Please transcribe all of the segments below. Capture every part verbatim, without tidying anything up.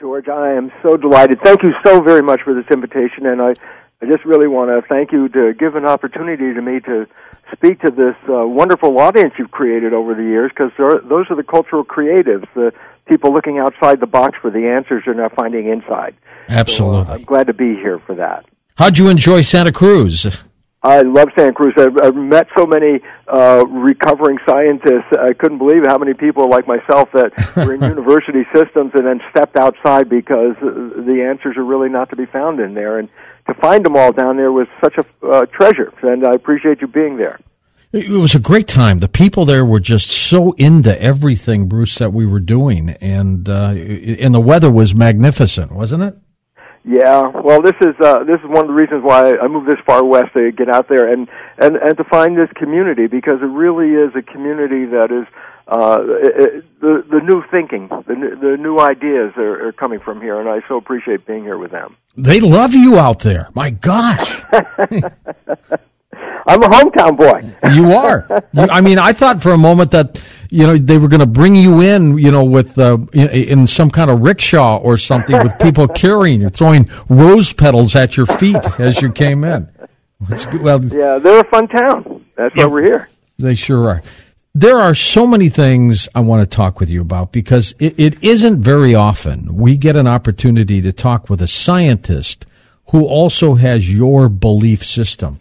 George, I am so delighted. Thank you so very much for this invitation, and I, I just really want to thank you to give an opportunity to me to speak to this uh, wonderful audience you've created over the years, because those are the cultural creatives, the people looking outside the box for the answers you're not finding inside. Absolutely. So, uh, I'm glad to be here for that. How'd you enjoy Santa Cruz? I love Santa Cruz. I've, I've met so many uh, recovering scientists. I couldn't believe how many people like myself that were in university systems and then stepped outside because the answers are really not to be found in there. And to find them all down there was such a uh, treasure, and I appreciate you being there. It was a great time. The people there were just so into everything, Bruce, that we were doing, and uh, and the weather was magnificent, wasn't it? Yeah, well, this is uh, this is one of the reasons why I moved this far west, to get out there and, and, and to find this community, because it really is a community that is uh, it, it, the the new thinking, the new, the new ideas are, are coming from here, and I so appreciate being here with them. They love you out there, my gosh. I'm a hometown boy. You are. You, I mean, I thought for a moment that, you know, they were going to bring you in, you know, with uh, in, in some kind of rickshaw or something with people carrying you, throwing rose petals at your feet as you came in. It's, well, yeah, they're a fun town. That's yeah, why we're here. They sure are. There are so many things I want to talk with you about, because it, it isn't very often we get an opportunity to talk with a scientist who also has your belief system.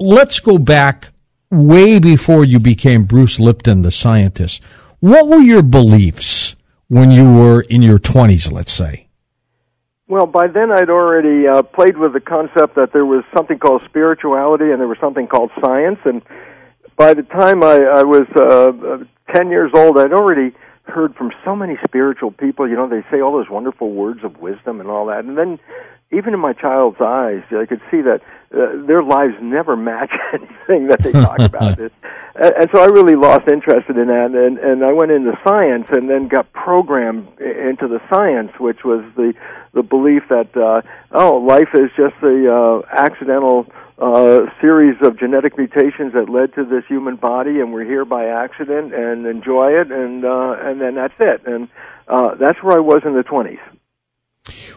Let's go back way before you became Bruce Lipton, the scientist. What were your beliefs when you were in your twenties, let's say? Well, by then I'd already uh, played with the concept that there was something called spirituality and there was something called science. And by the time I, I was uh, ten years old, I'd already heard from so many spiritual people. You know, they say all those wonderful words of wisdom and all that. And then even in my child's eyes, I could see that uh, their lives never match anything that they talk about. It. And, and so I really lost interest in that, and, and I went into science and then got programmed into the science, which was the, the belief that, uh, oh, life is just the uh, accidental uh, series of genetic mutations that led to this human body, and we're here by accident, and enjoy it, and, uh, and then that's it. And uh, that's where I was in the twenties.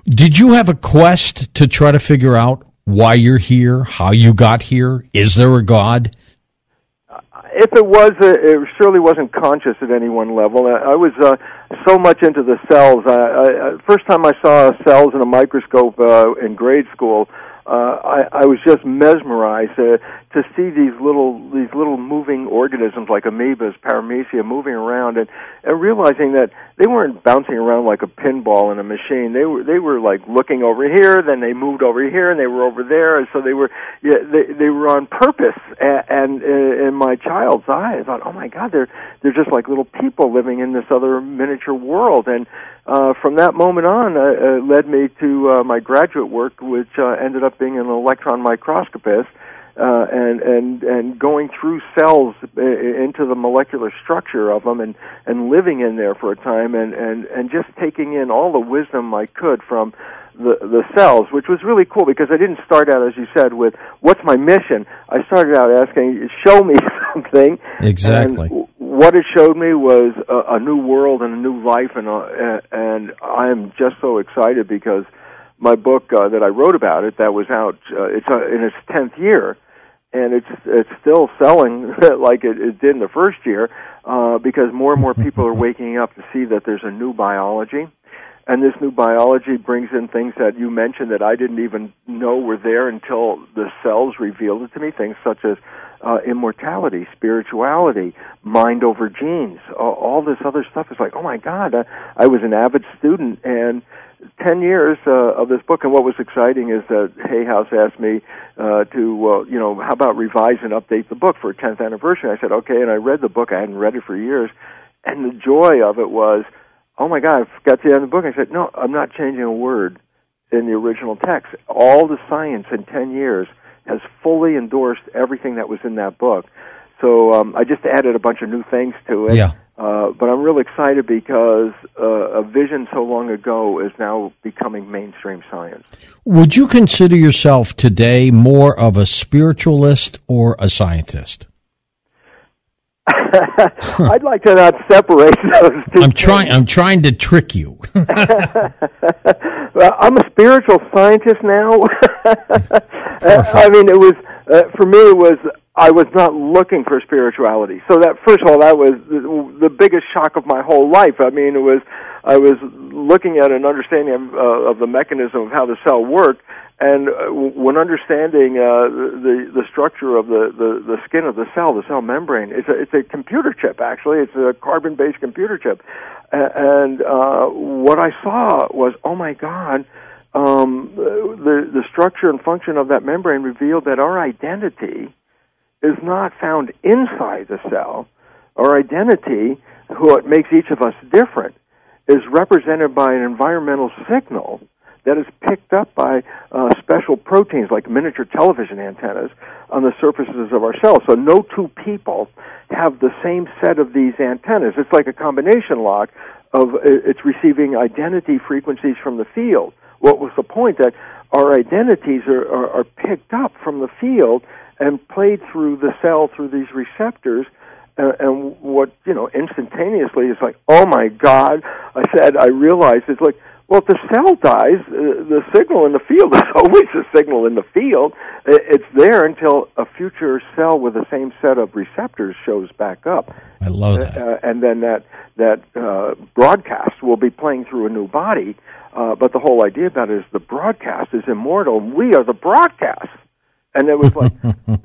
Did you have a quest to try to figure out why you're here, how you got here? Is there a God? If it was, it surely wasn't conscious at any one level. I was uh, so much into the cells. I, I, first time I saw cells in a microscope uh, in grade school, Uh, I, I was just mesmerized uh, to see these little these little moving organisms like amoebas, paramecia, moving around, and, and realizing that they weren't bouncing around like a pinball in a machine. They were they were like looking over here, then they moved over here, and they were over there, and so they were yeah, they they were on purpose. And, and in my child's eye, I thought, oh my God, they're they're just like little people living in this other miniature world. And Uh, from that moment on, uh, uh, led me to uh, my graduate work, which uh, ended up being an electron microscopist, uh, and and and going through cells into the molecular structure of them, and, and living in there for a time, and, and, and just taking in all the wisdom I could from the the cells, which was really cool, because I didn't start out, as you said, with what's my mission. I started out asking, show me something. Exactly. And what it showed me was a, a new world and a new life, and a, and I'm just so excited, because my book uh, that I wrote about it, that was out, uh, it's uh, in its tenth year, and it's it's still selling like it, it did in the first year, uh, because more and more people are waking up to see that there's a new biology. And this new biology brings in things that you mentioned that I didn't even know were there until the cells revealed it to me, things such as uh, immortality, spirituality, mind over genes, uh, all this other stuff. It's like, oh, my God, I, I was an avid student, and ten years uh, of this book. And what was exciting is that Hay House asked me uh, to, uh, you know, how about revise and update the book for tenth anniversary? I said, okay, and I read the book. I hadn't read it for years, and the joy of it was, oh, my God, I got to the end of the book. I said, no, I'm not changing a word in the original text. All the science in ten years has fully endorsed everything that was in that book. So um, I just added a bunch of new things to it. Yeah. Uh, but I'm real excited, because uh, a vision so long ago is now becoming mainstream science. Would you consider yourself today more of a spiritualist or a scientist? I'd like to not separate those two. I'm trying. I'm trying to trick you. Well, I'm a spiritual scientist now. I mean, it was uh, for me. It was I was not looking for spirituality. So that first of all, that was the, the biggest shock of my whole life. I mean, it was I was looking at an understanding of, uh, of the mechanism of how the cell worked. And when understanding uh, the the structure of the, the, the skin of the cell, the cell membrane, it's a, it's a computer chip, actually. It's a carbon-based computer chip. And uh, what I saw was, oh, my God, um, the, the structure and function of that membrane revealed that our identity is not found inside the cell. Our identity, what makes each of us different, is represented by an environmental signal that is picked up by uh, special proteins like miniature television antennas on the surfaces of our cells. So no two people have the same set of these antennas. It's like a combination lock of it's receiving identity frequencies from the field. What was the point? That our identities are, are, are picked up from the field and played through the cell through these receptors. Uh, and what, you know, instantaneously it's like, oh my God, I said, I realized it's like, well, if the cell dies, uh, the signal in the field is always a signal in the field. It's there until a future cell with the same set of receptors shows back up. I love that. Uh, and then that that uh, broadcast will be playing through a new body. Uh, but the whole idea about it is the broadcast is immortal. We are the broadcast. And it was like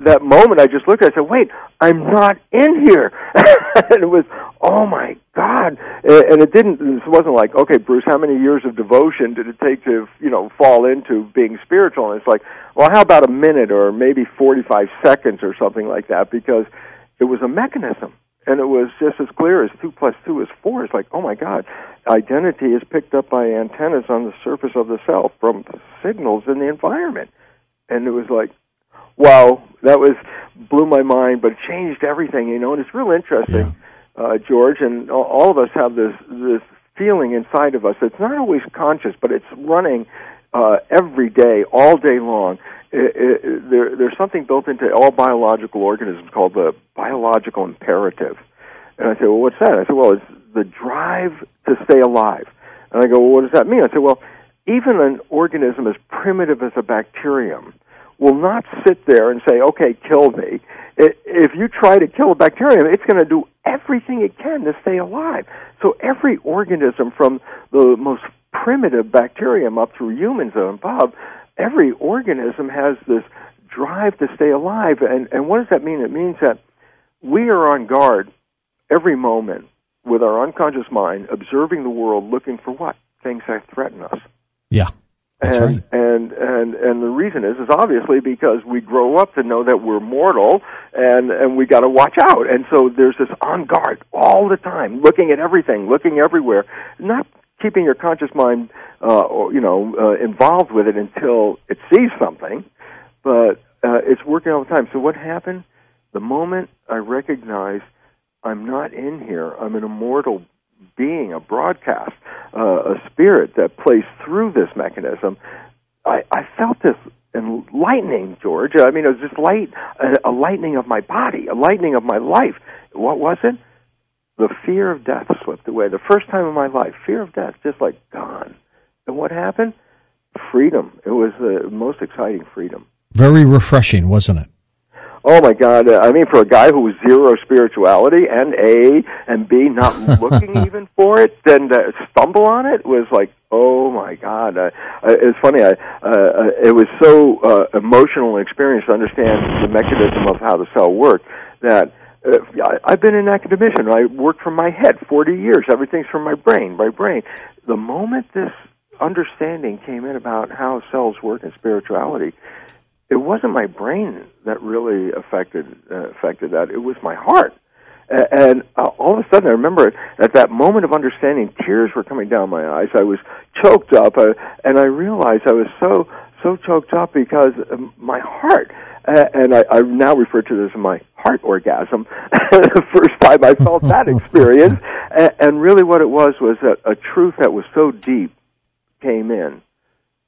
that moment I just looked at it, I said, wait, I'm not in here. And it was, oh, my God. And it didn't, it wasn't like, okay, Bruce, how many years of devotion did it take to, you know, fall into being spiritual? And it's like, well, how about a minute or maybe forty-five seconds or something like that? Because it was a mechanism. And it was just as clear as two plus two is four. It's like, oh, my God, identity is picked up by antennas on the surface of the cell from signals in the environment. And it was like, wow, that was blew my mind, but it changed everything, you know. And it's real interesting, yeah. uh, George, and all of us have this this feeling inside of us that's not always conscious, but it's running uh, every day, all day long. It, it, there, there's something built into all biological organisms called the biological imperative. And I said, well, what's that? I said, well, it's the drive to stay alive. And I go, well, what does that mean? I said, well, even an organism as primitive as a bacterium will not sit there and say, okay, kill me. If you try to kill a bacterium, it's going to do everything it can to stay alive. So every organism from the most primitive bacterium up through humans and above, every organism has this drive to stay alive. And, and what does that mean? It means that we are on guard every moment with our unconscious mind, observing the world, looking for what? Things that threaten us. Yeah. And, right. and and and the reason is is obviously because we grow up to know that we're mortal and and we got to watch out. And so there's this on guard all the time, looking at everything, looking everywhere, not keeping your conscious mind, uh, or, you know, uh, involved with it until it sees something. But uh, it's working all the time. So what happened? The moment I recognized I'm not in here, I'm an immortal being, a broadcast, uh, a spirit that plays through this mechanism, I, I felt this enlightening, George. I mean, it was just light, a, a lightening of my body, a lightening of my life. What was it? The fear of death slipped away. The first time in my life, fear of death, just like gone. And what happened? Freedom. It was the most exciting freedom. Very refreshing, wasn't it? Oh, my God. I mean, for a guy who was zero spirituality and A and B, not looking even for it, then to stumble on it was like, oh, my God. Uh, it's funny. I, uh, it was so uh, emotional an experience to understand the mechanism of how the cell worked that uh, I've been an academician. I worked from my head forty years. Everything's from my brain, my brain. The moment this understanding came in about how cells work and spirituality, it wasn't my brain that really affected uh, affected that. It was my heart. And, and uh, all of a sudden, I remember at that moment of understanding, tears were coming down my eyes. I was choked up, uh, and I realized I was so so choked up because my heart, uh, and I, I now refer to this as my heart orgasm, the first time I felt that experience. And, and really what it was was that a truth that was so deep came in.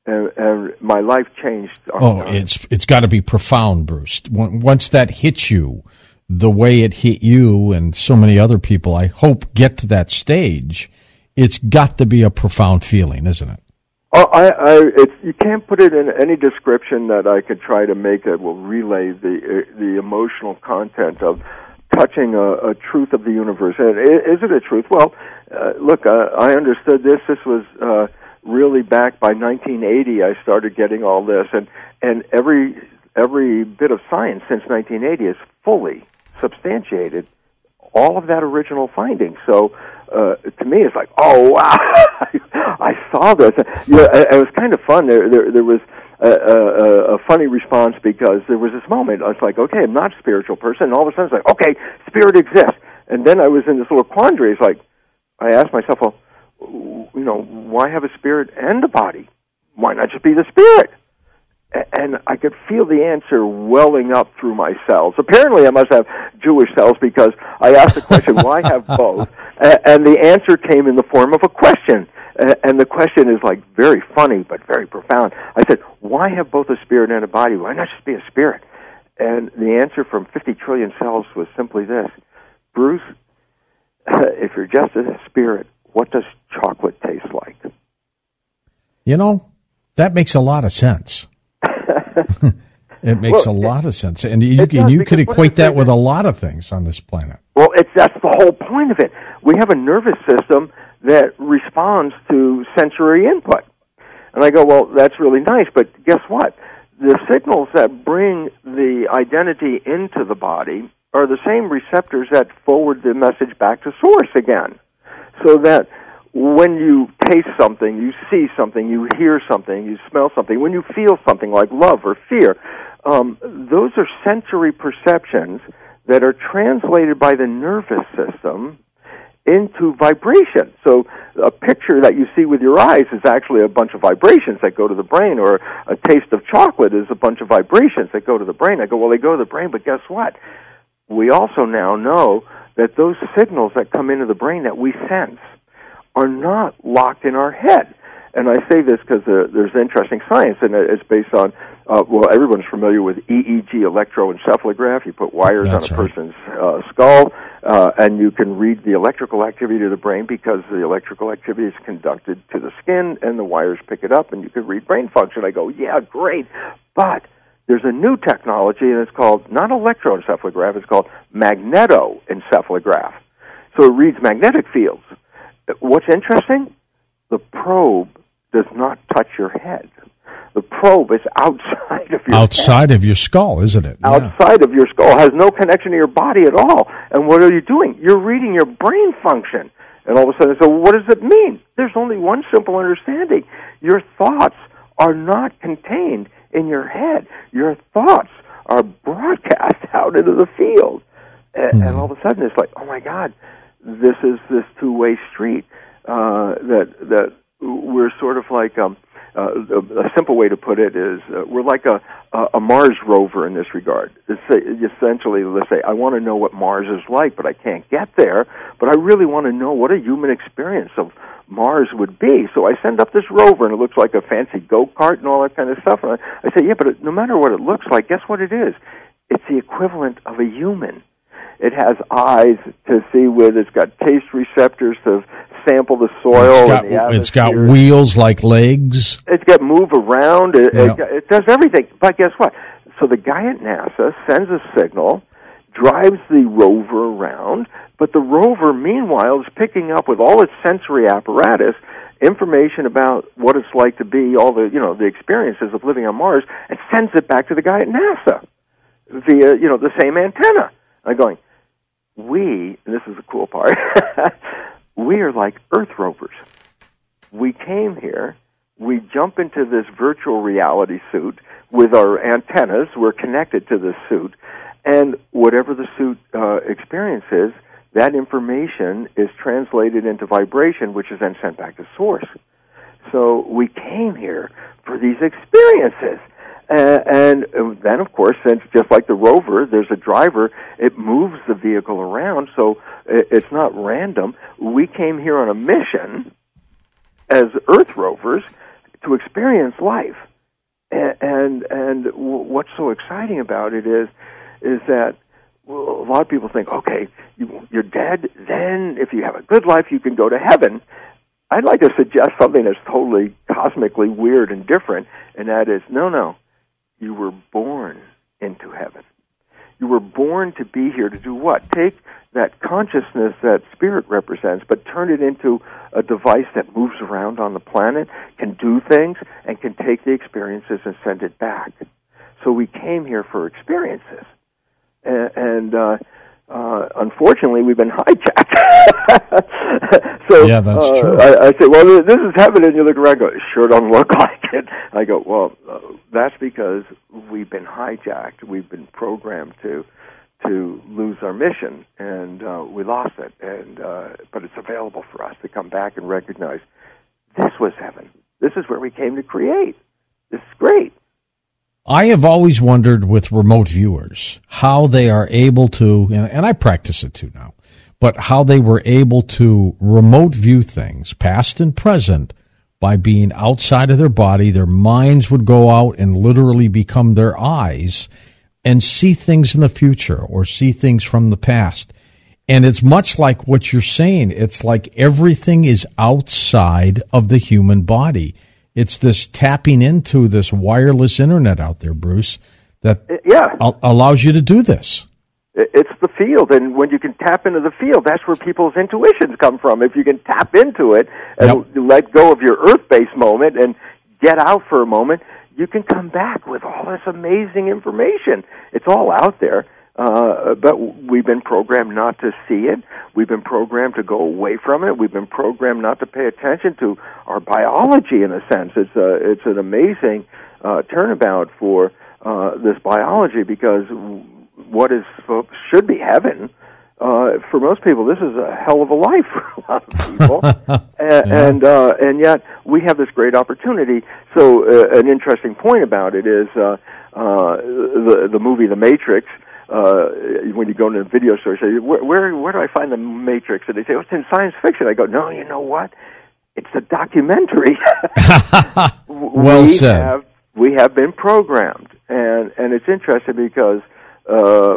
And, and my life changed. Oh, it's it's got to be profound, Bruce. Once that hits you, the way it hit you and so many other people, I hope, get to that stage, it's got to be a profound feeling, isn't it? Oh, I, I, it's, you can't put it in any description that I could try to make that will relay the the emotional content of touching a, a truth of the universe. And is it a truth? Well, uh, look, I, I understood this. This was uh, really back by nineteen eighty. I started getting all this, and and every every bit of science since nineteen eighty is fully substantiated all of that original finding. So. Uh, to me, it's like, oh wow, I saw this. Yeah, it was kind of fun. There, there, there was a, a, a funny response because there was this moment. I was like, okay, I'm not a spiritual person. And all of a sudden, it's like, okay, spirit exists. And then I was in this little quandary. It's like, I asked myself, well, you know, why have a spirit and a body? Why not just be the spirit? And I could feel the answer welling up through my cells. Apparently, I must have Jewish cells because I asked the question, why have both? And the answer came in the form of a question. And the question is, like, very funny but very profound. I said, why have both a spirit and a body? Why not just be a spirit? And the answer from fifty trillion cells was simply this: Bruce, if you're just a spirit, what does chocolate taste like? You know, that makes a lot of sense. It makes well, a lot it, of sense, and you, does, you could equate that with a lot of things on this planet. Well, it's, that's the whole point of it. We have a nervous system that responds to sensory input. And I go, well, that's really nice, but guess what? The signals that bring the identity into the body are the same receptors that forward the message back to source again, so that when you taste something, you see something, you hear something, you smell something, when you feel something like love or fear, um, those are sensory perceptions that are translated by the nervous system into vibration. So a picture that you see with your eyes is actually a bunch of vibrations that go to the brain, or a taste of chocolate is a bunch of vibrations that go to the brain. I go, well, they go to the brain, but guess what? We also now know that those signals that come into the brain that we sense are not locked in our head. And I say this because uh, there's interesting science, and it's based on, uh, well, everyone's familiar with E E G, electroencephalograph. You put wires That's on a right. person's uh, skull, uh, and you can read the electrical activity of the brain because the electrical activity is conducted to the skin, and the wires pick it up, and you can read brain function. I go, yeah, great. But there's a new technology, and it's called, not electroencephalograph, it's called magnetoencephalograph. So it reads magnetic fields. What's interesting? The probe does not touch your head. The probe is outside of your outside head. of your skull, isn't it? Outside yeah. of your skull, has no connection to your body at all. And what are you doing? You're reading your brain function. And all of a sudden, so what does it mean? There's only one simple understanding: your thoughts are not contained in your head. Your thoughts are broadcast out into the field. And, mm-hmm. and all of a sudden, it's like, oh my God. This is this two-way street uh, that that we're sort of like um, uh, a simple way to put it is uh, we're like a, a Mars rover in this regard. It's essentially, let's say, I want to know what Mars is like, but I can't get there. But I really want to know what a human experience of Mars would be. So I send up this rover, and it looks like a fancy go-kart and all that kind of stuff. And I, I say, yeah, but it, no matter what it looks like, guess what it is? It's the equivalent of a human. It has eyes to see with. It's got taste receptors to sample the soil. It's got, and the atmosphere. It's got wheels like legs. It's got move around. It, yeah. it, it does everything. But guess what? So the guy at NASA sends a signal, drives the rover around, but the rover, meanwhile, is picking up with all its sensory apparatus information about what it's like to be, all the you know the experiences of living on Mars, and sends it back to the guy at NASA via you know the same antenna. I'm going, we, and this is the cool part, we are like Earth rovers. We came here, we jump into this virtual reality suit with our antennas, we're connected to this suit, and whatever the suit uh, experiences, that information is translated into vibration, which is then sent back to source. So we came here for these experiences. Uh, and then, of course, since just like the rover, there's a driver, it moves the vehicle around, so it's not random. We came here on a mission as Earth rovers to experience life. And and, and what's so exciting about it is, is that well, a lot of people think, okay, you, you're dead, then if you have a good life, you can go to heaven. I'd like to suggest something that's totally cosmically weird and different, and that is, no, no, you were born into heaven. You were born to be here to do what? Take that consciousness that spirit represents, but turn it into a device that moves around on the planet, can do things, and can take the experiences and send it back. So we came here for experiences. And, and uh, uh, unfortunately, we've been hijacked. so yeah, that's uh, true. I, I say, well, this is heaven, and you look around and go, it sure doesn't look like it. I go, well, uh, that's because we've been hijacked. We've been programmed to to lose our mission, and uh, we lost it. And uh, but it's available for us to come back and recognize this was heaven. This is where we came to create. This is great. I have always wondered with remote viewers how they are able to, and, and I practice it too now, but how they were able to remote view things, past and present, by being outside of their body. Their minds would go out and literally become their eyes and see things in the future or see things from the past. And it's much like what you're saying. It's like everything is outside of the human body. It's this tapping into this wireless internet out there, Bruce, that yeah. al- allows you to do this. It's the field, and when you can tap into the field, that's where people's intuitions come from. If you can tap into it and yep. let go of your earth-based moment and get out for a moment, you can come back with all this amazing information. It's all out there, uh, but we've been programmed not to see it. We've been programmed to go away from it. We've been programmed not to pay attention to our biology, in a sense. It's a, it's an amazing uh, turnabout for uh, this biology, because what is should be heaven, uh, for most people, this is a hell of a life for a lot of people. and yeah. and, uh, and yet we have this great opportunity. So uh, an interesting point about it is uh, uh, the, the movie The Matrix. Uh, when you go into a video search, say, where, where where do I find The Matrix? And they say, oh, it's in science fiction. I go, no, you know what? It's a documentary. well we said. Have, we have been programmed. And, and it's interesting because uh,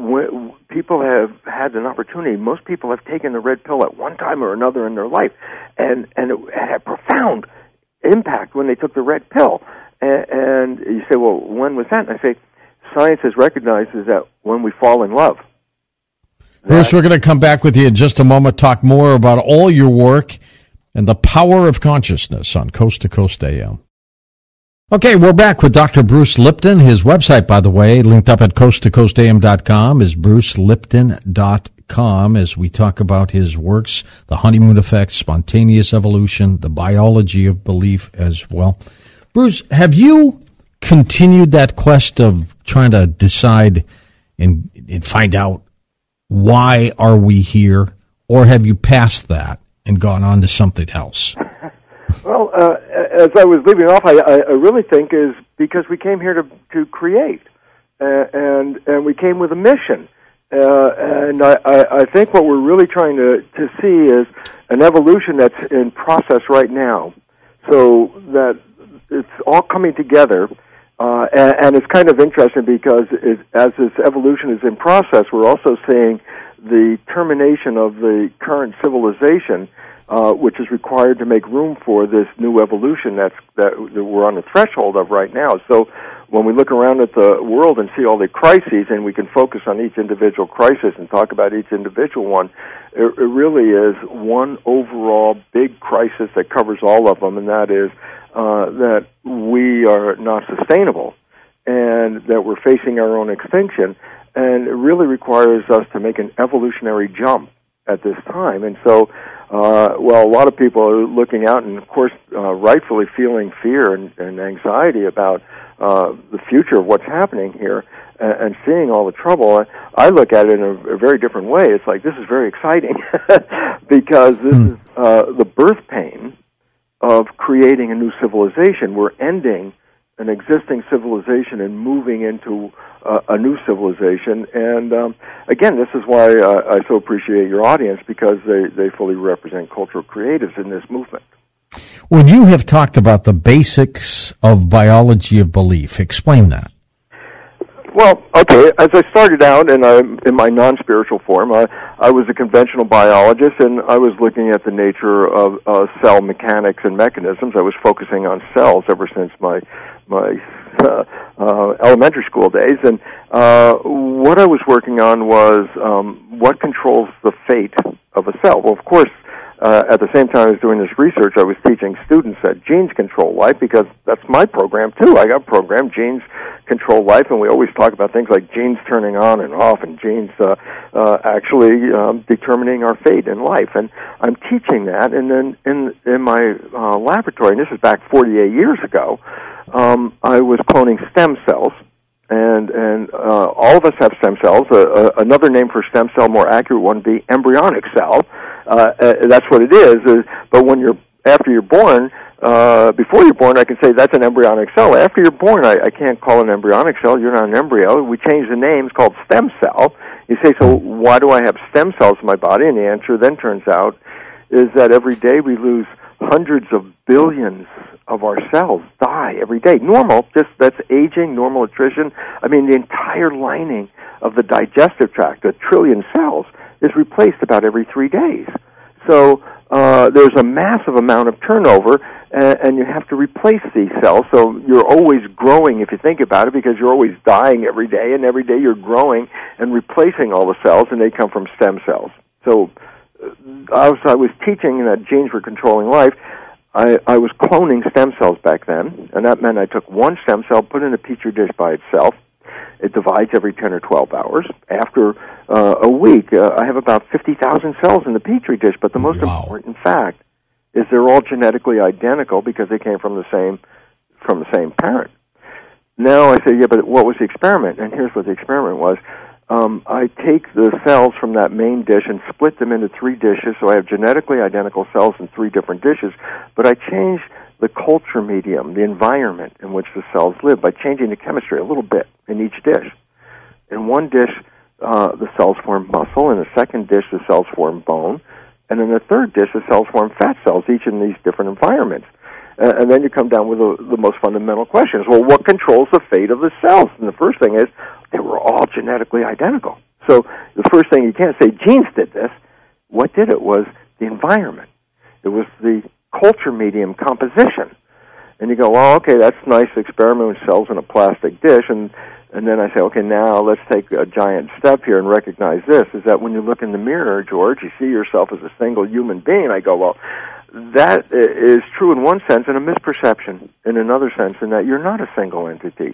when people have had an opportunity. Most people have taken the red pill at one time or another in their life, and, and it had a profound impact when they took the red pill. And, and you say, well, when was that? And I say, science has recognized is that when we fall in love. Bruce, we're going to come back with you in just a moment, talk more about all your work and the power of consciousness on Coast to Coast A M. Okay, we're back with Doctor Bruce Lipton. His website, by the way, linked up at coast to coast a m dot com, is bruce lipton dot com, as we talk about his works, The Honeymoon Effect, Spontaneous Evolution, The Biology of Belief as well. Bruce, have you continued that quest of trying to decide and, and find out why are we here, or have you passed that and gone on to something else? Well, uh, as I was leaving off, I, I really think is because we came here to, to create, uh, and and we came with a mission. Uh, and I, I think what we're really trying to, to see is an evolution that's in process right now, so that it's all coming together. Uh, and, and it's kind of interesting because it, as this evolution is in process, we're also seeing the termination of the current civilization, uh, which is required to make room for this new evolution that's, that, that we're on the threshold of right now. So when we look around at the world and see all the crises, and we can focus on each individual crisis and talk about each individual one, it, it really is one overall big crisis that covers all of them, and that is Uh, that we are not sustainable and that we're facing our own extinction. And it really requires us to make an evolutionary jump at this time. And so, uh, well, a lot of people are looking out and, of course, uh, rightfully feeling fear and, and anxiety about uh, the future of what's happening here and, and seeing all the trouble. I look at it in a, a very different way. It's like, this is very exciting because this mm. is uh, the birth pain of creating a new civilization. We're ending an existing civilization and moving into uh, a new civilization. And um, again, this is why uh, I so appreciate your audience, because they, they fully represent cultural creatives in this movement. When you have talked about the basics of biology of belief, explain that. Well, okay, as I started out in, a, in my non-spiritual form, I, I was a conventional biologist, and I was looking at the nature of uh, cell mechanics and mechanisms. I was focusing on cells ever since my my uh, uh, elementary school days, and uh, what I was working on was um, what controls the fate of a cell. Well, of course, Uh, at the same time I was doing this research, I was teaching students that genes control life, because that's my program, too. I got programmed, genes control life, and we always talk about things like genes turning on and off and genes uh, uh, actually um, determining our fate in life. And I'm teaching that, and then in, in my uh, laboratory, and this is back forty-eight years ago, um, I was cloning stem cells. And and uh, all of us have stem cells. Uh, uh, another name for stem cell, more accurate one, would be embryonic cell. Uh, uh, that's what it is. Uh, but when you're after you're born, uh, before you're born, I can say that's an embryonic cell. After you're born, I, I can't call an embryonic cell. You're not an embryo. We change the name. It's called stem cell. You say, so why do I have stem cells in my body? And the answer then turns out is that every day we lose hundreds of billions of our cells die every day. Normal, just that's aging, normal attrition. I mean, the entire lining of the digestive tract, a trillion cells, is replaced about every three days. So uh, there's a massive amount of turnover, and, and you have to replace these cells. So you're always growing, if you think about it, because you're always dying every day, and every day you're growing and replacing all the cells, and they come from stem cells. So as I was teaching that genes were controlling life, I, I was cloning stem cells back then, and that meant I took one stem cell, put it in a petri dish by itself. It divides every ten or twelve hours. After uh, a week, uh, I have about fifty thousand cells in the petri dish, but the most wow. important fact is they're all genetically identical because they came from the same from the same parent. Now I say, yeah, but what was the experiment? And here's what the experiment was. Um, I take the cells from that main dish and split them into three dishes, so I have genetically identical cells in three different dishes, but I change the culture medium, the environment in which the cells live, by changing the chemistry a little bit in each dish. In one dish, uh, the cells form muscle. In the second dish, the cells form bone. And in the third dish, the cells form fat cells, each in these different environments. Uh, and then you come down with the, the most fundamental questions. Well, what controls the fate of the cells? And the first thing is, they were all genetically identical. So the first thing, you can't say genes did this. What did it was the environment. It was the culture medium composition. And you go, well, okay, that's nice, experiment with cells in a plastic dish. And, and then I say, okay, now let's take a giant step here and recognize this, is that when you look in the mirror, George, you see yourself as a single human being. I go, well, that is true in one sense and a misperception in another sense, in that you're not a single entity.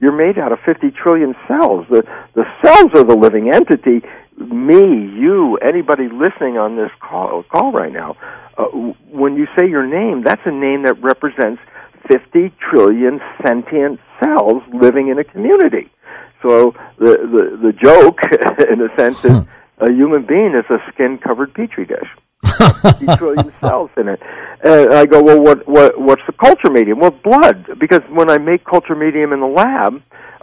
You're made out of fifty trillion cells. The, the cells are the living entity. Me, you, anybody listening on this call, call right now, uh, when you say your name, that's a name that represents fifty trillion sentient cells living in a community. So the, the, the joke, in a sense, is a human being is a skin-covered petri dish. fifty trillion cells in it. And I go, well, what, what, what's the culture medium? Well, blood, because when I make culture medium in the lab,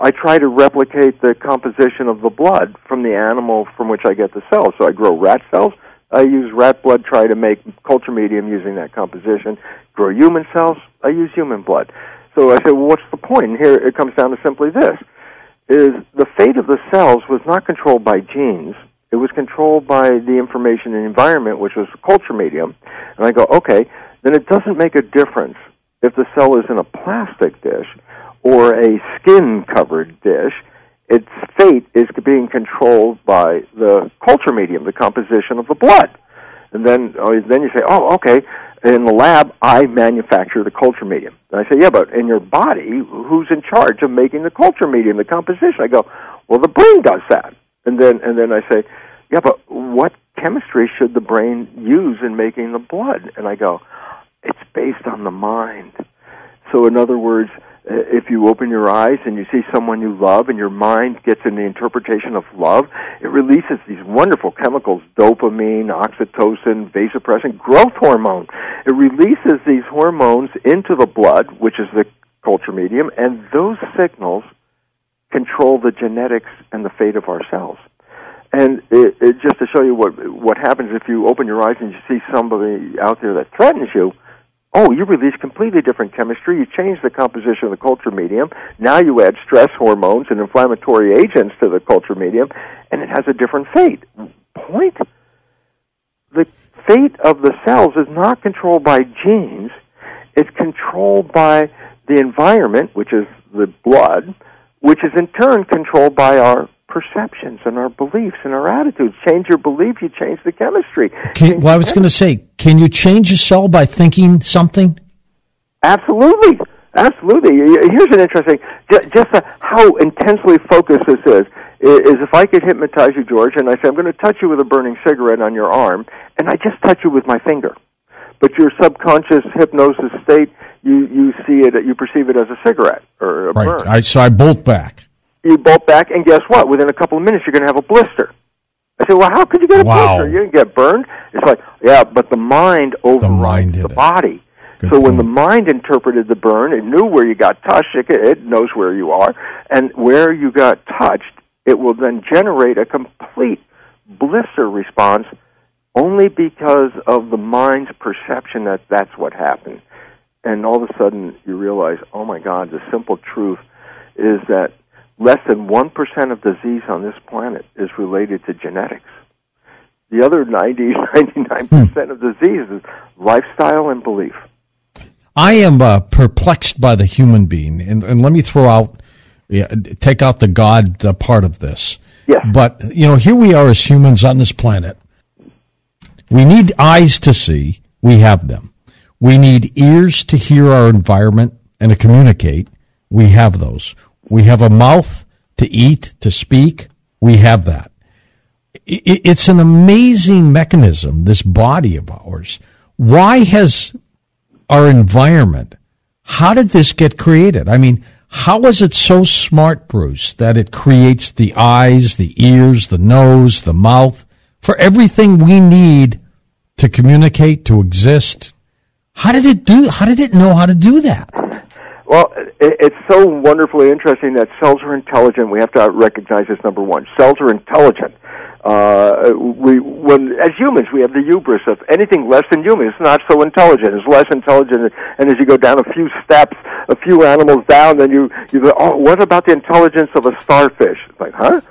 I try to replicate the composition of the blood from the animal from which I get the cells. So I grow rat cells. I use rat blood, try to make culture medium using that composition. Grow human cells, I use human blood. So I say, well, what's the point? And here it comes down to simply this, is the fate of the cells was not controlled by genes. It was controlled by the information and environment, which was the culture medium. And I go, okay, then it doesn't make a difference if the cell is in a plastic dish or a skin-covered dish. Its fate is being controlled by the culture medium, the composition of the blood. And then, then you say, oh, okay, in the lab, I manufacture the culture medium. And I say, yeah, but in your body, who's in charge of making the culture medium, the composition? I go, well, the brain does that. And then, and then I say, yeah, but what chemistry should the brain use in making the blood? And I go, it's based on the mind. So in other words, if you open your eyes and you see someone you love and your mind gets in the interpretation of love, it releases these wonderful chemicals, dopamine, oxytocin, vasopressin, growth hormone. It releases these hormones into the blood, which is the culture medium, and those signals control the genetics and the fate of our cells. And it, it, just to show you what what happens if you open your eyes and you see somebody out there that threatens you, Oh, you release completely different chemistry. You change the composition of the culture medium. Now you add stress hormones and inflammatory agents to the culture medium, and it has a different fate. Point? The fate of the cells is not controlled by genes. It's controlled by the environment, which is the blood, which is in turn controlled by our perceptions and our beliefs and our attitudes. Change your belief, you change the chemistry. Can, well, I was going to say, can you change a cell by thinking something? Absolutely. Absolutely. Here's an interesting, just how intensely focused this is, is if I could hypnotize you, George, and I say, I'm going to touch you with a burning cigarette on your arm, and I just touch you with my finger. But your subconscious hypnosis state, you, you see it, you perceive it as a cigarette or a right. burn. I, so I bolt back. You bolt back, and guess what? Within a couple of minutes, you're going to have a blister. I say, well, how could you get a wow. blister? You didn't get burned. It's like, yeah, but the mind overrides the, the body. Good so point. When the mind interpreted the burn, it knew where you got touched. It, it knows where you are. And where you got touched, it will then generate a complete blister response only because of the mind's perception that that's what happened. And all of a sudden, you realize, oh, my God, the simple truth is that less than one percent of disease on this planet is related to genetics. The other ninety, ninety-nine percent of disease is lifestyle and belief. I am uh, perplexed by the human being, and, and let me throw out, yeah, take out the God uh, part of this. Yes. But, you know, here we are as humans on this planet. We need eyes to see. We have them. We need ears to hear our environment and to communicate. We have those. We have a mouth to eat, to speak. We have that. It's an amazing mechanism, this body of ours. Why has our environment, how did this get created? I mean, how is it so smart, Bruce, that it creates the eyes, the ears, the nose, the mouth, for everything we need to communicate, to exist? How did it do, how did it know how to do that? Well, it's so wonderfully interesting that cells are intelligent. We have to recognize this, number one. Cells are intelligent. Uh, we, when, as humans, we have the hubris of anything less than human. It's not so intelligent. It's less intelligent. And as you go down a few steps, a few animals down, then you, you go, oh, what about the intelligence of a starfish? It's like, huh?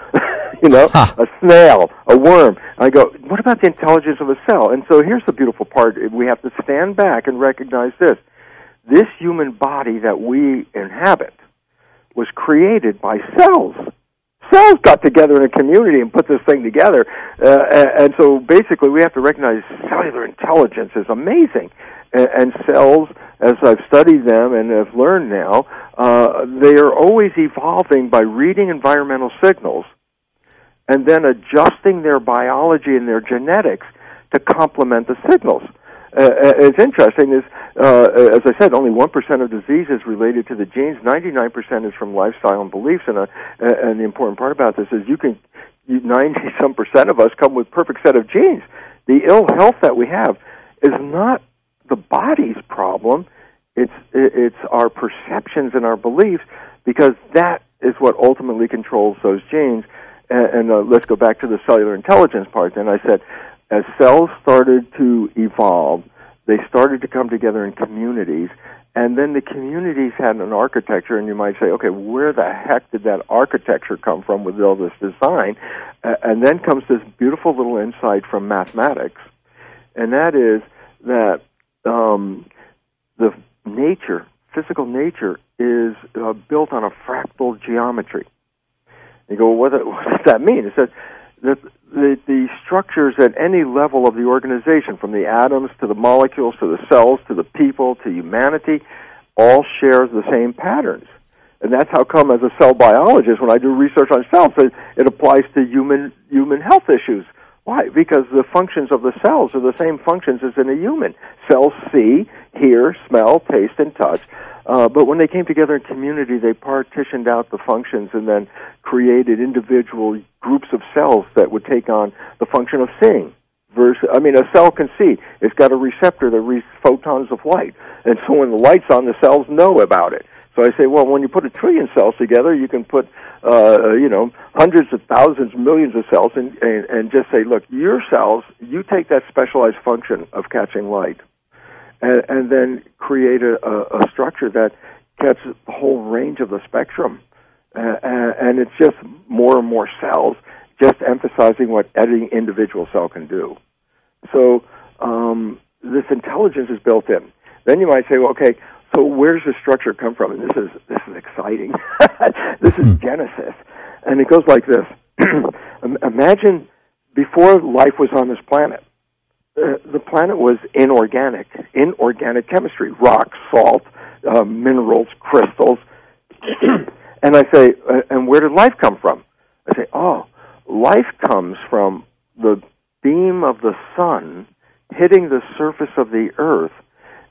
You know, huh. a snail, a worm. And I go, what about the intelligence of a cell? And so here's the beautiful part. We have to stand back and recognize this. This human body that we inhabit was created by cells. Cells got together in a community and put this thing together. Uh, and so basically we have to recognize cellular intelligence is amazing. And cells, as I've studied them and have learned now, uh, they are always evolving by reading environmental signals and then adjusting their biology and their genetics to complement the signals. Uh, it's interesting, is, uh, as I said, only one percent of disease is related to the genes. ninety-nine percent is from lifestyle and beliefs, and, a, and the important part about this is you can, ninety-some percent of us come with a perfect set of genes. The ill health that we have is not the body's problem. It's, it's our perceptions and our beliefs, because that is what ultimately controls those genes. And, and uh, let's go back to the cellular intelligence part. Then I said, as cells started to evolve, they started to come together in communities, and then the communities had an architecture, and you might say, okay, where the heck did that architecture come from with all this design? Uh, and then comes this beautiful little insight from mathematics, and that is that um, the nature, physical nature, is uh, built on a fractal geometry. You go, well, what, the, what does that mean? It says that The, the structures at any level of the organization, from the atoms to the molecules to the cells to the people to humanity, all share the same patterns. And that's how come, as a cell biologist, when I do research on cells, it, it applies to human human health issues. Why? Because the functions of the cells are the same functions as in a human. Cells see, hear, smell, taste, and touch. Uh, but when they came together in community, they partitioned out the functions and then created individual groups of cells that would take on the function of seeing. Versus, I mean, a cell can see. It's got a receptor that reads photons of light. And so when the light's on, the cells know about it. So I say, well, when you put a trillion cells together, you can put, uh, you know, hundreds of thousands, millions of cells, and, and, and just say, look, your cells, you take that specialized function of catching light. and, and then create a, a structure that gets the whole range of the spectrum. Uh, and it's just more and more cells, just emphasizing what any individual cell can do. So um, this intelligence is built in. Then you might say, well, okay, so where's the structure come from? And this is, this is exciting. This is mm. Genesis. And it goes like this. Imagine before life was on this planet, uh, the planet was inorganic, inorganic chemistry, rock, salt, uh, minerals, crystals. And I say, uh, and where did life come from? I say, oh, life comes from the beam of the sun hitting the surface of the earth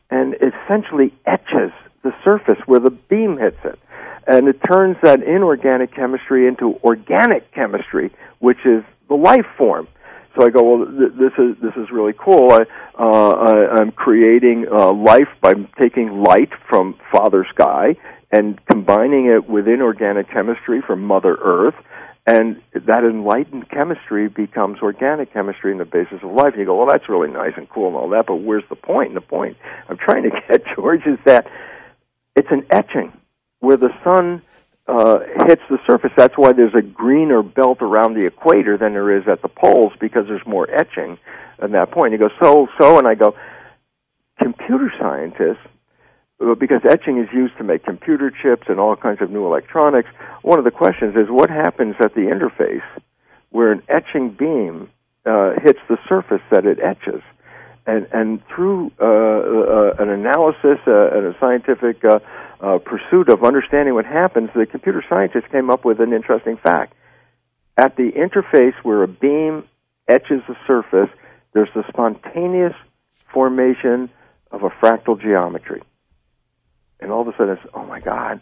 and essentially etches the surface where the beam hits it. And it turns that inorganic chemistry into organic chemistry, which is the life form. So I go, well, th- this is this is really cool. I, uh, I, I'm creating uh, life by taking light from Father Sky and combining it with inorganic chemistry from Mother Earth, and that enlightened chemistry becomes organic chemistry and the basis of life. And you go, well, that's really nice and cool and all that, but where's the point? And the point I'm trying to get, George, is that it's an etching where the sun uh, hits the surface. That's why there's a greener belt around the equator than there is at the poles, because there's more etching at that point. You go, so, so, and I go, computer scientists, because etching is used to make computer chips and all kinds of new electronics, one of the questions is what happens at the interface where an etching beam uh, hits the surface that it etches? And, and through uh, uh, an analysis uh, and a scientific uh, uh, pursuit of understanding what happens, the computer scientists came up with an interesting fact. At the interface where a beam etches the surface, there's the spontaneous formation of a fractal geometry. And all of a sudden, it's, oh my God,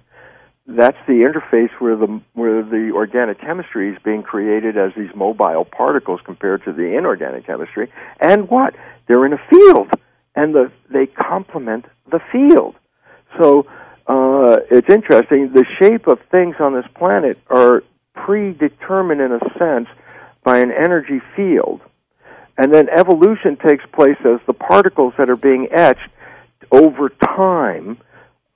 that's the interface where the where the organic chemistry is being created as these mobile particles compared to the inorganic chemistry. And what? They're in a field, and the, they complement the field. So uh, it's interesting. The shape of things on this planet are predetermined in a sense by an energy field. And then evolution takes place as the particles that are being etched over time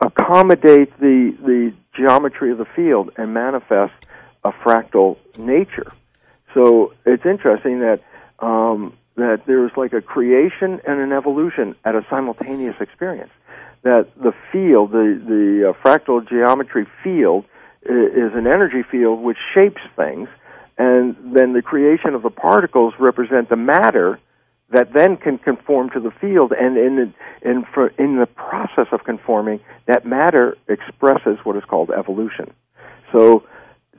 accommodate the the geometry of the field and manifest a fractal nature. So it's interesting that um, that there is like a creation and an evolution at a simultaneous experience. That the field, the the uh, fractal geometry field, is, is an energy field which shapes things, and then the creation of the particles represent the matter that then can conform to the field, and in the, in, for, in the process of conforming, that matter expresses what is called evolution. So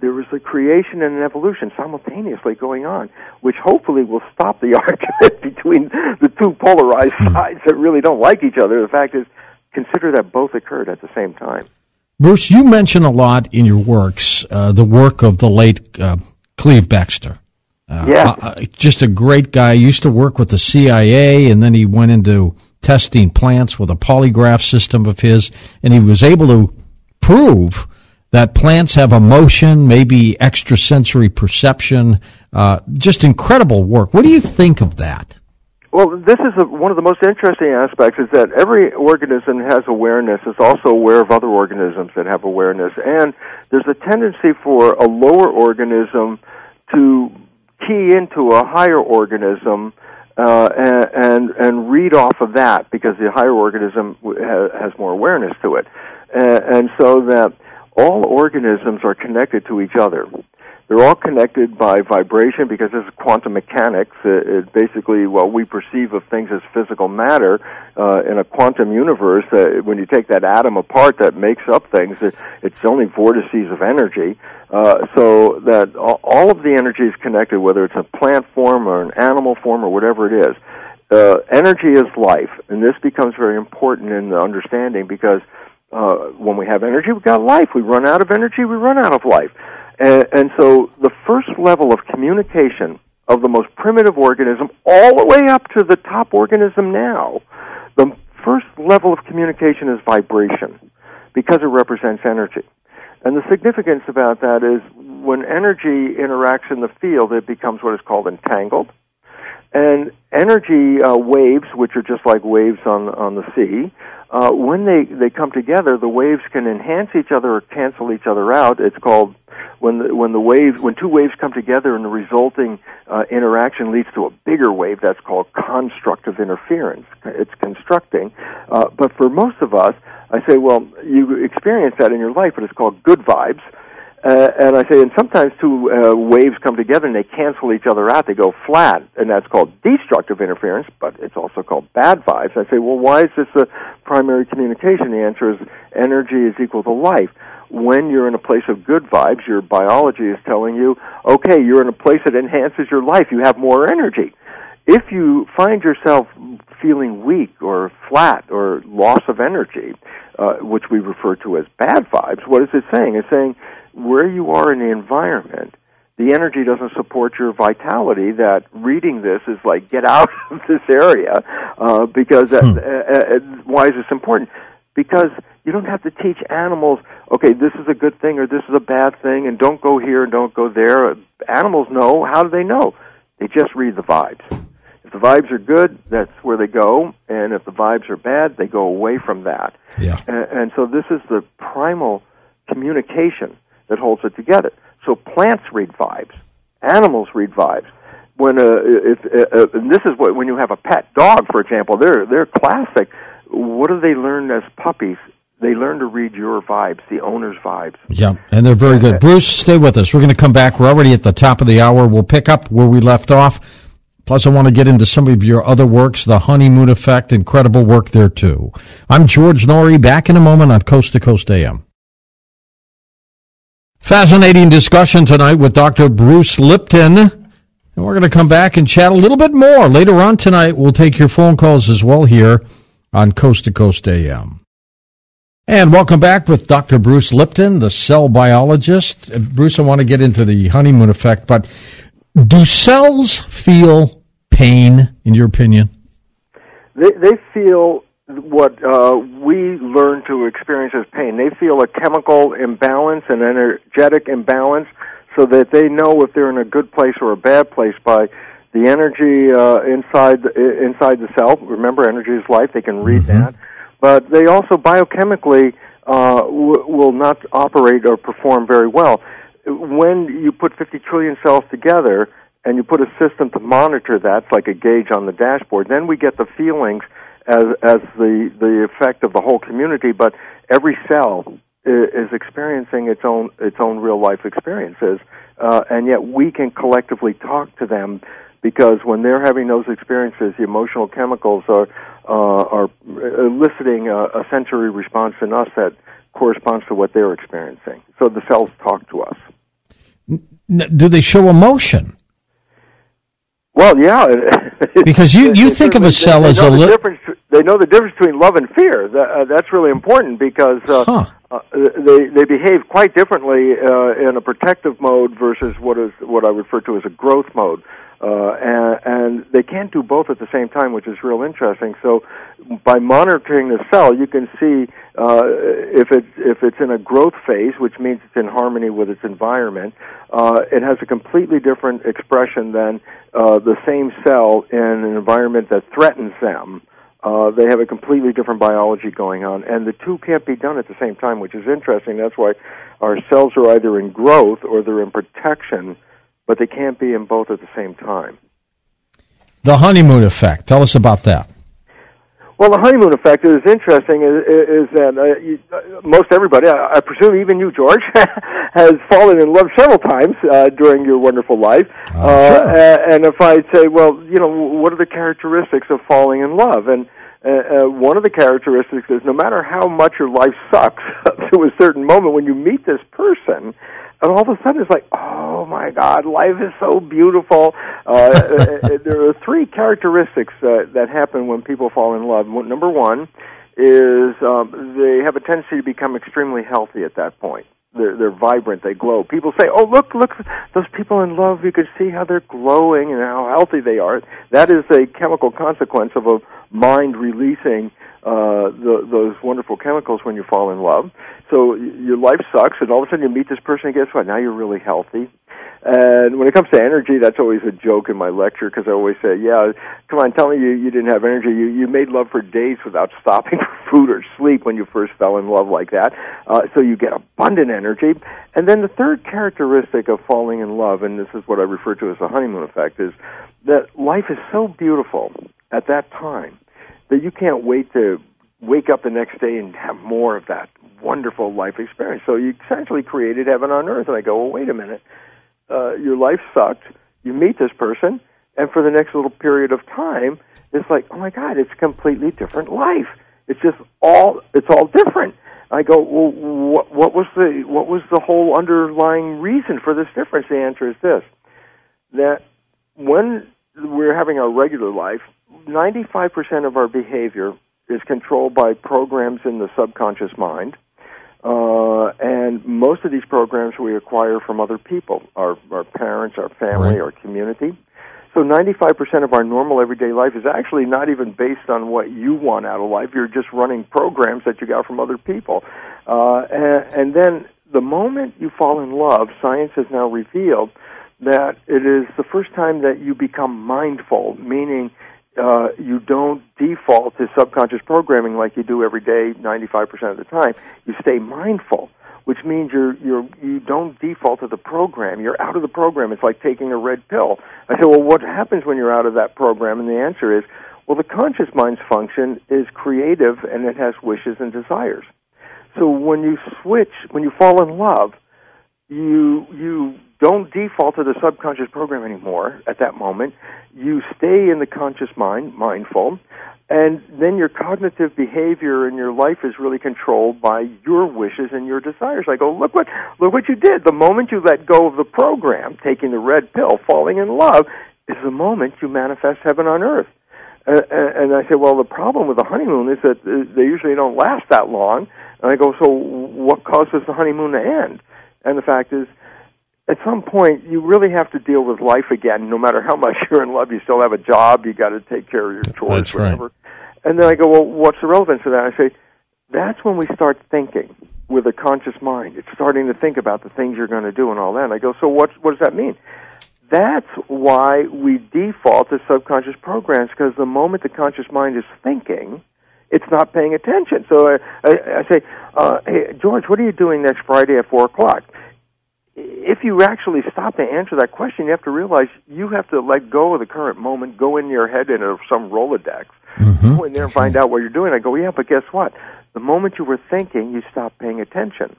there was a creation and an evolution simultaneously going on, which hopefully will stop the argument between the two polarized sides that really don't like each other. The fact is, consider that both occurred at the same time. Bruce, you mention a lot in your works uh, the work of the late uh, Cleve Baxter. Uh, yeah, uh, just a great guy. He used to work with the C I A, and then he went into testing plants with a polygraph system of his, and he was able to prove that plants have emotion, maybe extrasensory perception. Uh, just incredible work. What do you think of that? Well, this is a, one of the most interesting aspects is that every organism has awareness, is also aware of other organisms that have awareness, and there's a tendency for a lower organism to key into a higher organism uh, and, and and read off of that because the higher organism has more awareness to it. And so that all organisms are connected to each other. They're all connected by vibration because this is quantum mechanics. It basically, what we perceive of things as physical matter uh, in a quantum universe, uh, when you take that atom apart that makes up things, it, it's only vortices of energy. Uh, so that all of the energy is connected, whether it's a plant form or an animal form or whatever it is. Uh, energy is life, and this becomes very important in the understanding because uh, when we have energy, we've got life. We run out of energy, we run out of life. And so the first level of communication of the most primitive organism all the way up to the top organism now, the first level of communication is vibration because it represents energy. And the significance about that is when energy interacts in the field, it becomes what is called entangled. And energy uh, waves, which are just like waves on on the sea, uh, when they, they come together, the waves can enhance each other or cancel each other out. It's called when the, when the waves when two waves come together and the resulting uh, interaction leads to a bigger wave. That's called constructive interference. It's constructing. Uh, but for most of us, I say, well, you experience that in your life, but it's called good vibes. Uh, and I say, and sometimes two uh, waves come together and they cancel each other out. They go flat, and that's called destructive interference, but it's also called bad vibes. I say, well, why is this a primary communication? The answer is energy is equal to life. When you're in a place of good vibes, your biology is telling you, okay, you're in a place that enhances your life. You have more energy. If you find yourself feeling weak or flat or loss of energy, uh, which we refer to as bad vibes, what is it saying? It's saying where you are in the environment, the energy doesn't support your vitality. That reading this is like, get out of this area, uh, because that, hmm. uh, uh, why is this important? Because you don't have to teach animals, okay, this is a good thing or this is a bad thing, and don't go here and don't go there. Animals know. How do they know? They just read the vibes. If the vibes are good, that's where they go, and if the vibes are bad, they go away from that. Yeah. And, and so this is the primal communication that holds it together. So plants read vibes, animals read vibes. When uh, if uh, and this is what when you have a pet dog, for example, they're they're classic. What do they learn as puppies? They learn to read your vibes, the owner's vibes. Yeah, and they're very good. Bruce, stay with us. We're going to come back. We're already at the top of the hour. We'll pick up where we left off. Plus, I want to get into some of your other works, The Honeymoon Effect, incredible work there, too. I'm George Norrie, back in a moment on Coast to Coast A M. Fascinating discussion tonight with Doctor Bruce Lipton. And we're going to come back and chat a little bit more. Later on tonight, we'll take your phone calls as well here on Coast to Coast A M. And welcome back with Doctor Bruce Lipton, the cell biologist. Bruce, I want to get into the honeymoon effect, but do cells feel pain, in your opinion? They, they feel what uh, we learn to experience as pain. They feel a chemical imbalance, an energetic imbalance, so that they know if they're in a good place or a bad place by the energy uh, inside, inside the cell. Remember, energy is life. They can read mm-hmm. that. But they also biochemically uh, w- will not operate or perform very well. When you put fifty trillion cells together and you put a system to monitor that, it's like a gauge on the dashboard, then we get the feelings as, as the, the effect of the whole community, but every cell is experiencing its own its own real-life experiences, uh, and yet we can collectively talk to them because when they're having those experiences, the emotional chemicals are uh, are eliciting a, a sensory response in us that corresponds to what they're experiencing. So the cells talk to us. Do they show emotion? Well, yeah. Because you, you think of a cell as a... Li- they know the difference between love and fear. That, uh, that's really important because uh, huh. uh, they, they behave quite differently uh, in a protective mode versus what is what I refer to as a growth mode. Uh, and, and they can't do both at the same time, which is real interesting. So by monitoring the cell, you can see uh, if, it, if it's in a growth phase, which means it's in harmony with its environment, uh, it has a completely different expression than uh, the same cell in an environment that threatens them. Uh, they have a completely different biology going on, and the two can't be done at the same time, which is interesting. That's why our cells are either in growth or they're in protection, but they can't be in both at the same time. The honeymoon effect. Tell us about that. Well, the honeymoon effect is interesting. Is, is that uh, you, uh, most everybody, I, I presume even you, George, has fallen in love several times uh, during your wonderful life. Uh, uh, sure. And if I say, well, you know, what are the characteristics of falling in love? And Uh, uh, one of the characteristics is no matter how much your life sucks up to a certain moment when you meet this person, and all of a sudden it's like, oh my God, life is so beautiful. Uh, uh, there are three characteristics uh, that happen when people fall in love. Number one is um, they have a tendency to become extremely healthy at that point. They're, they're vibrant. They glow. People say, oh, look, look, those people in love, you can see how they're glowing and how healthy they are. That is a chemical consequence of a mind releasing uh, the, those wonderful chemicals when you fall in love. So your life sucks, and all of a sudden you meet this person, and guess what? Now you're really healthy. And when it comes to energy, that's always a joke in my lecture, because I always say, yeah, come on, tell me you, you didn't have energy. You, you made love for days without stopping for food or sleep when you first fell in love like that. Uh, so you get abundant energy. And then the third characteristic of falling in love, and this is what I refer to as the honeymoon effect, is that life is so beautiful at that time that you can't wait to wake up the next day and have more of that wonderful life experience. So you essentially created heaven on earth. And I go, well, wait a minute. Uh, your life sucked, you meet this person, and for the next little period of time, it's like, oh my God, it's a completely different life. It's just all, it's all different. I go, well, what, what was the, what was the whole underlying reason for this difference? The answer is this, that when we're having our regular life, ninety-five percent of our behavior is controlled by programs in the subconscious mind. Uh, and most of these programs we acquire from other people, our, our parents, our family, right. our community. So ninety-five percent of our normal everyday life is actually not even based on what you want out of life. You're just running programs that you got from other people. Uh, and, and then the moment you fall in love, science has now revealed that it is the first time that you become mindful, meaning Uh, you don't default to subconscious programming like you do every day, ninety-five percent of the time. You stay mindful, which means you're, you're, you don't default to the program. You're out of the program. It's like taking a red pill. I say, well, what happens when you're out of that program? And the answer is, well, the conscious mind's function is creative, and it has wishes and desires. So when you switch, when you fall in love, you you... don't default to the subconscious program anymore at that moment. You stay in the conscious mind, mindful, and then your cognitive behavior in your life is really controlled by your wishes and your desires. I go, look what, look what you did. The moment you let go of the program, taking the red pill, falling in love, is the moment you manifest heaven on earth. Uh, and I say, well, the problem with the honeymoon is that they usually don't last that long. And I go, so what causes the honeymoon to end? And the fact is, at some point, you really have to deal with life again. No matter how much you're in love, you still have a job. You got to take care of your chores, that's whatever. Right. And then I go, well, what's the relevance of that? I say, that's when we start thinking with a conscious mind. It's starting to think about the things you're going to do and all that. And I go, so what, what does that mean? That's why we default to subconscious programs, because the moment the conscious mind is thinking, it's not paying attention. So I, I, I say, uh, hey, George, what are you doing next Friday at four o'clock? If you actually stop to answer that question, you have to realize you have to let go of the current moment, go in your head into some Rolodex, mm-hmm. go in there and find out what you're doing. I go, yeah, but guess what? The moment you were thinking, you stopped paying attention.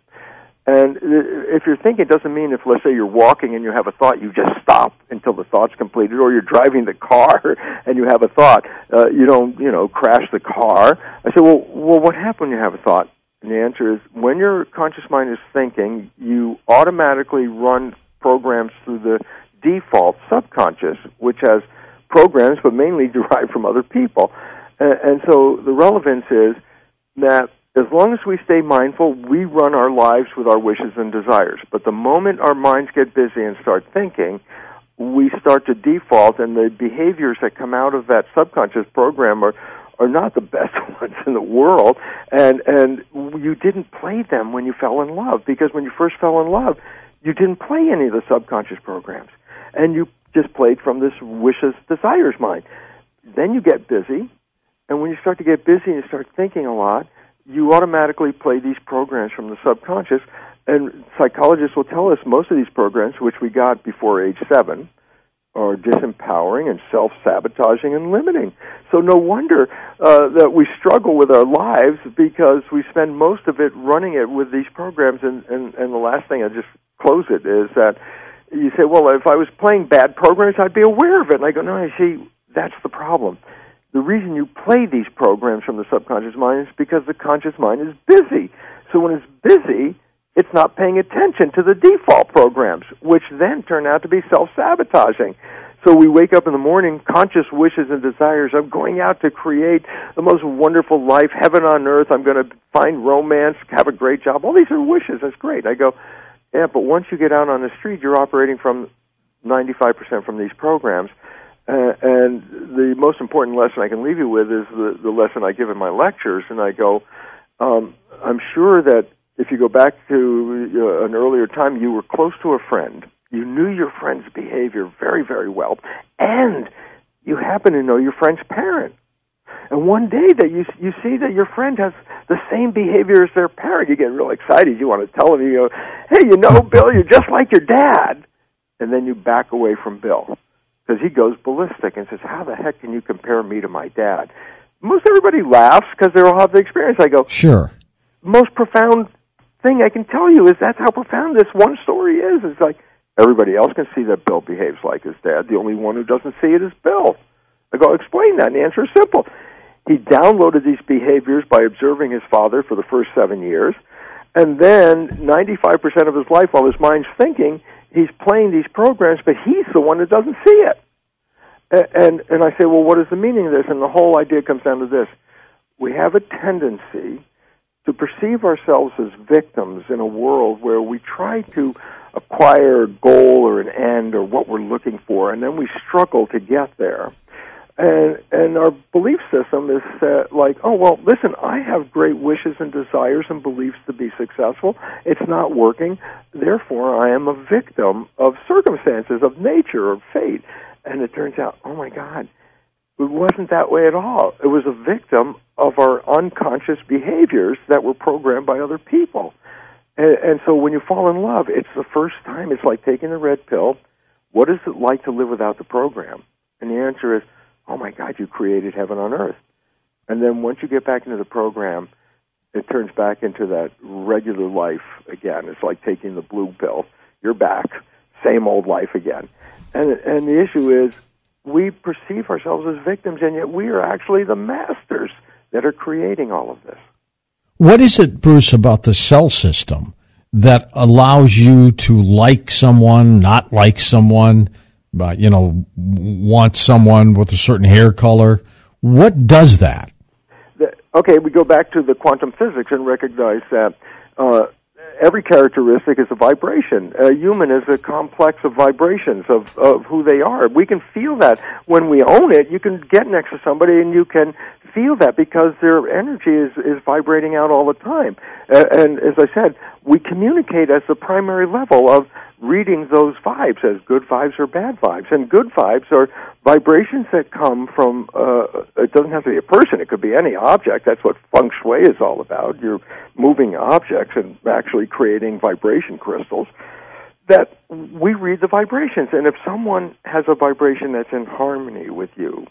And if you're thinking, it doesn't mean if, let's say, you're walking and you have a thought, you just stop until the thought's completed, or you're driving the car and you have a thought. Uh, you don't, you know, crash the car. I say, well, well, what happened when you have a thought? And the answer is, when your conscious mind is thinking, you automatically run programs through the default subconscious, which has programs but mainly derived from other people. And, and so the relevance is that as long as we stay mindful, we run our lives with our wishes and desires. But the moment our minds get busy and start thinking, we start to default, and the behaviors that come out of that subconscious program are are not the best ones in the world, and and you didn't play them when you fell in love, because when you first fell in love, you didn't play any of the subconscious programs, and you just played from this wishes, desires mind. Then you get busy, and when you start to get busy and you start thinking a lot, you automatically play these programs from the subconscious, and psychologists will tell us most of these programs, which we got before age seven, are disempowering and self-sabotaging and limiting. So no wonder uh, that we struggle with our lives, because we spend most of it running it with these programs. And, and, and the last thing, I just close it, is that you say, well, if I was playing bad programs, I'd be aware of it. And I go, no, you see, that's the problem. The reason you play these programs from the subconscious mind is because the conscious mind is busy. So when it's busy, it's not paying attention to the default programs, which then turn out to be self-sabotaging. So we wake up in the morning, conscious wishes and desires. I'm going out to create the most wonderful life, heaven on earth. I'm going to find romance, have a great job. All these are wishes. That's great. I go, yeah, but once you get out on the street, you're operating from ninety-five percent from these programs. Uh, and the most important lesson I can leave you with is the, the lesson I give in my lectures. And I go, um, I'm sure that if you go back to uh, an earlier time, you were close to a friend You knew your friend's behavior very, very well, and you happen to know your friend's parent. And one day that you you see that your friend has the same behavior as their parent, you get real excited. You want to tell them, you go, hey, you know, Bill, you're just like your dad. And then you back away from Bill because he goes ballistic and says, how the heck can you compare me to my dad? Most everybody laughs because they all have the experience. I go, sure. Most profound thing I can tell you is that's how profound this one story is. It's like everybody else can see that Bill behaves like his dad. The only one who doesn't see it is Bill. I go, explain that, and the answer is simple. He downloaded these behaviors by observing his father for the first seven years, and then ninety-five percent of his life, while his mind's thinking, he's playing these programs, but he's the one that doesn't see it. And, and I say, well, what is the meaning of this? And the whole idea comes down to this. We have a tendency to perceive ourselves as victims in a world where we try to acquire a goal or an end or what we're looking for, and then we struggle to get there. And, and our belief system is uh, like, oh, well, listen, I have great wishes and desires and beliefs to be successful. It's not working. Therefore, I am a victim of circumstances, of nature, of fate. And it turns out, oh, my God, it wasn't that way at all. It was a victim of our unconscious behaviors that were programmed by other people. And, and so when you fall in love, it's the first time. It's like taking the red pill. What is it like to live without the program? And the answer is, oh, my God, you created heaven on earth. And then once you get back into the program, it turns back into that regular life again. It's like taking the blue pill. You're back. Same old life again. And, and the issue is we perceive ourselves as victims, and yet we are actually the masters that are creating all of this. What is it, Bruce, about the cell system that allows you to like someone, not like someone, but, you know, want someone with a certain hair color? What does that? The, okay, we go back to the quantum physics and recognize that uh, every characteristic is a vibration. A human is a complex of vibrations of, of who they are. We can feel that. When we own it, you can get next to somebody and you can feel that because their energy is, is vibrating out all the time. Uh, and as I said, we communicate as the primary level of reading those vibes as good vibes or bad vibes. And good vibes are vibrations that come from, uh, it doesn't have to be a person, it could be any object. That's what feng shui is all about. You're moving objects and actually creating vibration crystals. That we read the vibrations. And if someone has a vibration that's in harmony with you,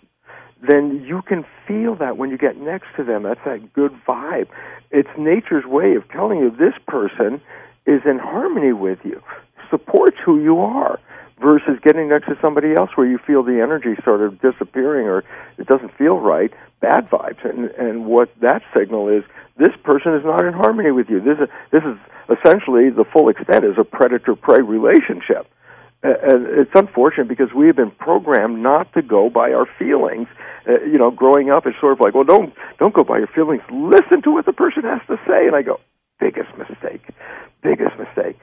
then you can feel that when you get next to them. That's that good vibe. It's nature's way of telling you this person is in harmony with you, supports who you are, versus getting next to somebody else where you feel the energy sort of disappearing or it doesn't feel right, bad vibes. And, and what that signal is, this person is not in harmony with you. This is, this is essentially the full extent is a predator-prey relationship. And it's unfortunate because we have been programmed not to go by our feelings. Uh, you know, growing up, it's sort of like, well, don't don't go by your feelings. Listen to what the person has to say. And I go, biggest mistake, biggest mistake.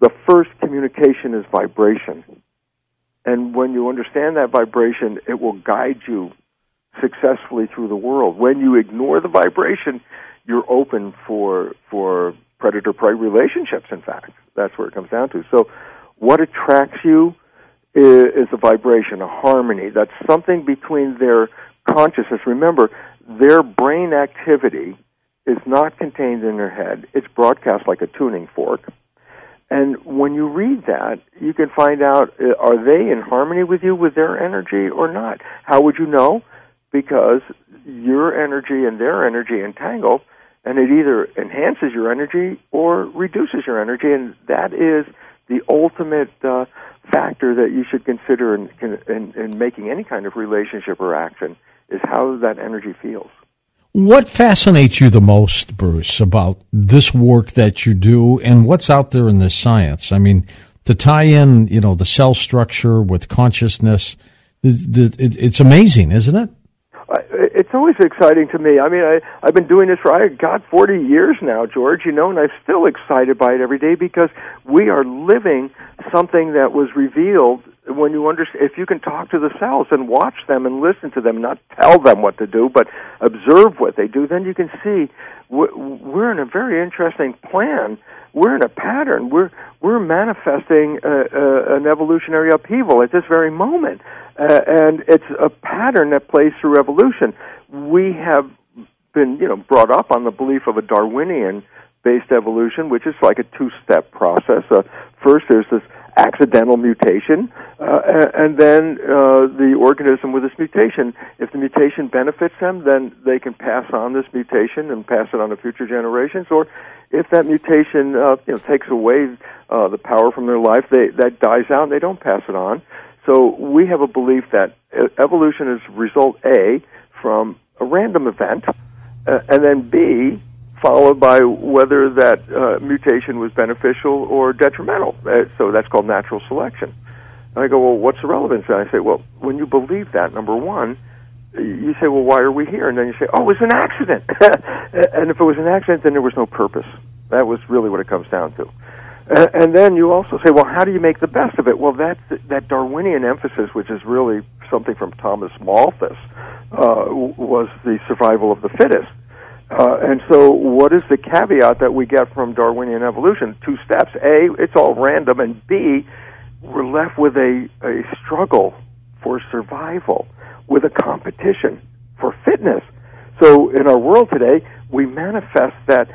The first communication is vibration. And when you understand that vibration, it will guide you successfully through the world. When you ignore the vibration, you're open for for predator-prey relationships, in fact. That's where it comes down to. So what attracts you is a vibration, a harmony. That's something between their consciousness. Remember, their brain activity is not contained in their head. It's broadcast like a tuning fork. And when you read that, you can find out, are they in harmony with you, with their energy, or not? How would you know? Because your energy and their energy entangle, and it either enhances your energy or reduces your energy, and that is the ultimate uh, factor that you should consider in, in, in making any kind of relationship or action is how that energy feels. What fascinates you the most, Bruce, about this work that you do and what's out there in the science? I mean, to tie in, you know, the cell structure with consciousness, the, the, it, it's amazing, isn't it? It's always exciting to me. I mean, I, I've been doing this for, I got forty years now, George, you know, and I'm still excited by it every day because we are living something that was revealed when you understand, if you can talk to the cells and watch them and listen to them, not tell them what to do, but observe what they do, then you can see we're in a very interesting plan. We're in a pattern. We're we're manifesting uh, uh, an evolutionary upheaval at this very moment, uh, and it's a pattern that plays through evolution. We have been, you know, brought up on the belief of a Darwinian-based evolution, which is like a two-step process. Uh, first, there's this accidental mutation, uh, and then uh, the organism with this mutation, if the mutation benefits them, then they can pass on this mutation and pass it on to future generations, or if that mutation uh, you know, takes away uh, the power from their life, they, that dies out and they don't pass it on. So we have a belief that evolution is result A from a random event, uh, and then B, followed by whether that uh, mutation was beneficial or detrimental. Uh, so that's called natural selection. And I go, well, what's the relevance? And I say, well, when you believe that, number one, you say, well, why are we here? And then you say, oh, it was an accident. And if it was an accident, then there was no purpose. That was really what it comes down to. Uh, and then you also say, well, how do you make the best of it? Well, that's th- that Darwinian emphasis, which is really something from Thomas Malthus, uh, was the survival of the fittest. Uh, and so what is the caveat that we get from Darwinian evolution? Two steps. A, it's all random, and B, we're left with a, a struggle for survival, with a competition for fitness. So in our world today, we manifest that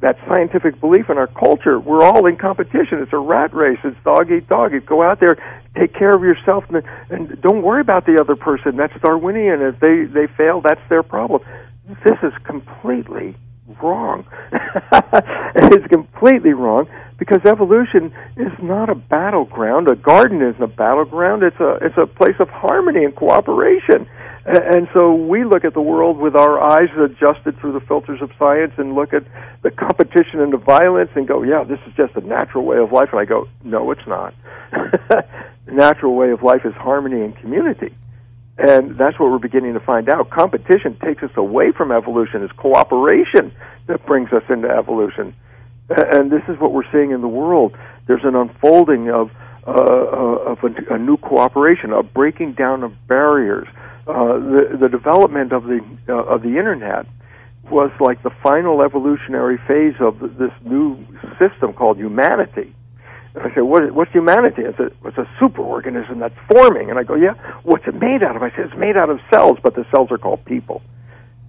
that scientific belief in our culture. We're all in competition. It's a rat race. It's dog eat dog. You go out there, take care of yourself, and, and don't worry about the other person. That's Darwinian. If they, they fail, that's their problem. This is completely wrong. It's completely wrong because evolution is not a battleground. A garden isn't a battleground. It's a it's a place of harmony and cooperation. And so we look at the world with our eyes adjusted through the filters of science and look at the competition and the violence and go, yeah, this is just a natural way of life. And I go, no, it's not. The natural way of life is harmony and community. And that's what we're beginning to find out. Competition takes us away from evolution. It's cooperation that brings us into evolution. And this is what we're seeing in the world. There's an unfolding of uh, of a, a new cooperation, a breaking down of barriers. Uh, the, the development of the uh, of the Internet was like the final evolutionary phase of this new system called humanity. And I said, what is, what's humanity? It's a, it's a superorganism that's forming. And I go, yeah, what's it made out of? I said, it's made out of cells, but the cells are called people.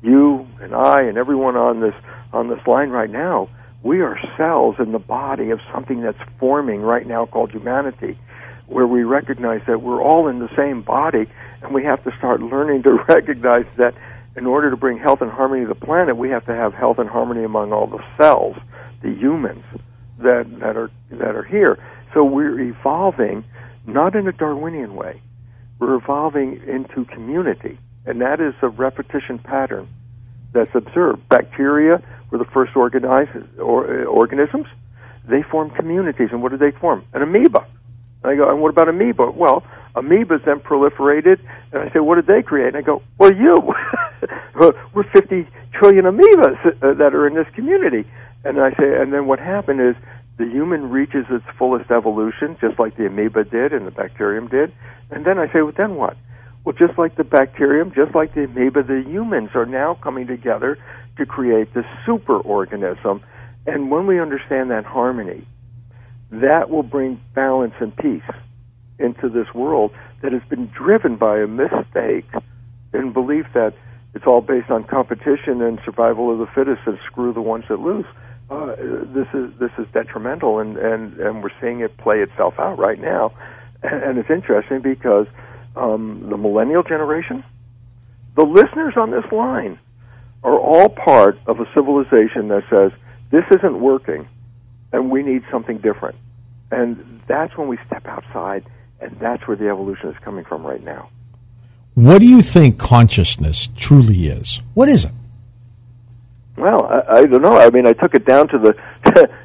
You and I and everyone on this on this line right now, we are cells in the body of something that's forming right now called humanity, where we recognize that we're all in the same body, and we have to start learning to recognize that in order to bring health and harmony to the planet, we have to have health and harmony among all the cells, the humans, that that are that are here. So we're evolving not in a Darwinian way. We're evolving into community, and that is a repetition pattern that's observed. Bacteria were the first organize, or, uh, organisms. They form communities, and what did they form? An amoeba. And I go, and what about amoeba? Well, amoebas then proliferated, and I say, what did they create? And I go, well, you. We're fifty trillion amoebas that are in this community. And I say, and then what happened is the human reaches its fullest evolution, just like the amoeba did and the bacterium did. And then I say, well, then what? Well, just like the bacterium, just like the amoeba, the humans are now coming together to create this superorganism. And when we understand that harmony, that will bring balance and peace into this world that has been driven by a mistake in belief that it's all based on competition and survival of the fittest, and screw the ones that lose. Uh, this is this is detrimental, and, and, and we're seeing it play itself out right now. And, and it's interesting because um, the millennial generation, the listeners on this line, are all part of a civilization that says, this isn't working, and we need something different. And that's when we step outside, and that's where the evolution is coming from right now. What do you think consciousness truly is? What is it? Well, I, I don't know. I mean, I took it down to the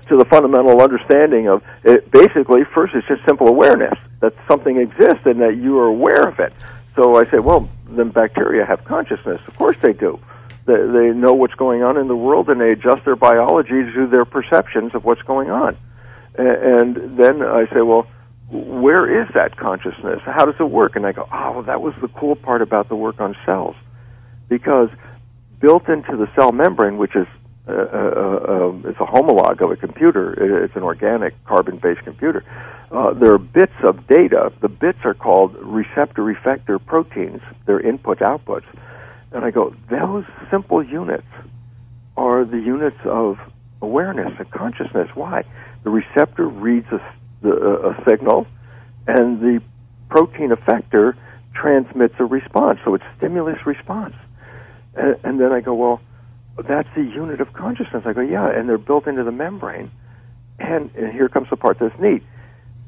to the fundamental understanding of it. Basically, first, it's just simple awareness that something exists and that you are aware of it. So I say, well, then bacteria have consciousness. Of course they do. They, they know what's going on in the world, and they adjust their biology to their perceptions of what's going on. And then I say, well, where is that consciousness? How does it work? And I go, oh, well, that was the cool part about the work on cells, because built into the cell membrane, which is uh, uh, uh, it's a homologue of a computer, it's an organic carbon-based computer, uh, there are bits of data. The bits are called receptor-effector proteins. They're input-outputs. And I go, those simple units are the units of awareness and consciousness. Why? The receptor reads a, the, a signal, and the protein effector transmits a response. So it's stimulus-response. And, and then I go, well, that's the unit of consciousness. I go, yeah, and they're built into the membrane. And, and here comes the part that's neat.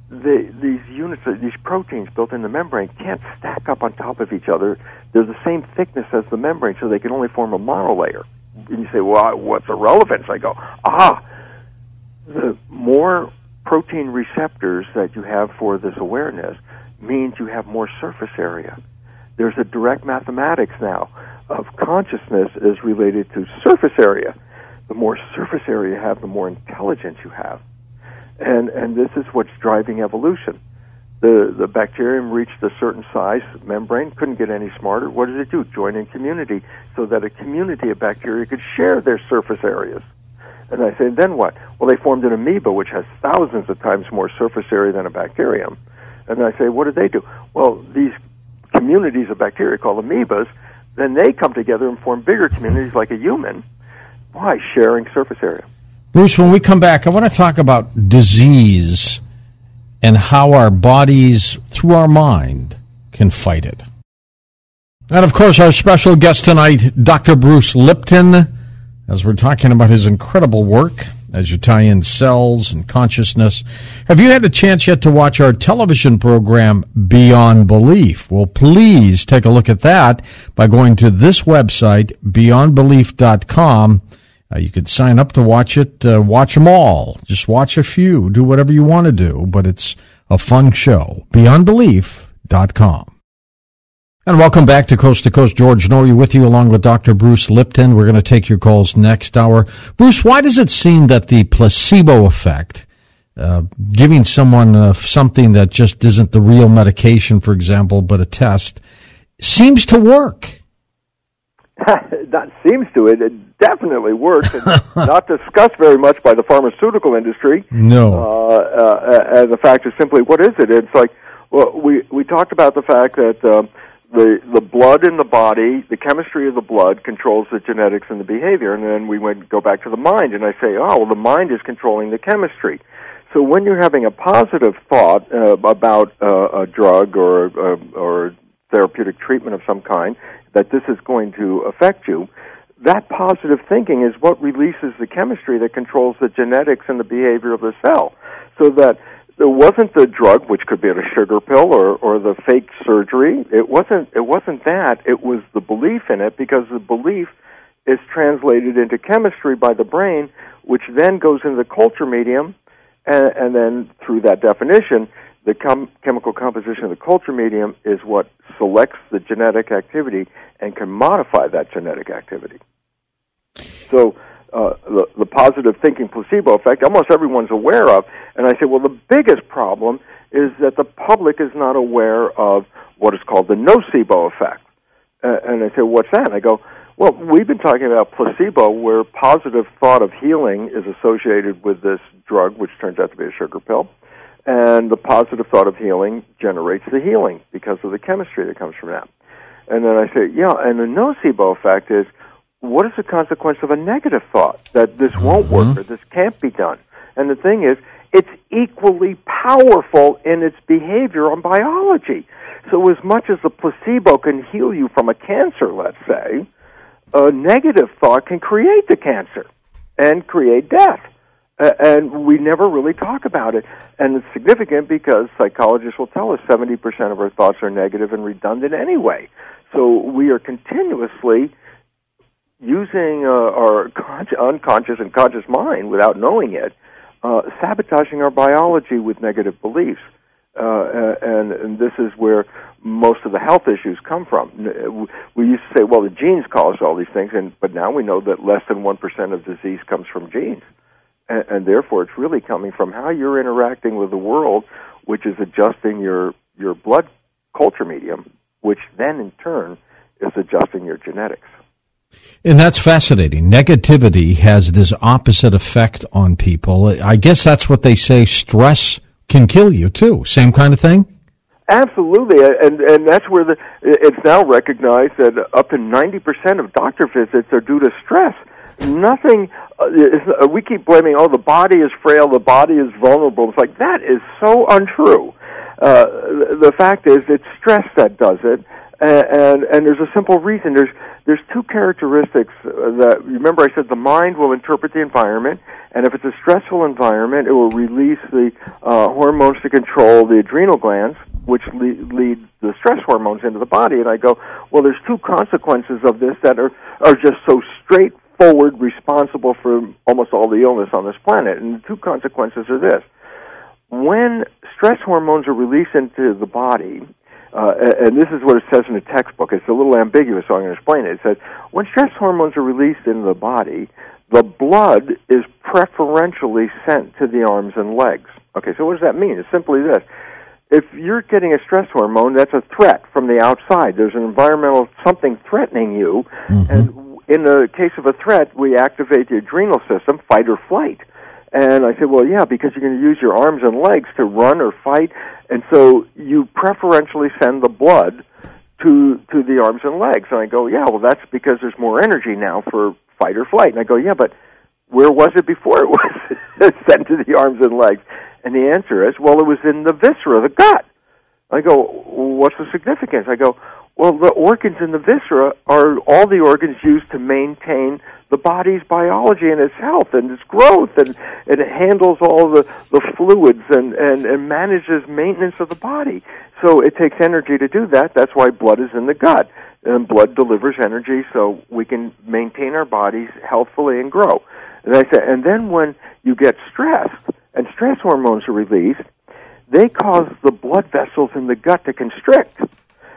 The, these units, these proteins built in the membrane can't stack up on top of each other. They're the same thickness as the membrane, so they can only form a monolayer. And you say, well, what's the relevance? I go, ah, the more protein receptors that you have for this awareness means you have more surface area. There's a direct mathematics now of consciousness is related to surface area. The more surface area you have, the more intelligence you have. And and this is what's driving evolution. The the bacterium reached a certain size membrane, couldn't get any smarter. What did it do? Join in community so that a community of bacteria could share their surface areas. And I say, then what? Well, they formed an amoeba, which has thousands of times more surface area than a bacterium. And I say, what did they do? Well, these communities of bacteria called amoebas, then they come together and form bigger communities like a human. Why? Sharing surface area. Bruce, when we come back, I want to talk about disease and how our bodies, through our mind, can fight it. And, of course, our special guest tonight, Doctor Bruce Lipton, as we're talking about his incredible work as you tie in cells and consciousness. Have you had a chance yet to watch our television program, Beyond Belief? Well, please take a look at that by going to this website, beyond belief dot com. Uh, you can sign up to watch it, uh, watch them all. Just watch a few, do whatever you want to do, but it's a fun show, beyond belief dot com. And welcome back to Coast to Coast. George Norrie with you along with Doctor Bruce Lipton. We're going to take your calls next hour. Bruce, why does it seem that the placebo effect, uh, giving someone uh, something that just isn't the real medication, for example, but a test, seems to work? That seems to it. It definitely works. It's not discussed very much by the pharmaceutical industry. No. Uh, uh, and the fact is simply, what is it? It's like, well, we, we talked about the fact that... Um, The the blood in the body, the chemistry of the blood controls the genetics and the behavior. And then we went go back to the mind, and I say, oh, well, the mind is controlling the chemistry. So when you're having a positive thought uh, about uh, a drug or uh, or therapeutic treatment of some kind, that this is going to affect you, that positive thinking is what releases the chemistry that controls the genetics and the behavior of the cell. So that there wasn't the drug, which could be a sugar pill or, or the fake surgery. It wasn't, it wasn't that. It was the belief in it, because the belief is translated into chemistry by the brain, which then goes into the culture medium, and, and then through that definition, the com- chemical composition of the culture medium is what selects the genetic activity and can modify that genetic activity. So... Uh, the, the positive thinking placebo effect, almost everyone's aware of. And I say, well, the biggest problem is that the public is not aware of what is called the nocebo effect. Uh, and I say, what's that? And I go, well, we've been talking about placebo, where positive thought of healing is associated with this drug, which turns out to be a sugar pill. And the positive thought of healing generates the healing because of the chemistry that comes from that. And then I say, yeah, and the nocebo effect is, what is the consequence of a negative thought? That this won't work or this can't be done. And the thing is, it's equally powerful in its behavior on biology. So as much as a placebo can heal you from a cancer, let's say, a negative thought can create the cancer and create death. Uh, and we never really talk about it. And it's significant because psychologists will tell us seventy percent of our thoughts are negative and redundant anyway. So we are continuously... using uh, our con- unconscious and conscious mind without knowing it, uh, sabotaging our biology with negative beliefs. Uh, and, and this is where most of the health issues come from. We used to say, well, the genes cause all these things, and but now we know that less than one percent of disease comes from genes. And, and therefore, it's really coming from how you're interacting with the world, which is adjusting your, your blood culture medium, which then in turn is adjusting your genetics. And that's fascinating. Negativity has this opposite effect on people. I guess that's what they say, stress can kill you too. Same kind of thing? Absolutely, and and that's where the it's now recognized that up to ninety percent of doctor visits are due to stress. Nothing, uh, we keep blaming, oh, the body is frail, the body is vulnerable. It's like, that is so untrue. Uh, the fact is, it's stress that does it, and, and, and there's a simple reason. There's there's two characteristics that, remember I said the mind will interpret the environment, and if it's a stressful environment, it will release the uh, hormones to control the adrenal glands, which lead, lead the stress hormones into the body. And I go, well, there's two consequences of this that are, are just so straightforward, responsible for almost all the illness on this planet. And the two consequences are this. When stress hormones are released into the body, uh, and this is what it says in the textbook. It's a little ambiguous, so I'm going to explain it. It says, when stress hormones are released into the body, the blood is preferentially sent to the arms and legs. Okay, so what does that mean? It's simply this. If you're getting a stress hormone, that's a threat from the outside. There's an environmental something threatening you, mm-hmm. and in the case of a threat, we activate the adrenal system, fight or flight. And I said, well, yeah, because you're going to use your arms and legs to run or fight, and so you preferentially send the blood to to the arms and legs. And I go, yeah, well, that's because there's more energy now for fight or flight. And I go, yeah, but where was it before it was sent to the arms and legs? And the answer is, well, it was in the viscera, the gut. I go, what's the significance? I go, well, the organs in the viscera are all the organs used to maintain the body's biology and its health and its growth, and, and it handles all the, the fluids and, and, and manages maintenance of the body. So it takes energy to do that. That's why blood is in the gut. And blood delivers energy so we can maintain our bodies healthfully and grow. And I said, and then when you get stressed, and stress hormones are released, they cause the blood vessels in the gut to constrict.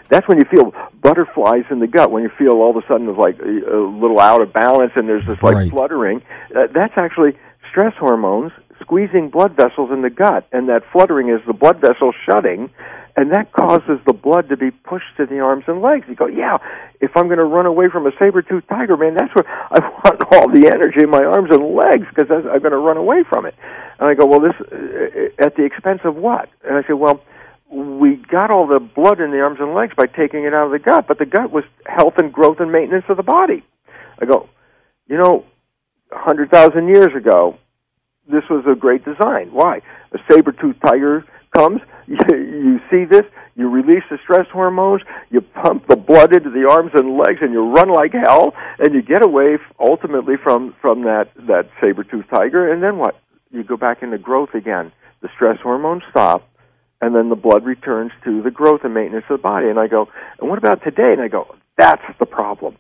That's when you feel butterflies in the gut, when you feel all of a sudden it's like a little out of balance and there's this like right. fluttering. Uh, that's actually stress hormones squeezing blood vessels in the gut, and that fluttering is the blood vessel shutting, and that causes the blood to be pushed to the arms and legs. You go, yeah, if I'm going to run away from a saber-toothed tiger, man, that's where I want all the energy in my arms and legs because I'm going to run away from it. And I go, well, this uh, at the expense of what? And I say, well, we got all the blood in the arms and legs by taking it out of the gut, but the gut was health and growth and maintenance of the body. I go, you know, one hundred thousand years ago, this was a great design. Why? A saber-toothed tiger comes, you, you see this, you release the stress hormones, you pump the blood into the arms and legs, and you run like hell, and you get away ultimately from, from that, that saber-toothed tiger, and then what? You go back into growth again. The stress hormones stop, and then the blood returns to the growth and maintenance of the body. And I go, and what about today? And I go, that's the problem.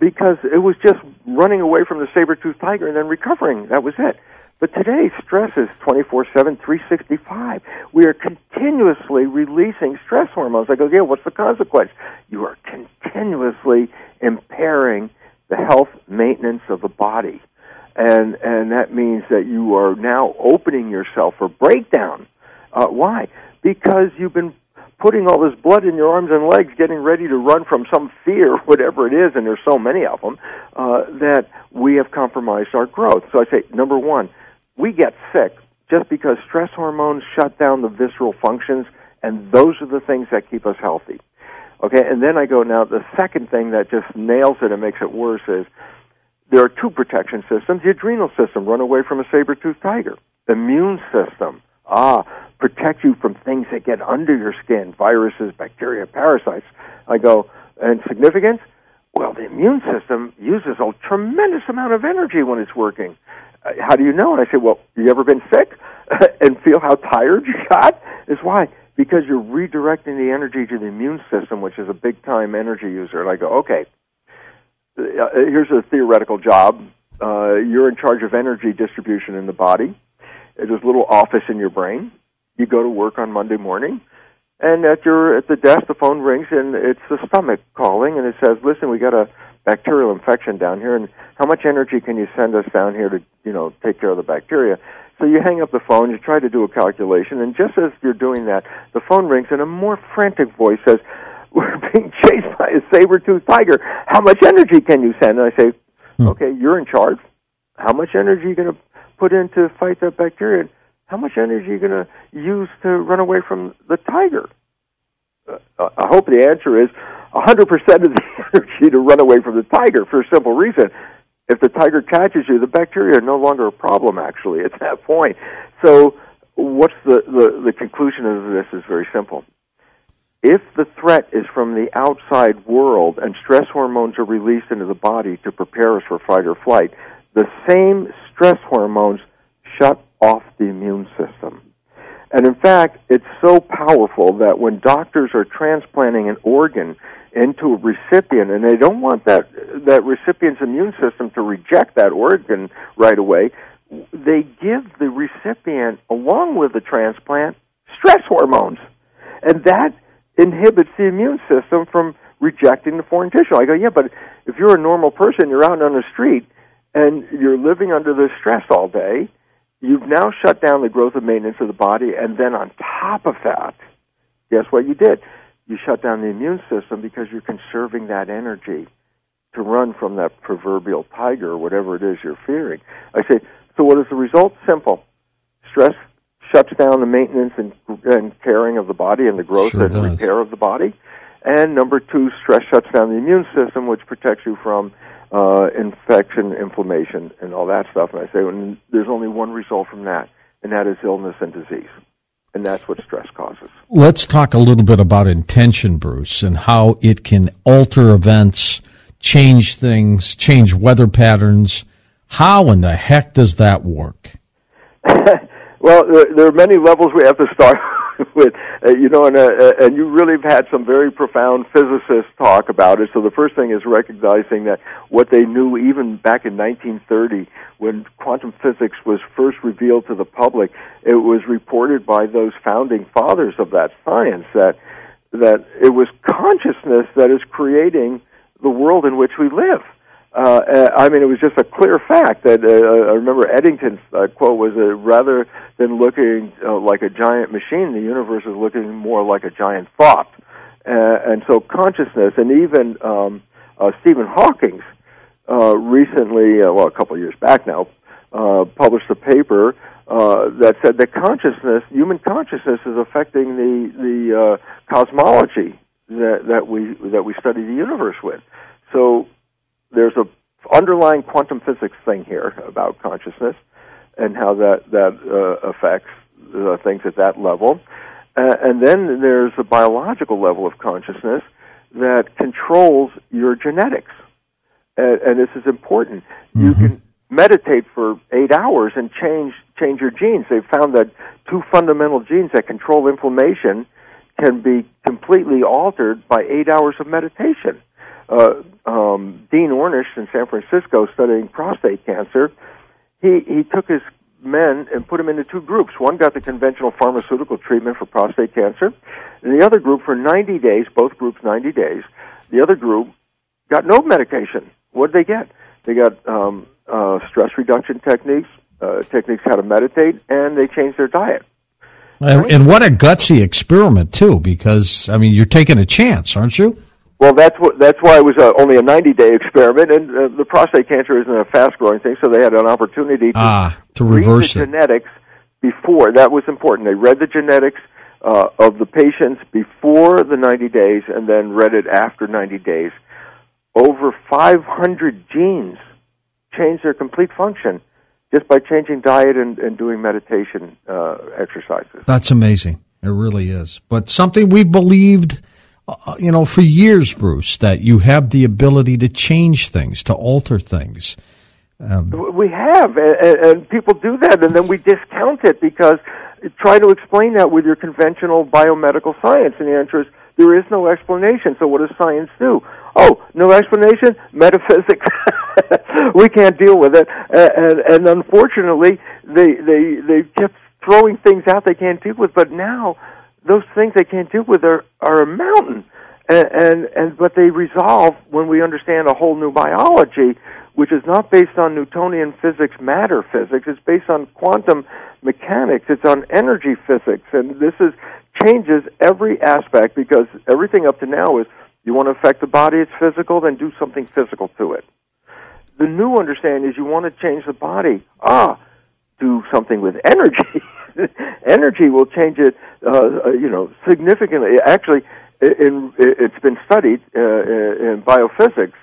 Because it was just running away from the saber-toothed tiger and then recovering. That was it. But today, stress is twenty-four seven, three sixty-five. We are continuously releasing stress hormones. I go, yeah, what's the consequence? You are continuously impairing the health maintenance of the body. And and that means that you are now opening yourself for breakdown. Uh, why? Because you've been putting all this blood in your arms and legs, getting ready to run from some fear, whatever it is, and there's so many of them, uh, that we have compromised our growth. So I say, number one, we get sick just because stress hormones shut down the visceral functions, and those are the things that keep us healthy. Okay, and then I go, now, the second thing that just nails it and makes it worse is there are two protection systems. The adrenal system, run away from a saber-toothed tiger. The immune system, ah, protect you from things that get under your skin, viruses, bacteria, parasites. I go, and significance? Well, the immune system uses a tremendous amount of energy when it's working. How do you know? And I say, well, you ever been sick and feel how tired you got? Is why? Because you're redirecting the energy to the immune system, which is a big-time energy user. And I go, okay, here's a theoretical job. Uh, you're in charge of energy distribution in the body. There's a little office in your brain. You go to work on Monday morning, and at your at the desk, the phone rings, and it's the stomach calling, and it says, listen, we got a bacterial infection down here, and how much energy can you send us down here to, you know, take care of the bacteria? So you hang up the phone, you try to do a calculation, and just as you're doing that, the phone rings, and a more frantic voice says, "We're being chased by a saber-toothed tiger. How much energy can you send?" And I say, hmm. okay, you're in charge. How much energy are you going to put in to fight that bacteria? How much energy are you going to use to run away from the tiger? Uh, I hope the answer is one hundred percent of the energy to run away from the tiger, for a simple reason. If the tiger catches you, the bacteria are no longer a problem, actually, at that point. So what's the, the, the conclusion of this is very simple. If the threat is from the outside world and stress hormones are released into the body to prepare us for fight or flight, the same stress hormones shut off the immune system. And in fact, it's so powerful that when doctors are transplanting an organ into a recipient, and they don't want that that recipient's immune system to reject that organ right away, they give the recipient, along with the transplant, stress hormones. And that inhibits the immune system from rejecting the foreign tissue. I go, yeah, but if you're a normal person, you're out on the street, and you're living under the stress all day, you've now shut down the growth and maintenance of the body, and then on top of that, guess what you did? You shut down the immune system because you're conserving that energy to run from that proverbial tiger or whatever it is you're fearing. I say, so what is the result? Simple. Stress shuts down the maintenance and, and caring of the body and the growth sure and does. repair of the body. And number two, stress shuts down the immune system, which protects you from uh, infection, inflammation, and all that stuff. And I say, well, there's only one result from that, and that is illness and disease. And that's what stress causes. Let's talk a little bit about intention, Bruce, and how it can alter events, change things, change weather patterns. How in the heck does that work? Well, there are many levels we have to start with, uh, you know, and, uh, and you really have had some very profound physicists talk about it. So the first thing is recognizing that what they knew even back in nineteen thirty, when quantum physics was first revealed to the public, it was reported by those founding fathers of that science that that it was consciousness that is creating the world in which we live. Uh, I mean, it was just a clear fact that uh, I remember Eddington's uh, quote was, uh, rather than looking uh, like a giant machine, the universe is looking more like a giant thought. Uh, and so consciousness, and even um, uh, Stephen Hawking's uh, recently, uh, well, a couple of years back now, uh, published a paper uh, that said that consciousness, human consciousness, is affecting the, the uh, cosmology that, that, we, that we study the universe with. So there's a underlying quantum physics thing here about consciousness and how that that uh, affects uh, things at that level, uh, and then there's a biological level of consciousness that controls your genetics, and, and this is important. Mm-hmm. You can meditate for eight hours and change change your genes. They've found that two fundamental genes that control inflammation can be completely altered by eight hours of meditation. Uh, um, Dean Ornish in San Francisco, studying prostate cancer, he, he took his men and put them into two groups. One got the conventional pharmaceutical treatment for prostate cancer, and the other group for ninety days, both groups ninety days. The other group got no medication. What did they get? They got um, uh, stress reduction techniques, uh, techniques how to meditate, and they changed their diet. And, and what a gutsy experiment, too, because, I mean, you're taking a chance, aren't you? Well, that's what, that's why it was a, only a ninety-day experiment, and uh, the prostate cancer isn't a fast-growing thing, so they had an opportunity to, ah, to reverse read the it. genetics before. That was important. They read the genetics uh, of the patients before the ninety days and then read it after ninety days. Over five hundred genes changed their complete function just by changing diet and, and doing meditation uh, exercises. That's amazing. It really is. But something we believed... Uh, you know, for years, Bruce, that you have the ability to change things, to alter things. Um, we have, and, and people do that, and then we discount it because try to explain that with your conventional biomedical science, and the answer is there is no explanation. So what does science do? Oh, no explanation? Metaphysics. We can't deal with it, and, and, and unfortunately, they they they kept throwing things out they can't deal with, but now those things they can't deal with are, are a mountain, and, and and but they resolve when we understand a whole new biology, which is not based on Newtonian physics, matter physics. It's based on quantum mechanics, it's on energy physics, and this is changes every aspect, because everything up to now is you want to affect the body, it's physical, then do something physical to it. The new understanding is you want to change the body. Ah, do something with energy. Energy will change it, uh, you know, significantly. Actually, in, it's been studied uh, in biophysics.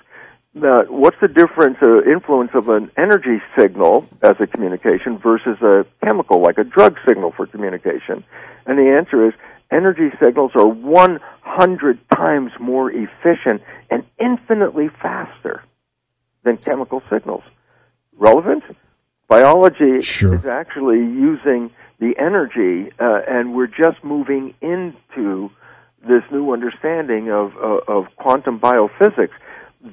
Now, what's the difference or uh, influence of an energy signal as a communication versus a chemical, like a drug signal for communication? And the answer is energy signals are one hundred times more efficient and infinitely faster than chemical signals. Relevant? Biology sure. is actually using the energy, uh, and we're just moving into this new understanding of, uh, of quantum biophysics.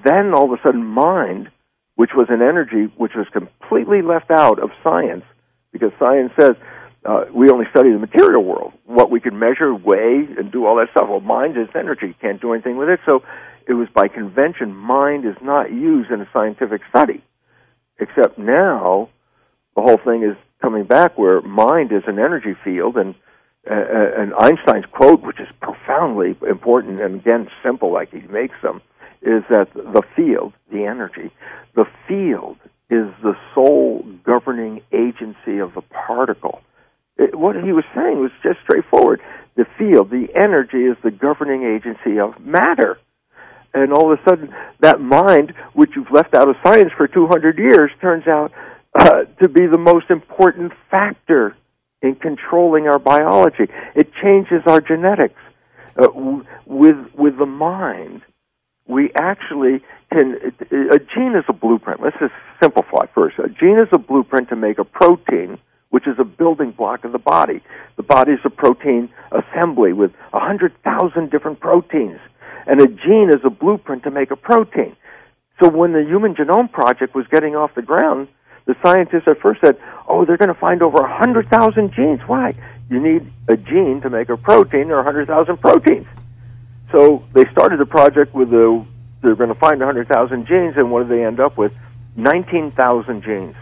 Then all of a sudden mind, which was an energy which was completely left out of science, because science says uh, we only study the material world, what we can measure, weigh, and do all that stuff. Well, mind is energy, can't do anything with it. So it was by convention, mind is not used in a scientific study, except now the whole thing is coming back where mind is an energy field, and uh, and Einstein's quote, which is profoundly important and, again, simple like he makes them, is that the field, the energy, the field is the sole governing agency of the particle. It, what he was saying was just straightforward. The field, the energy, is the governing agency of matter. And all of a sudden, that mind, which you've left out of science for two hundred years, turns out uh, to be the most important factor in controlling our biology. It changes our genetics. Uh, w- with, with the mind, we actually can, a gene is a blueprint. Let's just simplify first. A gene is a blueprint to make a protein, which is a building block of the body. The body is a protein assembly with one hundred thousand different proteins. And a gene is a blueprint to make a protein. So when the Human Genome Project was getting off the ground, the scientists at first said, oh, they're going to find over one hundred thousand genes. Why? You need a gene to make a protein or one hundred thousand proteins. So they started the project with the, they're going to find one hundred thousand genes, and what did they end up with? nineteen thousand genes.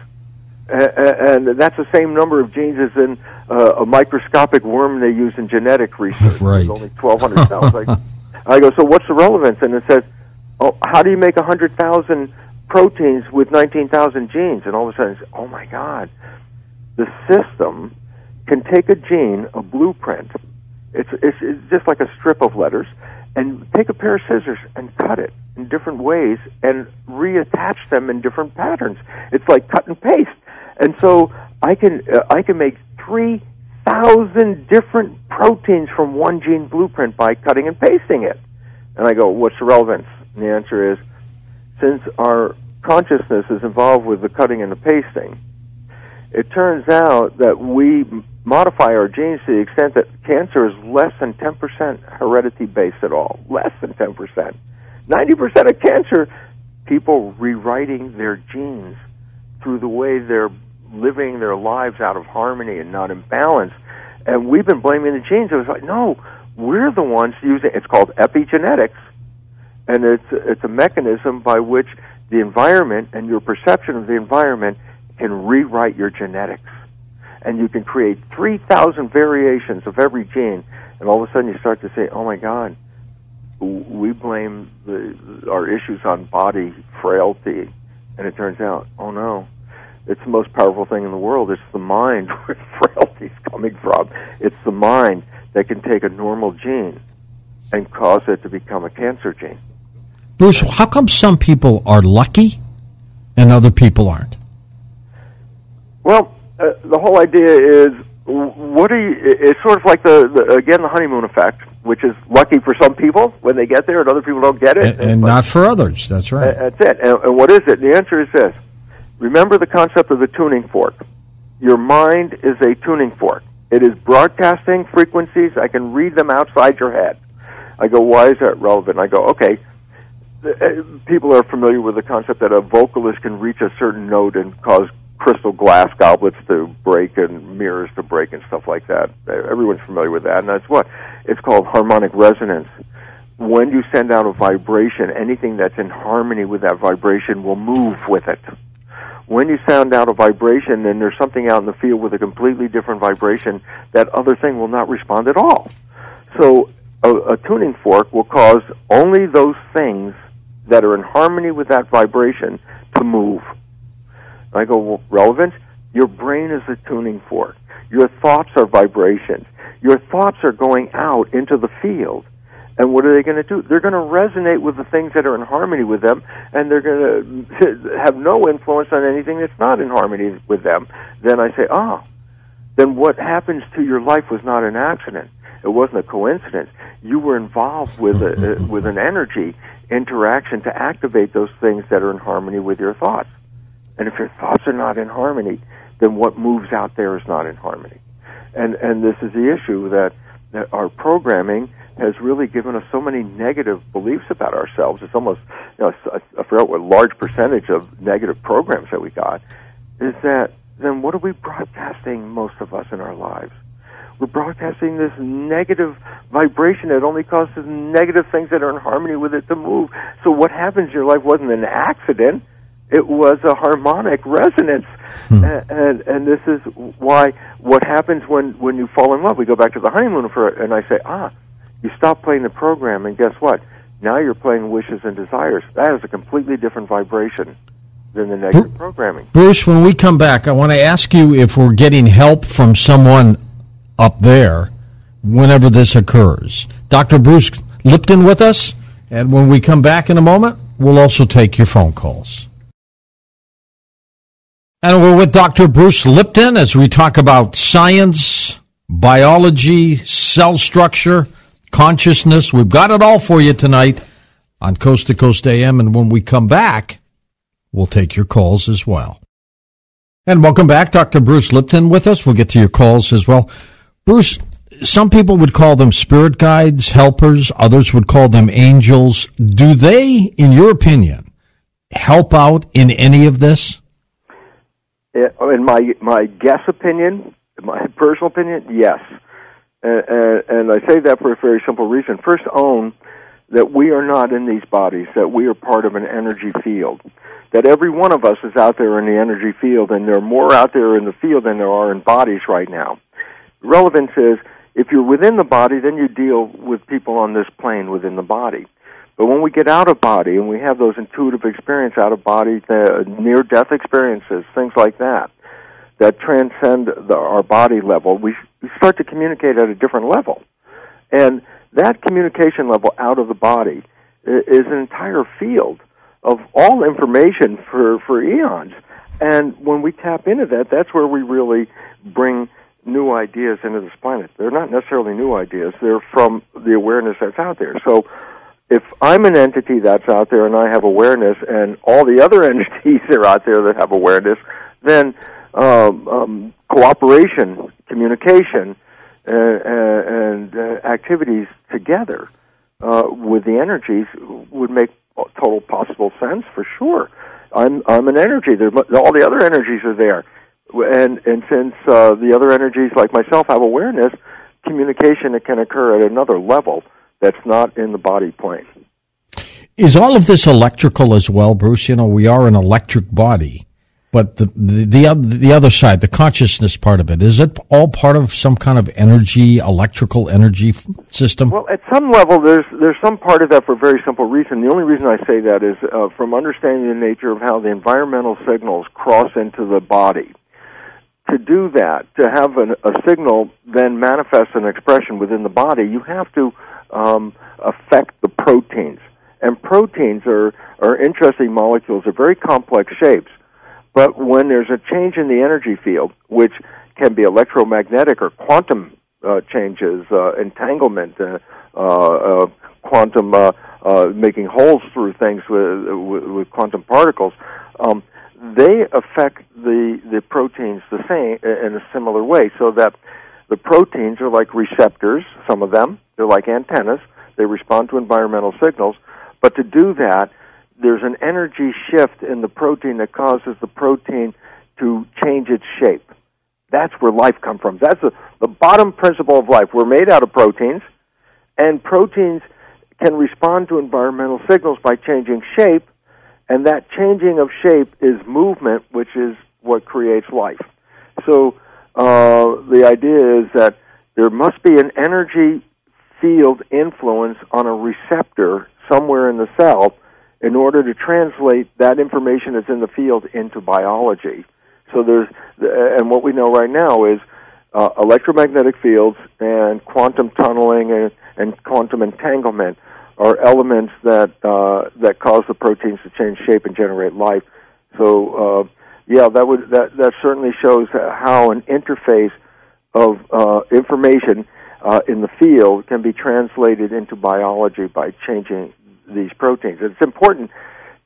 And that's the same number of genes as in a microscopic worm they use in genetic research. Right. There's only twelve hundred cells. Like, I go, so what's the relevance? And it says, oh, how do you make one hundred thousand proteins with nineteen thousand genes? And all of a sudden, it's, oh, my God, the system can take a gene, a blueprint, It's, it's, it's just like a strip of letters, and take a pair of scissors and cut it in different ways and reattach them in different patterns. It's like cut and paste. And so I can uh, I can make three thousand different proteins from one gene blueprint by cutting and pasting it. And I go, what's the relevance? And the answer is, since our consciousness is involved with the cutting and the pasting, it turns out that we modify our genes to the extent that cancer is less than ten percent heredity-based at all. Less than ten percent. ninety percent of cancer, people rewriting their genes through the way they're living their lives out of harmony and not in balance. And we've been blaming the genes. It was like, no, we're the ones using, it's called epigenetics. And it's, it's a mechanism by which the environment and your perception of the environment can rewrite your genetics. And you can create three thousand variations of every gene, and all of a sudden you start to say, oh, my God, we blame the, our issues on body frailty. And it turns out, oh, no, it's the most powerful thing in the world. It's the mind where frailty is coming from. It's the mind that can take a normal gene and cause it to become a cancer gene. Bruce, how come some people are lucky and other people aren't? Well, Uh, the whole idea is, what are you, it's sort of like the, the, again, the honeymoon effect, which is lucky for some people when they get there and other people don't get it. And, and, and not like, for others, that's right. That's it. And, and what is it? The answer is this. Remember the concept of the tuning fork. Your mind is a tuning fork. It is broadcasting frequencies. I can read them outside your head. I go, why is that relevant? I go, okay. People are familiar with the concept that a vocalist can reach a certain note and cause crystal glass goblets to break and mirrors to break and stuff like that. Everyone's familiar with that, and that's what it's called, harmonic resonance. When you send out a vibration, anything that's in harmony with that vibration will move with it. When you sound out a vibration, then there's something out in the field with a completely different vibration. That other thing will not respond at all. So a, a tuning fork will cause only those things that are in harmony with that vibration to move. And I go, well, relevant? Your brain is a tuning fork. Your thoughts are vibrations. Your thoughts are going out into the field. And what are they going to do? They're going to resonate with the things that are in harmony with them, and they're going to have no influence on anything that's not in harmony with them. Then I say, oh, then what happens to your life was not an accident. It wasn't a coincidence. You were involved with a, with an energy interaction to activate those things that are in harmony with your thoughts. And if your thoughts are not in harmony, then what moves out there is not in harmony. And and this is the issue that, that our programming has really given us so many negative beliefs about ourselves. It's almost, you know, I, I forgot what large percentage of negative programs that we got, is that then what are we broadcasting most of us in our lives? We're broadcasting this negative vibration that only causes negative things that are in harmony with it to move. So what happens in your life wasn't an accident. It was a harmonic resonance, hmm. and, and and this is why what happens when, when you fall in love. We go back to the honeymoon, for, and I say, ah, you stop playing the program, and guess what? Now you're playing wishes and desires. That is a completely different vibration than the negative Bruce, programming. Bruce, when we come back, I want to ask you if we're getting help from someone up there whenever this occurs. Doctor Bruce Lipton with us, and when we come back in a moment, we'll also take your phone calls. And we're with Doctor Bruce Lipton as we talk about science, biology, cell structure, consciousness. We've got it all for you tonight on Coast to Coast A M. And when we come back, we'll take your calls as well. And welcome back, Doctor Bruce Lipton with us. We'll get to your calls as well. Bruce, some people would call them spirit guides, helpers. Others would call them angels. Do they, in your opinion, help out in any of this? In my my guess opinion, my personal opinion, yes. And, and I say that for a very simple reason. First, own that we are not in these bodies, that we are part of an energy field, that every one of us is out there in the energy field, and there are more out there in the field than there are in bodies right now. Relevance is, if you're within the body, then you deal with people on this plane within the body. But when we get out of body and we have those intuitive experiences, out of body, near-death experiences, things like that, that transcend the, our body level, we, we start to communicate at a different level. And that communication level out of the body is an entire field of all information for, for eons. And when we tap into that, that's where we really bring new ideas into this planet. They're not necessarily new ideas. They're from the awareness that's out there. So if I'm an entity that's out there and I have awareness, and all the other entities that are out there that have awareness, then um, um, cooperation, communication, uh, and uh, activities together uh, with the energies would make total possible sense for sure. I'm I'm an energy. There, all the other energies are there, and and since uh, the other energies, like myself, have awareness, communication can occur at another level that's not in the body plane. Is all of this electrical as well, Bruce? You know, we are an electric body, but the the the other, the other side, the consciousness part of it, is it all part of some kind of energy, electrical energy system? Well, at some level, there's there's some part of that for a very simple reason. The only reason I say that is uh, from understanding the nature of how the environmental signals cross into the body. To do that, to have an, a signal then manifest an expression within the body, you have to Um, affect the proteins. And proteins are, are interesting molecules. They're very complex shapes. But when there's a change in the energy field, which can be electromagnetic or quantum uh, changes, uh, entanglement, uh, uh, uh, quantum uh, uh, making holes through things with, with, with quantum particles, um, they affect the, the proteins the same in a similar way, so that the proteins are like receptors, some of them. They're like antennas. They respond to environmental signals. But to do that, there's an energy shift in the protein that causes the protein to change its shape. That's where life comes from. That's the, the bottom principle of life. We're made out of proteins, and proteins can respond to environmental signals by changing shape, And that changing of shape is movement, which is what creates life. So uh, the idea is that there must be an energy field influence on a receptor somewhere in the cell in order to translate that information that's in the field into biology. So there's, and what we know right now is uh, electromagnetic fields and quantum tunneling and, and quantum entanglement are elements that uh, that cause the proteins to change shape and generate life. So, uh, yeah, that would that that certainly shows how an interface of uh, information uh, in the field can be translated into biology by changing these proteins. It's important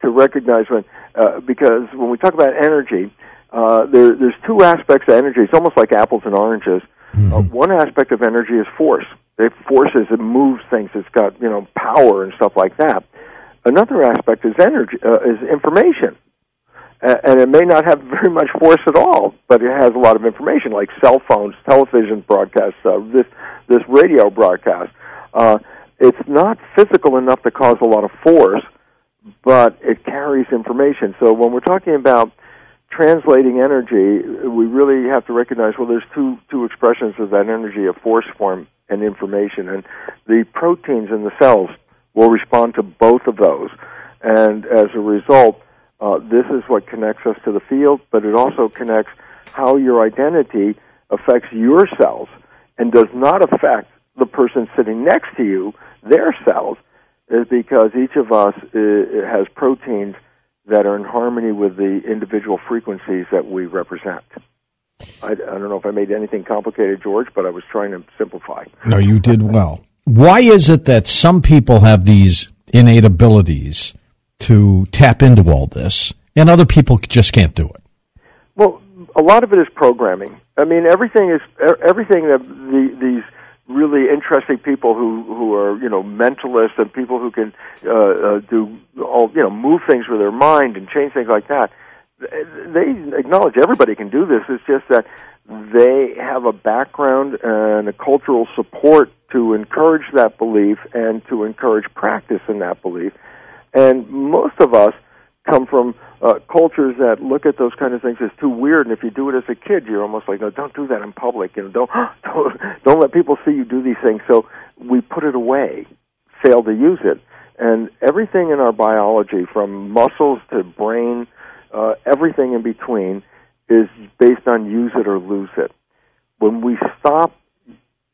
to recognize when uh, because when we talk about energy, uh, there, there's two aspects of energy. It's almost like apples and oranges. Mm-hmm. Uh, one aspect of energy is force. It forces, it moves things. It's got, you know, power and stuff like that. Another aspect is energy, uh, is information, uh, and it may not have very much force at all, but it has a lot of information, like cell phones, television broadcasts, uh, this this radio broadcast. Uh, it's not physical enough to cause a lot of force, but it carries information. So when we're talking about translating energy, we really have to recognize, well, there's two two expressions of that energy, a force form and information, and the proteins in the cells will respond to both of those. And as a result, uh, this is what connects us to the field, but it also connects how your identity affects your cells and does not affect the person sitting next to you, their cells, is because each of us uh, has proteins that are in harmony with the individual frequencies that we represent. I, I don't know if I made anything complicated, George, but I was trying to simplify. No, you did well. Why is it that some people have these innate abilities to tap into all this, and other people just can't do it? Well, a lot of it is programming. I mean, everything is everything that the, these really interesting people who, who are, you know, mentalists and people who can uh, uh, do all, you know, move things with their mind and change things like that. They acknowledge everybody can do this. It's just that they have a background and a cultural support to encourage that belief and to encourage practice in that belief. And most of us come from uh, cultures that look at those kind of things as too weird. And if you do it as a kid, you're almost like, no, don't do that in public. You know, don't don't, don't let people see you do these things. So we put it away, fail to use it, and everything in our biology, from muscles to brain. Uh, everything in between is based on use it or lose it. When we stop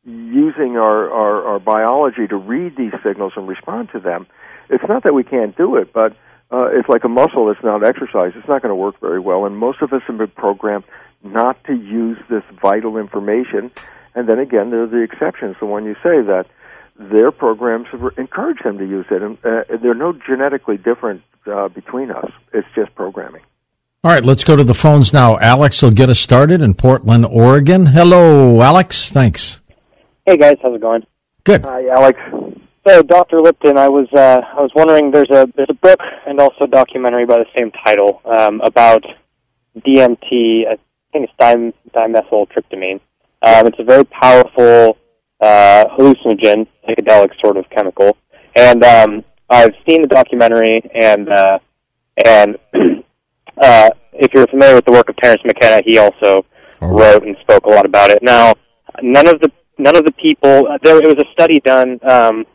using our, our, our biology to read these signals and respond to them, it's not that we can't do it, but uh, it's like a muscle that's not exercised. It's not going to work very well, and most of us have been programmed not to use this vital information. And then again, there are the exceptions, the one you say, that their programs encourage them to use it, and uh, they're no genetically different uh, between us. It's just programming. All right, let's go to the phones now. Alex will get us started in Portland, Oregon. Hello, Alex. Thanks. Hey, guys. How's it going? Good. Hi, Alex. So, Doctor Lipton, I was uh, I was wondering, there's a there's a book and also a documentary by the same title um, about D M T. I think it's dim- dimethyltryptamine. Um, it's a very powerful uh hallucinogen, psychedelic sort of chemical, and um I've seen the documentary, and uh and uh if you're familiar with the work of Terence McKenna, he also oh. wrote and spoke a lot about it. Now, none of the none of the people there, it was a study done um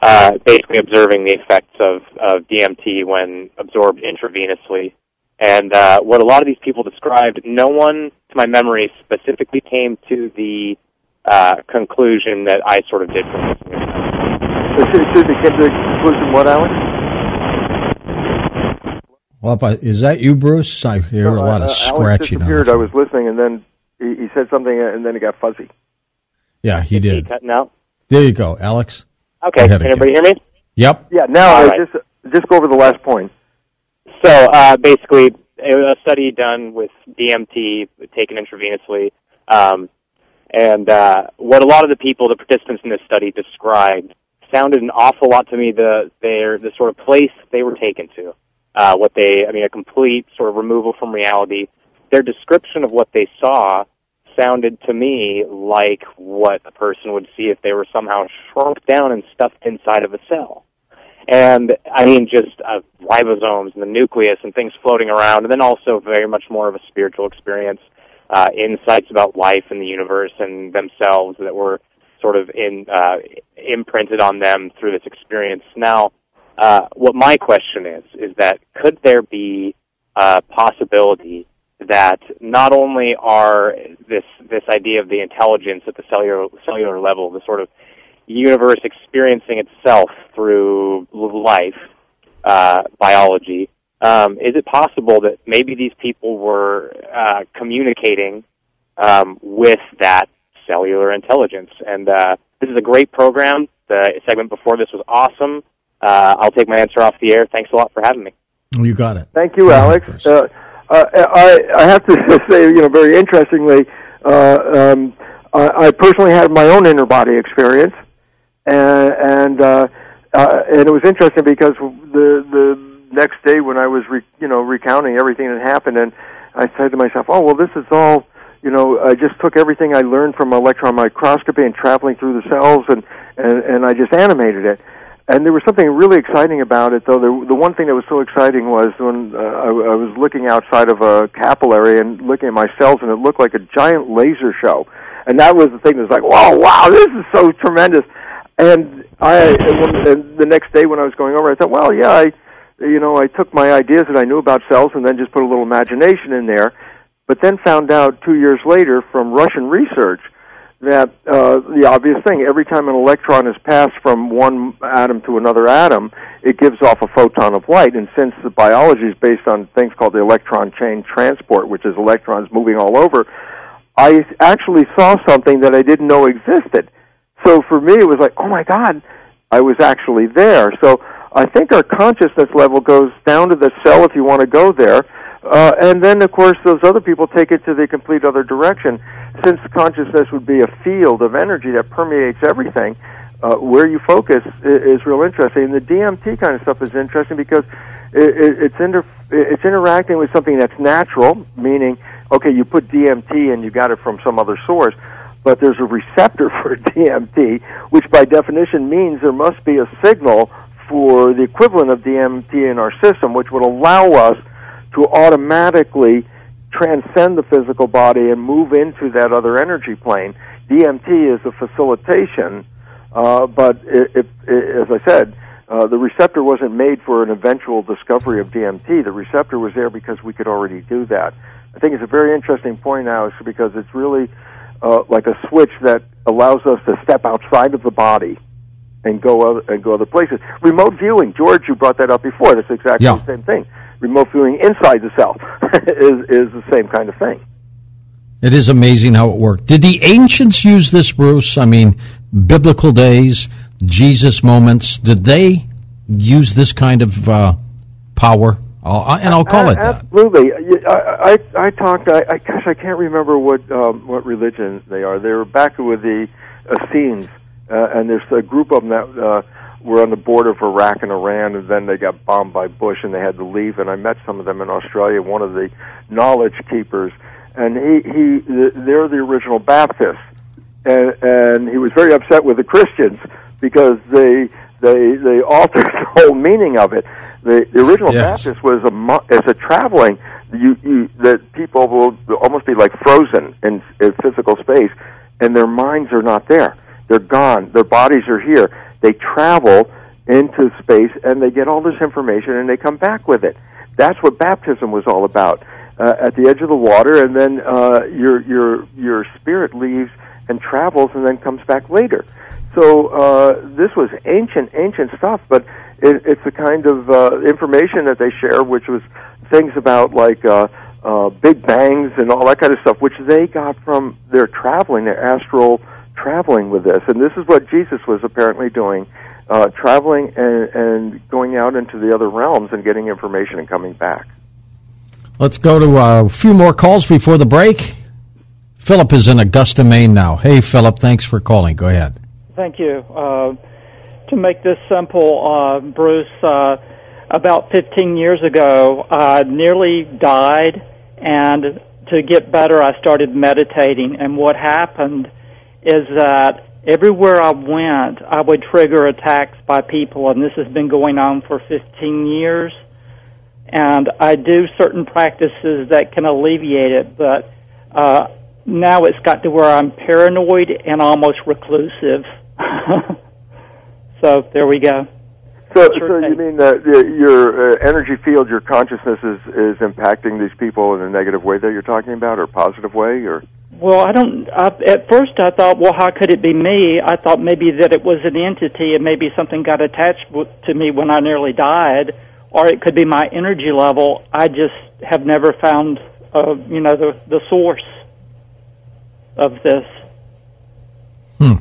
uh basically observing the effects of of D M T when absorbed intravenously, and uh what a lot of these people described, no one to my memory specifically came to the Uh, conclusion that I sort of did. Excuse me, came to the conclusion what, Alex? Well, but is that you, Bruce? I hear no, a lot uh, of scratching. Alex disappeared. I was listening, and then he, he said something, and then it got fuzzy. Yeah, he did. He cutting out? There you go, Alex. Okay, can everybody hear me? Yep. Yeah, now I right. just just go over the last point. So uh, basically, it was a study done with D M T taken intravenously. Um, And uh, what a lot of the people, the participants in this study, described sounded an awful lot to me, the their the sort of place they were taken to, uh, what they, I mean, a complete sort of removal from reality. Their description of what they saw sounded to me like what a person would see if they were somehow shrunk down and stuffed inside of a cell. And, I mean, just uh, ribosomes and the nucleus and things floating around, and then also very much more of a spiritual experience, uh, insights about life and the universe and themselves that were sort of in, uh, imprinted on them through this experience. Now, uh, what my question is, is that could there be a possibility that not only are this this idea of the intelligence at the cellular cellular level, the sort of universe experiencing itself through life, uh, biology, um, is it possible that maybe these people were uh, communicating um, with that cellular intelligence? And uh, this is a great program. The segment before this was awesome. Uh, I'll take my answer off the air. Thanks a lot for having me. You got it. Thank you, Alex. Uh, Uh, I, I have to say, you know, very interestingly, uh, um, I, I personally had my own inner body experience, and and, uh, uh, and it was interesting because the the next day when I was, re, you know, recounting everything that happened, and I said to myself, oh, well, this is all, you know, I just took everything I learned from electron microscopy and traveling through the cells, and, and, and I just animated it. And there was something really exciting about it, though. The, the one thing that was so exciting was when uh, I, I was looking outside of a capillary and looking at my cells, and it looked like a giant laser show. And that was the thing that was like, wow, wow, this is so tremendous. And I, and the next day when I was going over, I thought, well, yeah, I, you know, I took my ideas that I knew about cells and then just put a little imagination in there, but then found out two years later from Russian research that uh, the obvious thing, every time an electron is passed from one atom to another atom, it gives off a photon of light. And since the biology is based on things called the electron chain transport, which is electrons moving all over, I actually saw something that I didn't know existed. So for me, it was like, oh, my God, I was actually there. So I think our consciousness level goes down to the cell if you want to go there. Uh, and then, of course, those other people take it to the complete other direction. Since consciousness would be a field of energy that permeates everything, uh, where you focus is, is real interesting. And the D M T kind of stuff is interesting because it, it, it's, inter, it's interacting with something that's natural, meaning, okay, you put D M T and you got it from some other source, but there's a receptor for D M T, which by definition means there must be a signal for the equivalent of D M T in our system, which would allow us to automatically transcend the physical body and move into that other energy plane. D M T is a facilitation, uh, but it, it, it, as I said, uh, the receptor wasn't made for an eventual discovery of D M T. The receptor was there because we could already do that. I think it's a very interesting point now because it's really uh, like a switch that allows us to step outside of the body and go other, and go other places. Remote viewing, George, you brought that up before. That's exactly yeah. the same thing. Remote viewing inside the cell is, is the same kind of thing. It is amazing how it worked. Did the ancients use this, Bruce? I mean, biblical days, Jesus moments, did they use this kind of uh, power? I'll, and I'll call uh, it absolutely. that. Absolutely. I, I, I talked, I, I, gosh, I can't remember what, um, what religion they are. They were back with the Essenes, uh, and there's a group of them that... Uh, were on the border of Iraq and Iran, and then they got bombed by Bush, and they had to leave. And I met some of them in Australia, one of the knowledge keepers, and he, he they're the original Baptists, and, and he was very upset with the Christians because they they they altered the whole meaning of it. The, the original yes. Baptist was a as a traveling you, you that people will almost be like frozen in, in physical space, and their minds are not there; they're gone. Their bodies are here. They travel into space, and they get all this information, and they come back with it. That's what baptism was all about, uh, at the edge of the water, and then uh, your your your spirit leaves and travels and then comes back later. So uh, this was ancient, ancient stuff, but it, it's the kind of uh, information that they share, which was things about like uh, uh, Big Bangs and all that kind of stuff, which they got from their traveling, their astral traveling with this, and this is what Jesus was apparently doing, uh, traveling and, and going out into the other realms and getting information and coming back. Let's go to a few more calls before the break. Philip is in Augusta, Maine now. Hey, Philip, thanks for calling. Go ahead. Thank you. Uh, to make this simple, uh, Bruce, uh, about fifteen years ago, I nearly died, and to get better, I started meditating, and what happened is that Everywhere I went, I would trigger attacks by people, and this has been going on for fifteen years. And I do certain practices that can alleviate it, but uh, now it's got to where I'm paranoid and almost reclusive. So there we go. So, sure so you mean that your uh, energy field, your consciousness is, is impacting these people in a negative way that you're talking about, or a positive way? Or? Well, I don't. I, at first I thought, well, how could it be me? I thought maybe that it was an entity and maybe something got attached to me when I nearly died, or it could be my energy level. I just have never found, uh, you know, the, the source of this. Hmm.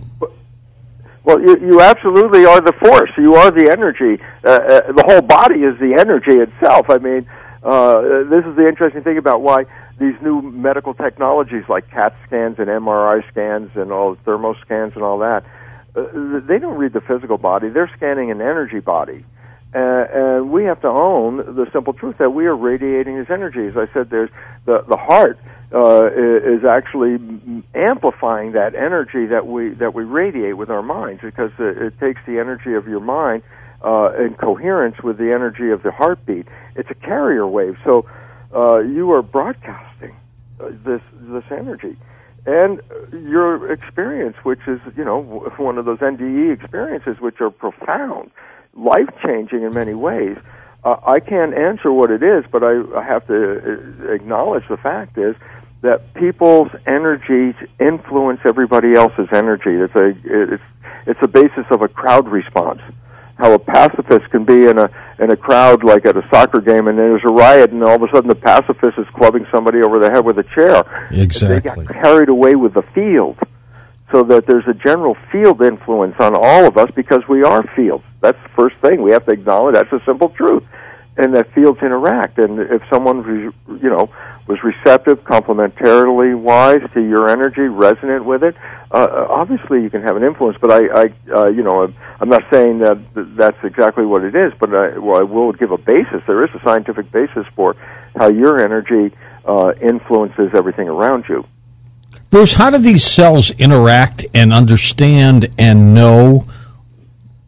Well, you, you absolutely are the force. You are the energy. Uh, uh, the whole body is the energy itself. I mean, uh, this is the interesting thing about why these new medical technologies like CAT scans and M R I scans and all thermo scans and all that, uh, they don't read the physical body. They're scanning an energy body. Uh, and we have to own the simple truth that we are radiating as energy. As I said, there's the, the heart uh, is actually amplifying that energy that we that we radiate with our minds, because it takes the energy of your mind uh, in coherence with the energy of the heartbeat. It's a carrier wave, so uh, you are broadcasting this this energy. And your experience, which is, you know, one of those N D E experiences, which are profound, life-changing in many ways. Uh, I can't answer what it is, but I, I have to acknowledge the fact is that people's energies influence everybody else's energy. It's a it's it's the basis of a crowd response. How a pacifist can be in a in a crowd, like at a soccer game, and there's a riot, and all of a sudden the pacifist is clubbing somebody over the head with a chair. Exactly. They got carried away with the field. So that there's a general field influence on all of us, because we are fields. That's the first thing we have to acknowledge. That's a simple truth, and that fields interact. And if someone, you know, was receptive, complementarily wise to your energy, resonant with it, uh, obviously you can have an influence. But I, I uh, you know, I'm not saying that that's exactly what it is. But I, well, I will give a basis. There is a scientific basis for how your energy uh, influences everything around you. Bruce, how do these cells interact and understand and know,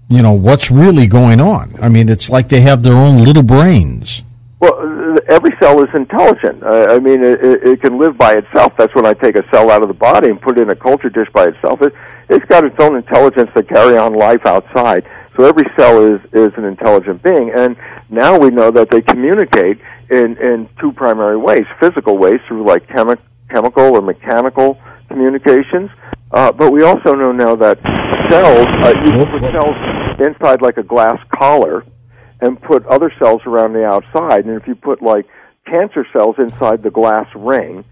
you know, what's really going on? I mean, it's like they have their own little brains. Well, every cell is intelligent. Uh, I mean, it, it can live by itself. That's when I take a cell out of the body and put it in a culture dish by itself. It, it's got its own intelligence to carry on life outside. So every cell is, is an intelligent being. And now we know that they communicate in, in two primary ways, physical ways through, like, chemical. chemical or mechanical communications, uh, but we also know now that cells, uh, you can put cells inside like a glass collar and put other cells around the outside, and if you put like cancer cells inside the glass ring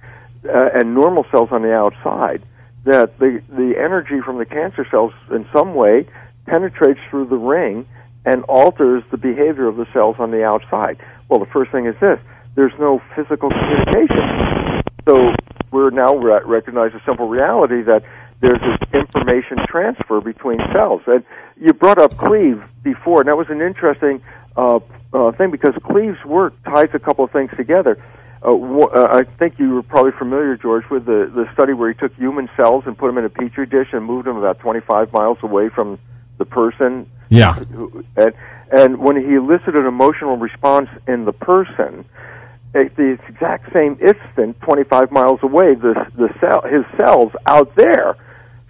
uh, and normal cells on the outside, that the, the energy from the cancer cells in some way penetrates through the ring and alters the behavior of the cells on the outside. Well, the first thing is this, there's no physical communication. So we're now re- recognize a simple reality that there's this information transfer between cells. And you brought up Cleve before, and that was an interesting uh, uh, thing, because Cleve's work ties a couple of things together. Uh, wh- uh, I think you were probably familiar, George, with the, the study where he took human cells and put them in a petri dish and moved them about twenty-five miles away from the person. Yeah. And, and when he elicited an emotional response in the person, at the exact same instant, twenty-five miles away, the the cell, his cells out there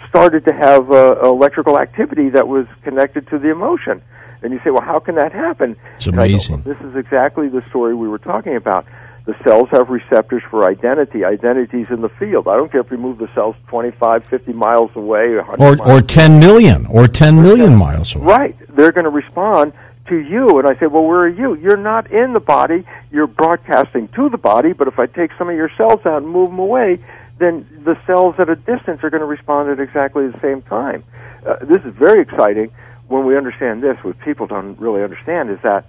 started to have uh, electrical activity that was connected to the emotion. And you say, well, how can that happen? It's amazing. And I go, well, this is exactly the story we were talking about. The cells have receptors for identity. Identity's in the field. I don't care if you move the cells twenty-five, fifty miles away. Or, or, miles. Or ten million, or ten million miles away. Right. They're going to respond to you. And I say, well, where are you? You're not in the body. You're broadcasting to the body, but if I take some of your cells out and move them away, then the cells at a distance are going to respond at exactly the same time. Uh, this is very exciting when we understand this. What people don't really understand is that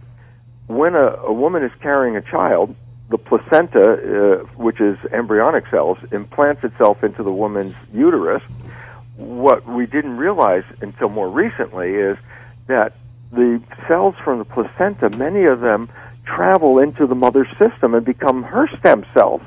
when a, a woman is carrying a child, the placenta, uh, which is embryonic cells, implants itself into the woman's uterus. What we didn't realize until more recently is that the cells from the placenta, many of them travel into the mother's system and become her stem cells,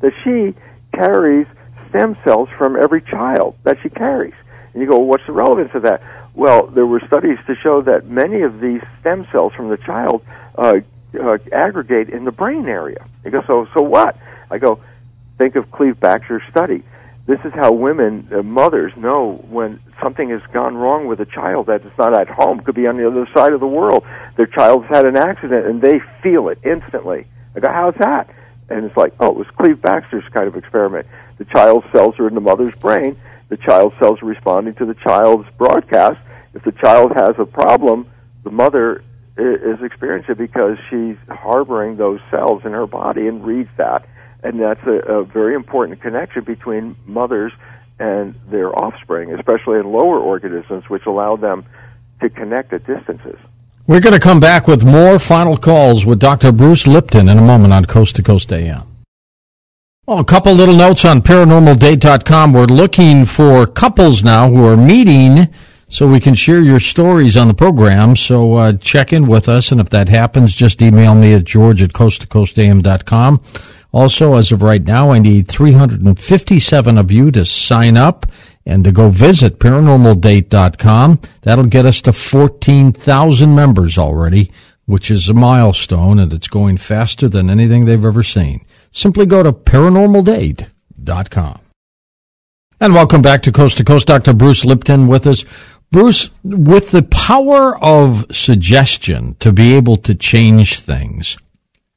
that she carries stem cells from every child that she carries. And you go, well, what's the relevance of that? Well, there were studies to show that many of these stem cells from the child uh, uh, aggregate in the brain area. You go, so, so what? I go, think of Cleve Baxter's study. This is how women, uh, mothers, know when something has gone wrong with a child that is not at home, could be on the other side of the world. Their child's had an accident, and they feel it instantly. I go, how's that? And it's like, oh, it was Cleve Baxter's kind of experiment. The child's cells are in the mother's brain. The child's cells are responding to the child's broadcast. If the child has a problem, the mother is experiencing it because she's harboring those cells in her body and reads that. And that's a, a very important connection between mothers and their offspring, especially in lower organisms, which allow them to connect at distances. We're going to come back with more final calls with Doctor Bruce Lipton in a moment on Coast to Coast A M. Well, a couple little notes on Paranormal Date dot com. We're looking for couples now who are meeting so we can share your stories on the program. So uh, check in with us, and if that happens, just email me at george at coast to coast a m dot com. Also, as of right now, I need three hundred fifty-seven of you to sign up and to go visit paranormal date dot com. That'll get us to fourteen thousand members already, which is a milestone, and it's going faster than anything they've ever seen. Simply go to paranormal date dot com. And welcome back to Coast to Coast. Doctor Bruce Lipton with us. Bruce, with the power of suggestion to be able to change things,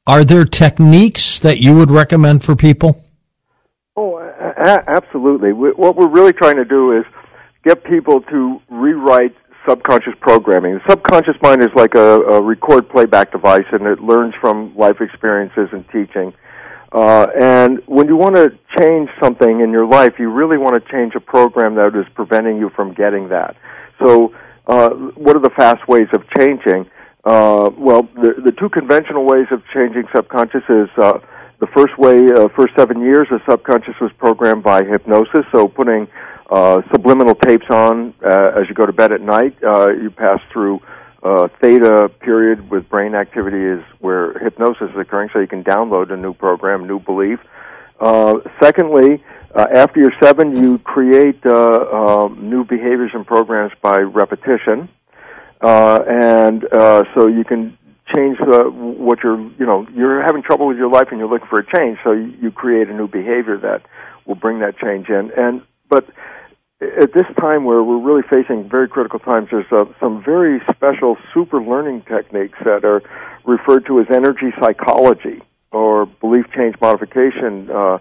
are there techniques that you would recommend for people? Oh, a- absolutely. We, what we're really trying to do is get people to rewrite subconscious programming. The subconscious mind is like a, a record playback device, and it learns from life experiences and teaching. Uh, and when you want to change something in your life, you really want to change a program that is preventing you from getting that. So uh, what are the fast ways of changing? Uh, well, the, the two conventional ways of changing subconscious is uh, the first way, uh, first seven years, the subconscious was programmed by hypnosis, so putting uh, subliminal tapes on uh, as you go to bed at night. Uh, you pass through uh, theta period with brain activity is where hypnosis is occurring, so you can download a new program, new belief. Uh, secondly, uh, after you're seven, you create uh, uh, new behaviors and programs by repetition. Uh, and uh, so you can change the, what you're, you know, you're having trouble with your life and you're looking for a change, so you, you create a new behavior that will bring that change in. And but at this time where we're really facing very critical times, there's uh, some very special super learning techniques that are referred to as energy psychology or belief change modification uh,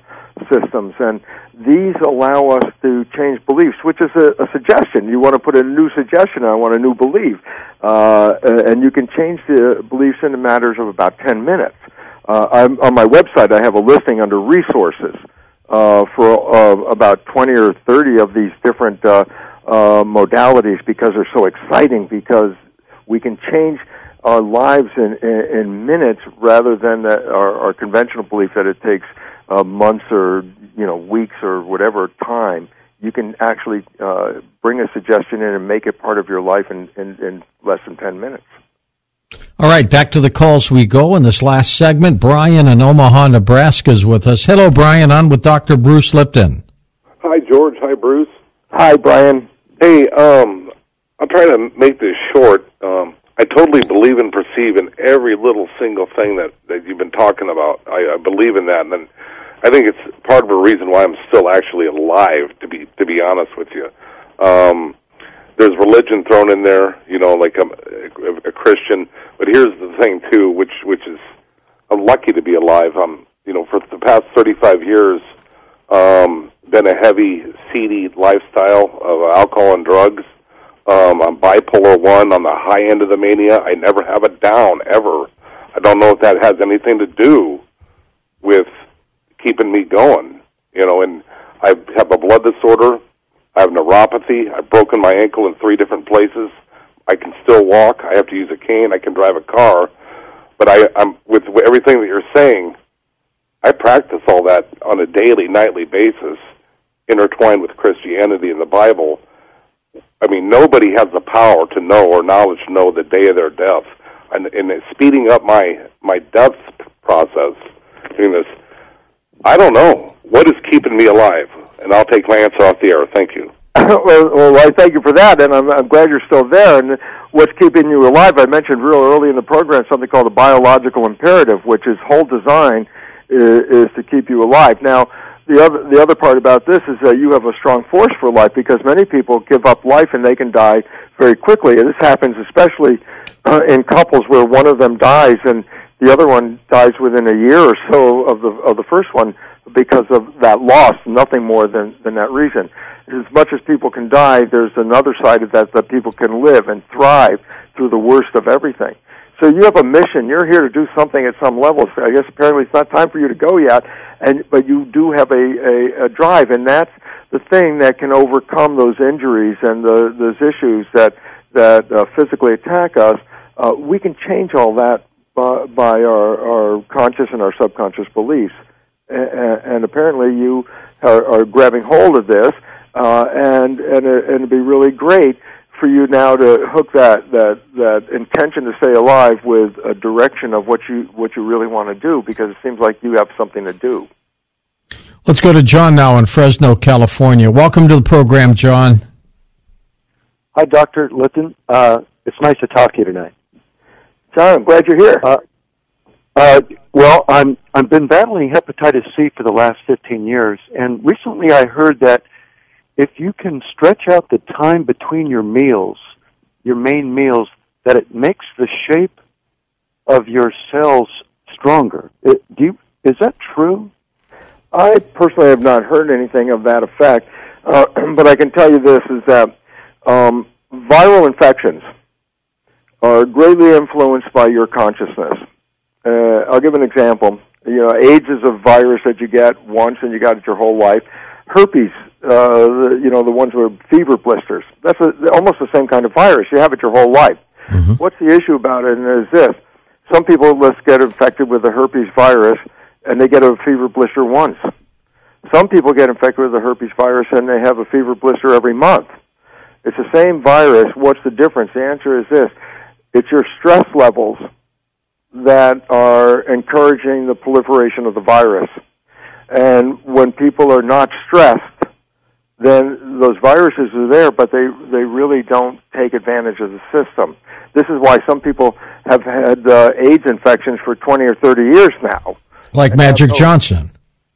systems, and these allow us to change beliefs, which is a, a suggestion. You want to put a new suggestion, I want a new belief, uh, and you can change the beliefs in the matters of about ten minutes. Uh, I'm, on my website, I have a listing under resources uh, for uh, about twenty or thirty of these different uh, uh, modalities because they're so exciting, because we can change our lives in, in, in minutes rather than the, our, our conventional belief that it takes Uh, months or, you know, weeks or whatever time. You can actually uh, bring a suggestion in and make it part of your life in, in, in less than ten minutes. All right, back to the calls we go in this last segment. Brian in Omaha, Nebraska is with us. Hello, Brian. On with Doctor Bruce Lipton. Hi, George. Hi, Bruce. Hi, Brian. Hey, um, I'm trying to make this short. Um, I totally believe and perceive in every little single thing that, that you've been talking about. I, I believe in that, and then I think it's part of a reason why I'm still actually alive, to be to be honest with you. Um, there's religion thrown in there, you know, like I'm a, a Christian. But here's the thing, too, which which is I'm lucky to be alive. I'm, you know, for the past thirty-five years, um, been a heavy, seedy lifestyle of alcohol and drugs. Um, I'm bipolar one, on the high end of the mania. I never have it down, ever. I don't know if that has anything to do with keeping me going, you know, and I have a blood disorder, I have neuropathy, I've broken my ankle in three different places, I can still walk, I have to use a cane, I can drive a car, but I, I'm, with everything that you're saying, I practice all that on a daily, nightly basis, intertwined with Christianity and the Bible. I mean, nobody has the power to know or knowledge to know the day of their death, and, and it's speeding up my, my death process doing this. I don't know. What is keeping me alive? And I'll take my answer off the air. Thank you. Well, well, I thank you for that, and I'm, I'm glad you're still there. And what's keeping you alive, I mentioned real early in the program something called the biological imperative, which is whole design is, is to keep you alive. Now, the other, the other part about this is that you have a strong force for life, because many people give up life and they can die very quickly. And this happens especially uh, in couples where one of them dies and the other one dies within a year or so of the, of the first one because of that loss, nothing more than, than that reason. As much as people can die, there's another side of that, that people can live and thrive through the worst of everything. So you have a mission. You're here to do something at some level. So I guess apparently it's not time for you to go yet, and but you do have a, a, a drive, and that's the thing that can overcome those injuries and the, those issues that, that uh, physically attack us. Uh, we can change all that by, by our, our conscious and our subconscious beliefs. And, and apparently you are, are grabbing hold of this. Uh, and and, uh, and it'd be really great for you now to hook that, that, that intention to stay alive with a direction of what you what you really want to do, because it seems like you have something to do. Let's go to John now in Fresno, California. Welcome to the program, John. Hi, Doctor Lipton. Uh, it's nice to talk to you tonight. John, I'm glad you're here. Uh, uh, well, I'm I've been battling hepatitis C for the last fifteen years, and recently I heard that if you can stretch out the time between your meals, your main meals, that it makes the shape of your cells stronger. It, do you, is that true? I personally have not heard anything of that effect, uh, but I can tell you this, is that um, viral infections are greatly influenced by your consciousness. Uh, I'll give an example. You know, AIDS is a virus that you get once and you got it your whole life. Herpes, uh, the, you know, the ones with fever blisters. That's a, almost the same kind of virus. You have it your whole life. Mm-hmm. What's the issue about it is this. Some people just get infected with the herpes virus, and they get a fever blister once. Some people get infected with the herpes virus, and they have a fever blister every month. It's the same virus. What's the difference? The answer is this. It's your stress levels that are encouraging the proliferation of the virus. And when people are not stressed, then those viruses are there, but they, they really don't take advantage of the system. This is why some people have had uh, AIDS infections for twenty or thirty years now. Like Magic Johnson.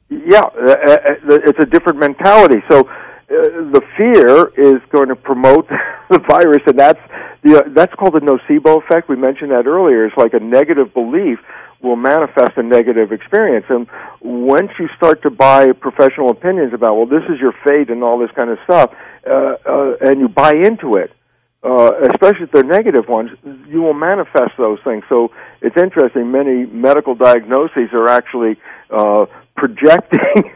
Yeah, it's a different mentality. So uh, the fear is going to promote the virus, and that's, the, uh, that's called the nocebo effect. We mentioned that earlier. It's like a negative belief will manifest a negative experience. And once you start to buy professional opinions about, well, this is your fate and all this kind of stuff, uh, uh, and you buy into it, uh, especially if they're negative ones, you will manifest those things. So it's interesting, many medical diagnoses are actually uh, projecting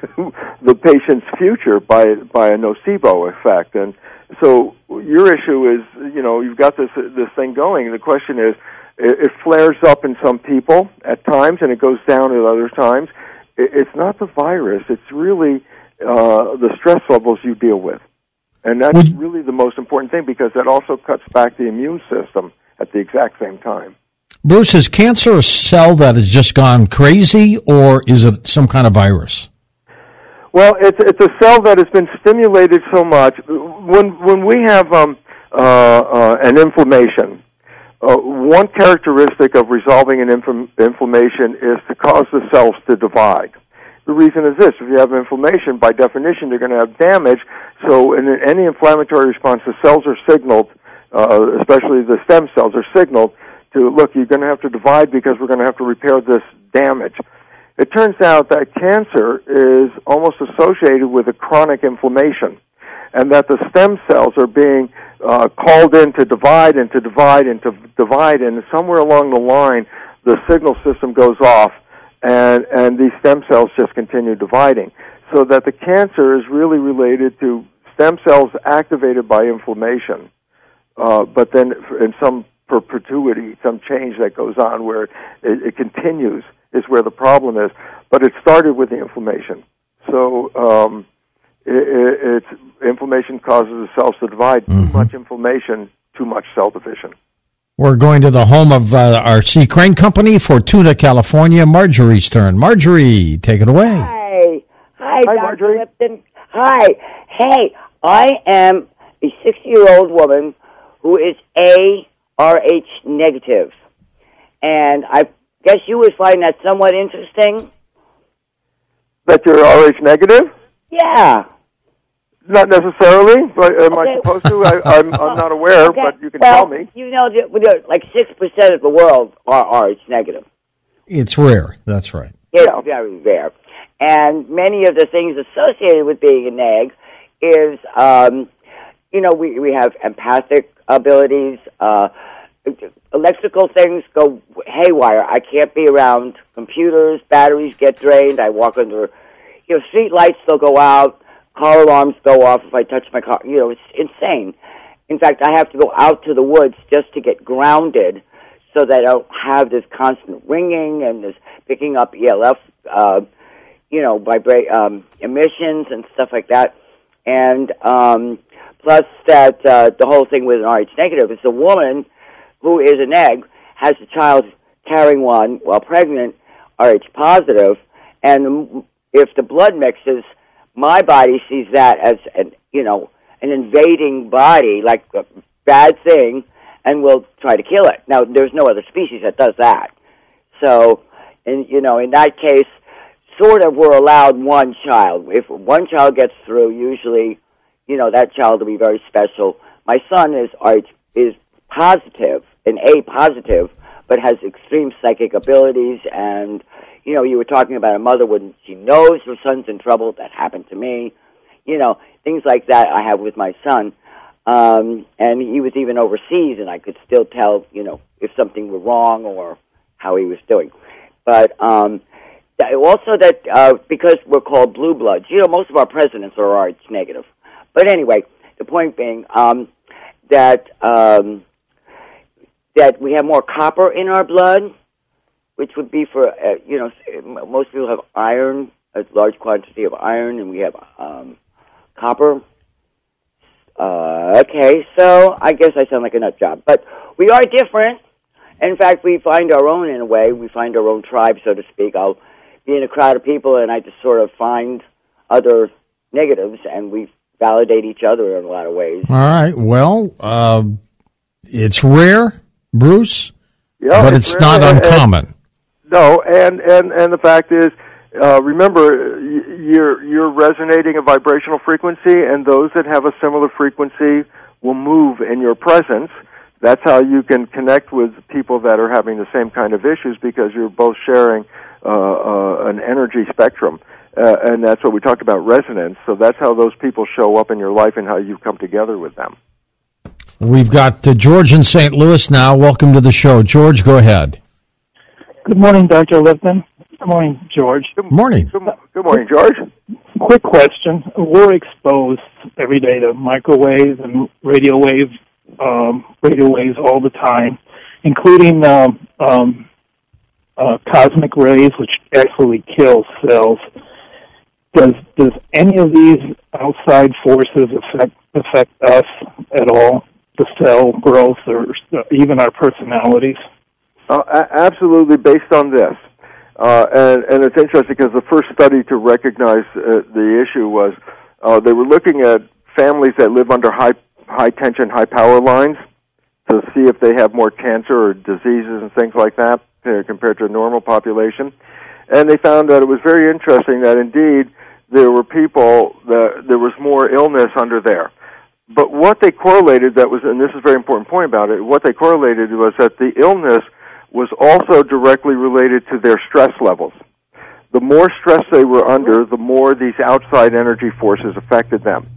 the patient's future by, by a nocebo effect. And so your issue is, you know, you've got this, this thing going. The question is, it flares up in some people at times, and it goes down at other times. It's not the virus. It's really uh, the stress levels you deal with. And that's would, really the most important thing, because that also cuts back the immune system at the exact same time. Bruce, is cancer a cell that has just gone crazy, or is it some kind of virus? Well, it's, it's a cell that has been stimulated so much. When, when we have um, uh, uh, an inflammation, Uh, one characteristic of resolving an infl- inflammation is to cause the cells to divide. The reason is this. If you have inflammation, by definition, you're going to have damage. So in any inflammatory response, the cells are signaled, uh, especially the stem cells are signaled to, look, you're going to have to divide because we're going to have to repair this damage. It turns out that cancer is almost associated with a chronic inflammation, and that the stem cells are being uh, called in to divide and to divide and to divide, and somewhere along the line, the signal system goes off, and, and these stem cells just continue dividing. So that the cancer is really related to stem cells activated by inflammation, uh, but then in some perpetuity, some change that goes on where it, it continues is where the problem is. But it started with the inflammation. So Um, It's inflammation causes the cells to divide. Mm-hmm. Too much inflammation, too much cell division. We're going to the home of uh, our Sea Crane Company, Fortuna, California, Marjorie's turn. Marjorie, take it away. Hi. Hi, Hi Doctor Marjorie. Lipton. Hi. Hey, I am a sixty-year-old woman who is A R H negative. And I guess you would find that somewhat interesting. That you're R H negative? Yeah. Not necessarily, but am okay. I supposed to? I, I'm, I'm not aware, okay. but you can well, tell me. You know, like six percent of the world are Rh negative. It's rare, that's right. It's yeah. very rare. And many of the things associated with being a neg is, um, you know, we, we have empathic abilities. Uh, electrical things go haywire. I can't be around computers. Batteries get drained. I walk under, you know, street lights still go out. Car alarms go off if I touch my car. You know, it's insane. In fact, I have to go out to the woods just to get grounded so that I don't have this constant ringing and this picking up E L F, uh, you know, vibra- um, emissions and stuff like that. And um, plus that uh, the whole thing with an Rh negative is the woman who is an egg has a child carrying one while pregnant, Rh positive, and if the blood mixes, my body sees that as an, you know, an invading body, like a bad thing, and will try to kill it. Now, there's no other species that does that. So, and you know, in that case, sort of, we're allowed one child. If one child gets through, usually, you know, that child will be very special. My son is is positive, an A positive, but has extreme psychic abilities and. You know, you were talking about a mother when she knows her son's in trouble. That happened to me. You know, things like that I have with my son. Um, and he was even overseas, and I could still tell, you know, if something were wrong or how he was doing. But um, also that uh, because we're called blue bloods, you know, most of our presidents are Rh negative. But anyway, the point being um, that um, that we have more copper in our blood, which would be for, uh, you know, most people have iron, a large quantity of iron, and we have um, copper. Uh, okay, so I guess I sound like a nut job. But we are different. In fact, we find our own in a way. We find our own tribe, so to speak. I'll be in a crowd of people, and I just sort of find other negatives, and we validate each other in a lot of ways. All right, well, uh, it's rare, Bruce, yeah, but it's, it's not uncommon. No, and, and, and the fact is, uh, remember, you're you're resonating a vibrational frequency, and those that have a similar frequency will move in your presence. That's how you can connect with people that are having the same kind of issues, because you're both sharing uh, uh, an energy spectrum, uh, and that's what we talked about, resonance. So that's how those people show up in your life and how you've come together with them. We've got uh, George in Saint Louis now. Welcome to the show. George, go ahead. Good morning, Doctor Lipton. Good morning, George. Good morning. Good morning, George. Quick question. We're exposed every day to microwaves and radio waves, um, radio waves all the time, including um, um, uh, cosmic rays, which actually kill cells. Does does any of these outside forces affect affect us at all, the cell growth or even our personalities? Uh, absolutely, based on this. Uh, and, and it's interesting because the first study to recognize uh, the issue was uh, they were looking at families that live under high, high tension, high power lines to see if they have more cancer or diseases and things like that uh, compared to a normal population. And they found that it was very interesting that indeed there were people, that there was more illness under there. But what they correlated, that was, and this is a very important point about it, what they correlated was that the illness was also directly related to their stress levels. The more stress they were under, the more these outside energy forces affected them.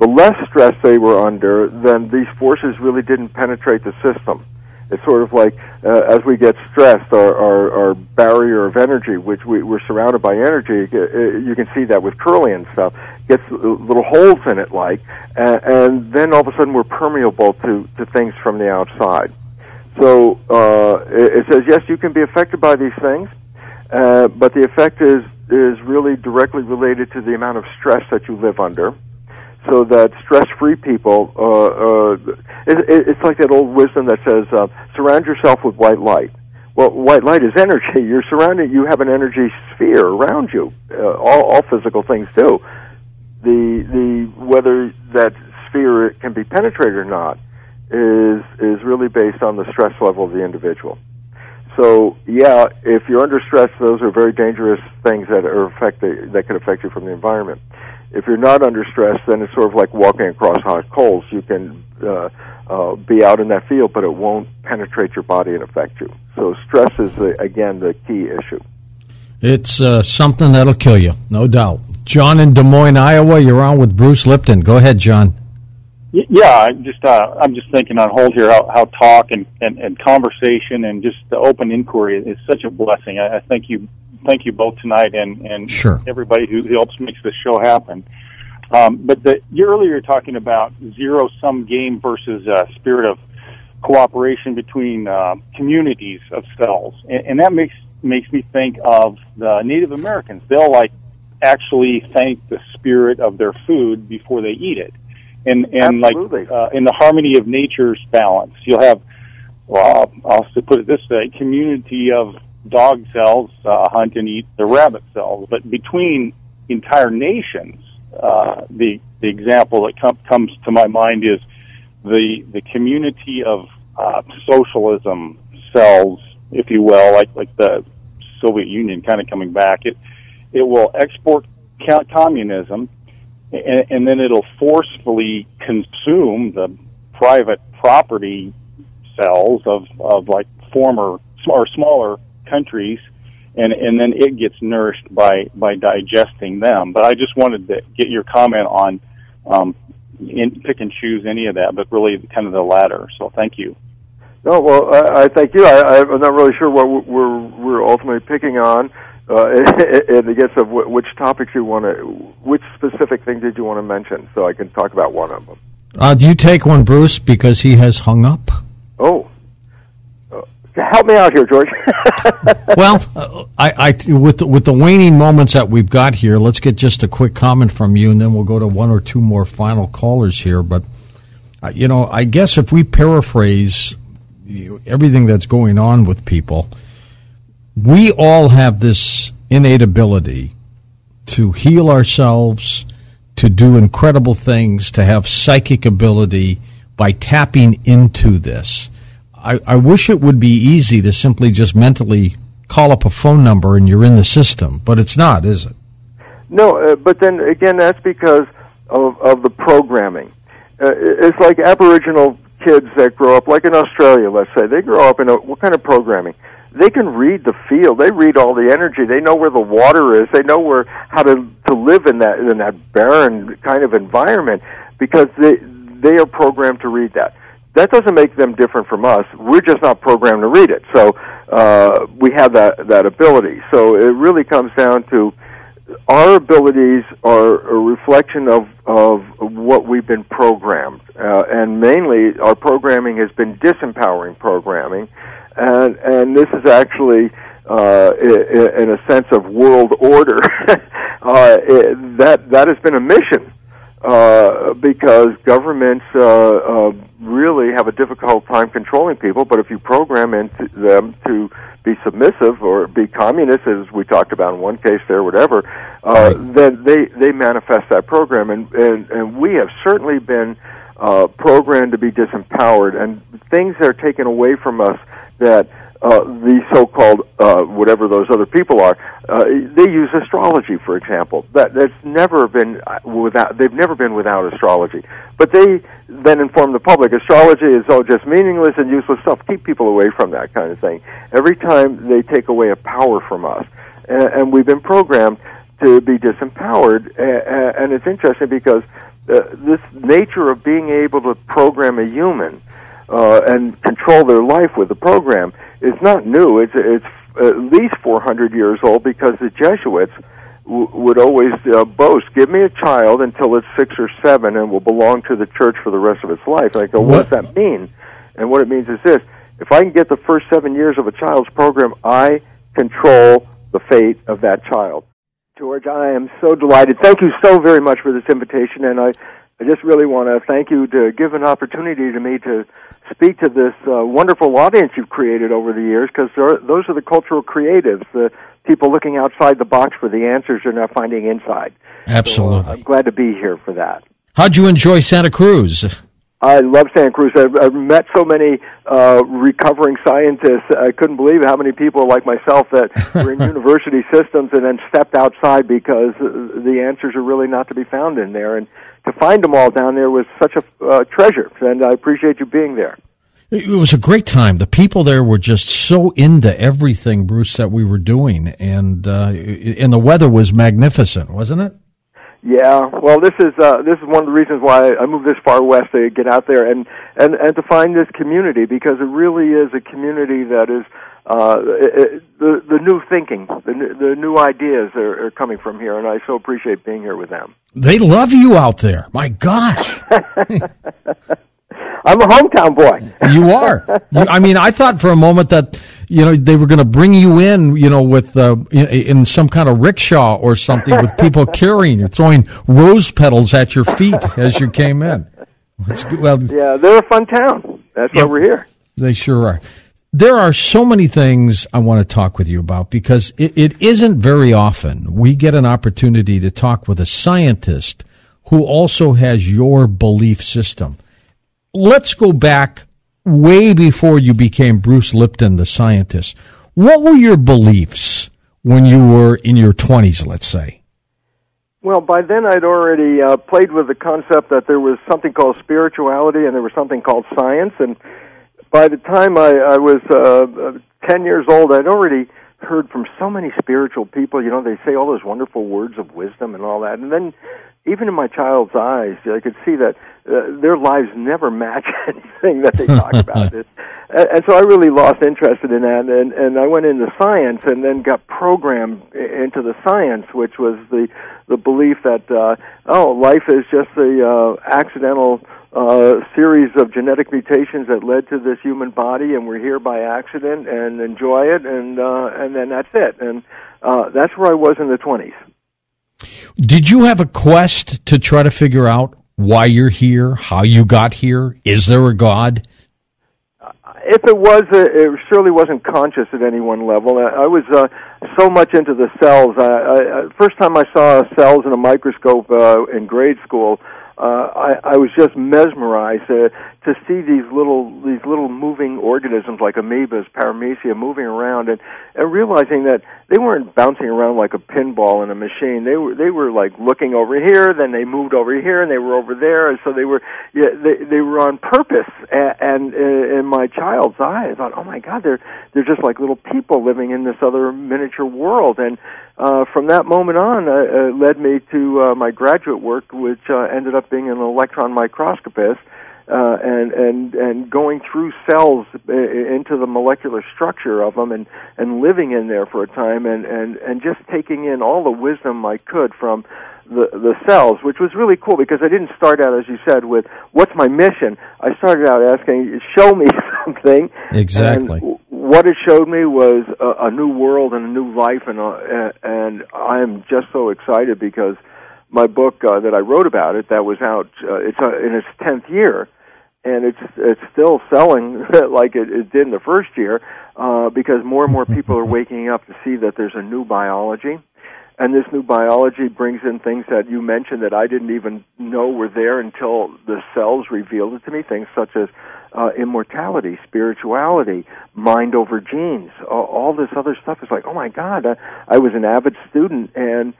The less stress they were under, then these forces really didn't penetrate the system. It's sort of like uh, as we get stressed, our, our, our barrier of energy, which we, we're surrounded by energy, you can see that with Curly and stuff, gets little holes in it, like, and, and then all of a sudden we're permeable to, to things from the outside. So uh, it says, yes, you can be affected by these things, uh, but the effect is, is really directly related to the amount of stress that you live under, so that stress-free people, uh, uh, it, it's like that old wisdom that says, uh, surround yourself with white light. Well, white light is energy. You're surrounded, you have an energy sphere around you. Uh, all, all physical things do. the the whether that sphere can be penetrated or not is is really based on the stress level of the individual. So yeah, if you're under stress, those are very dangerous things that are affect the, that could affect you from the environment. If you're not under stress, then it's sort of like walking across hot coals. You can uh, uh, be out in that field, but it won't penetrate your body and affect you. So stress is, the, again, the key issue. It's uh, something that'll kill you, no doubt. John in Des Moines, Iowa, you're on with Bruce Lipton. Go ahead, John. Yeah, I'm just, uh, I'm just thinking on hold here how, how talk and, and, and conversation and just the open inquiry is such a blessing. I, I think you... Thank you both tonight, and and sure. everybody who helps makes this show happen. Um, but the, you earlier were talking about zero sum game versus a uh, spirit of cooperation between uh, communities of cells, and, and that makes makes me think of the Native Americans. They'll like actually thank the spirit of their food before they eat it, and and Absolutely. like uh, in the harmony of nature's balance, you'll have. Well, I'll, I'll put it this way: community of dog cells uh, hunt and eat the rabbit cells, but between entire nations, uh, the the example that com comes to my mind is the the community of uh, socialism cells, if you will, like like the Soviet Union kind of coming back. It it will export communism, and, and then it'll forcefully consume the private property cells of of like former or smaller countries, and and then it gets nourished by by digesting them. But I just wanted to get your comment on um in, pick and choose any of that, but really kind of the latter. So thank you. No, well, I, I thank you. I, I'm not really sure what we're we're ultimately picking on. Uh, and I guess of which topics you want to, which specific thing did you want to mention, so I can talk about one of them. Uh, do you take one, Bruce, because he has hung up? Oh. Help me out here, George. Well, uh, I, I, with, the, with the waning moments that we've got here, let's get just a quick comment from you, and then we'll go to one or two more final callers here. But, uh, you know, I guess if we paraphrase everything that's going on with people, we all have this innate ability to heal ourselves, to do incredible things, to have psychic ability by tapping into this. I, I wish it would be easy to simply just mentally call up a phone number and you're in the system, but it's not, is it? No, uh, but then again, that's because of, of the programming. Uh, it's like Aboriginal kids that grow up, like in Australia, let's say, they grow up in a, what kind of programming? They can read the field. They read all the energy. They know where the water is. They know where how to to live in that in that barren kind of environment because they they are programmed to read that. That doesn't make them different from us. We're just not programmed to read it. So uh, we have that, that ability. So it really comes down to our abilities are a reflection of, of what we've been programmed. Uh, and mainly our programming has been disempowering programming. And, and this is actually, uh, in a sense of world order, uh, it, that, that has been a mission. Uh, because governments uh, uh, really have a difficult time controlling people, but if you program into them to be submissive or be communist, as we talked about in one case there, whatever, uh, right. then they, they manifest that program. And, and, and we have certainly been uh, programmed to be disempowered, and things that are taken away from us that uh, the so-called, uh, whatever those other people are, uh, they use astrology, for example. That, that's never been without, they've never been without astrology. But they then inform the public, astrology is all just meaningless and useless stuff. Keep people away from that kind of thing. Every time they take away a power from us. And, and we've been programmed to be disempowered. And it's interesting because uh, this nature of being able to program a human Uh, and control their life with the program is not new. It's it's at least four hundred years old because the Jesuits w would always uh, boast, "Give me a child until it's six or seven, and will belong to the church for the rest of its life." And I go, "What does that mean?" And what it means is this: if I can get the first seven years of a child's program, I control the fate of that child. George, I am so delighted. Thank you so very much for this invitation, and I. I just really want to thank you to give an opportunity to me to speak to this uh, wonderful audience you've created over the years, because those are the cultural creatives, the people looking outside the box for the answers they're not finding inside. Absolutely. So, uh, I'm glad to be here for that. How'd you enjoy Santa Cruz? I love Santa Cruz. I've, I've met so many uh, recovering scientists. I couldn't believe how many people like myself that were in university systems and then stepped outside because the answers are really not to be found in there. And to find them all down there was such a uh, treasure, and I appreciate you being there. It was a great time. The people there were just so into everything, Bruce, that we were doing, and uh, and the weather was magnificent, wasn't it? Yeah. Well, this is uh, this is one of the reasons why I moved this far west, to get out there and, and, and to find this community, because it really is a community that is uh, it, it, the the new thinking, the new, the new ideas are, are coming from here, and I so appreciate being here with them. They love you out there. My gosh. I'm a hometown boy. You are. You, I mean, I thought for a moment that, you know, they were going to bring you in, you know, with uh, in, in some kind of rickshaw or something with people carrying you, throwing rose petals at your feet as you came in. It's, well, yeah, they're a fun town. That's yeah, why we're here. They sure are. There are so many things I want to talk with you about, because it, it isn't very often we get an opportunity to talk with a scientist who also has your belief system. Let's go back way before you became Bruce Lipton, the scientist. What were your beliefs when you were in your twenties, let's say? Well, by then I'd already uh, played with the concept that there was something called spirituality and there was something called science. And by the time I, I was uh, ten years old, I'd already heard from so many spiritual people. You know, they say all those wonderful words of wisdom and all that. And then even in my child's eyes, I could see that uh, their lives never match anything that they talk about. It. And, and so I really lost interest in that, and, and I went into science and then got programmed into the science, which was the, the belief that, uh, oh, life is just the uh, accidental uh, series of genetic mutations that led to this human body, and we're here by accident, and enjoy it, and, uh, and then that's it. And uh, that's where I was in the twenties. Did you have a quest to try to figure out why you're here, how you got here? Is there a God? If it was, it surely wasn't conscious at any one level. I was uh, so much into the cells. I, I, first time I saw cells in a microscope uh, in grade school, uh, I, I was just mesmerized uh, to see these little these little moving organisms like amoebas, paramecia, moving around, and, and realizing that they weren't bouncing around like a pinball in a machine. They were they were like looking over here, then they moved over here, and they were over there, and so they were yeah, they they were on purpose. And, and in my child's eye, I thought, oh my God, they're they're just like little people living in this other miniature world. And uh, from that moment on, uh, it led me to uh, my graduate work, which uh, ended up being an electron microscopist. Uh, and, and, and going through cells into the molecular structure of them and, and living in there for a time and, and, and just taking in all the wisdom I could from the, the cells, which was really cool because I didn't start out, as you said, with what's my mission? I started out asking, show me something. Exactly. And what it showed me was a, a new world and a new life, and, a, and I'm just so excited because my book uh, that I wrote about it, that was out, uh, it's uh, in its tenth year, and it's it's still selling like it, it did in the first year uh, because more and more people are waking up to see that there's a new biology, and this new biology brings in things that you mentioned that I didn't even know were there until the cells revealed it to me, things such as uh, immortality, spirituality, mind over genes, uh, all this other stuff. It's like, oh my God, I, I was an avid student, and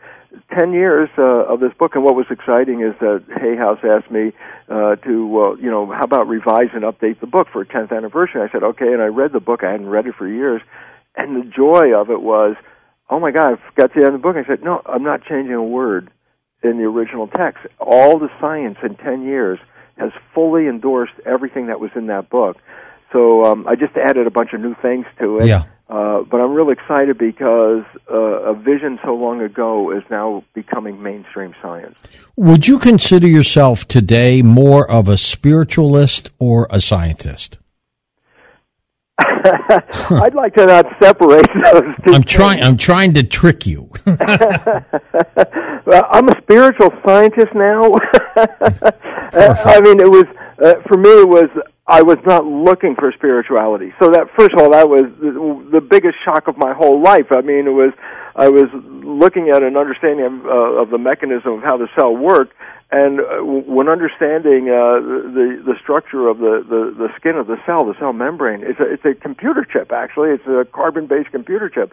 Ten years uh, of this book, and what was exciting is that Hay House asked me uh, to, uh, you know, how about revise and update the book for a tenth anniversary? I said, okay, and I read the book. I hadn't read it for years, and the joy of it was, oh, my God, I got to the end of the book. I said, no, I'm not changing a word in the original text. All the science in ten years has fully endorsed everything that was in that book. So um, I just added a bunch of new things to it. Yeah. Uh, but I'm real excited because uh, a vision so long ago is now becoming mainstream science. Would you consider yourself today more of a spiritualist or a scientist? I'd like to not separate those two. I'm trying. I'm trying to trick you. Well, I'm a spiritual scientist now. I mean, it was uh, for me. It was I was not looking for spirituality. So that, first of all, that was the biggest shock of my whole life. I mean, it was, I was looking at an understanding of, uh, of the mechanism of how the cell worked, and when understanding uh, the the structure of the, the, the skin of the cell, the cell membrane, it's a, it's a computer chip, actually. It's a carbon-based computer chip.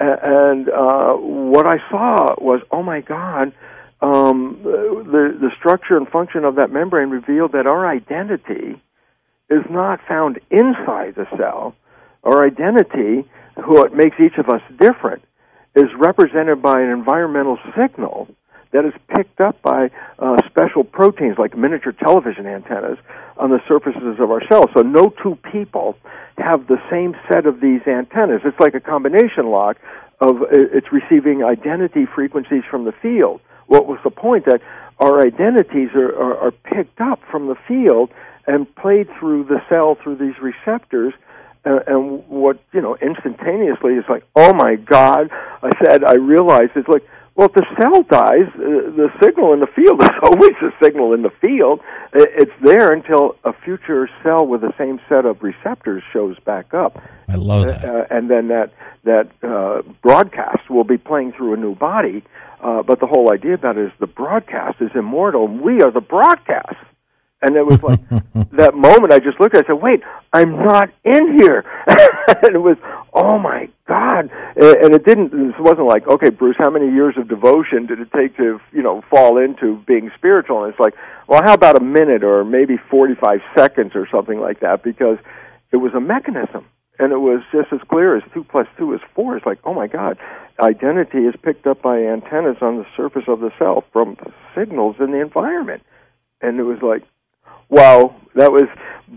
And uh, what I saw was, oh, my God, um, the, the structure and function of that membrane revealed that our identity is not found inside the cell. Our identity, what makes each of us different, is represented by an environmental signal that is picked up by uh, special proteins like miniature television antennas on the surfaces of our cells. So no two people have the same set of these antennas. It's like a combination lock of it's receiving identity frequencies from the field. What was the point? That our identities are, are, are picked up from the field and played through the cell through these receptors, uh, and what, you know, instantaneously it's like, oh my God, I said, I realized, it's like, well, if the cell dies, uh, the signal in the field is always a signal in the field. It's there until a future cell with the same set of receptors shows back up. I love that. Uh, and then that, that uh, broadcast will be playing through a new body, uh, but the whole idea about it is the broadcast is immortal, and we are the broadcast. And it was like, that moment I just looked at it, I said, wait, I'm not in here. And it was, oh, my God. And it didn't, it wasn't like, okay, Bruce, how many years of devotion did it take to, you know, fall into being spiritual? And it's like, well, how about a minute or maybe forty-five seconds or something like that? Because it was a mechanism. And it was just as clear as two plus two is four. It's like, oh, my God, identity is picked up by antennas on the surface of the cell from signals in the environment. And it was like, wow, that was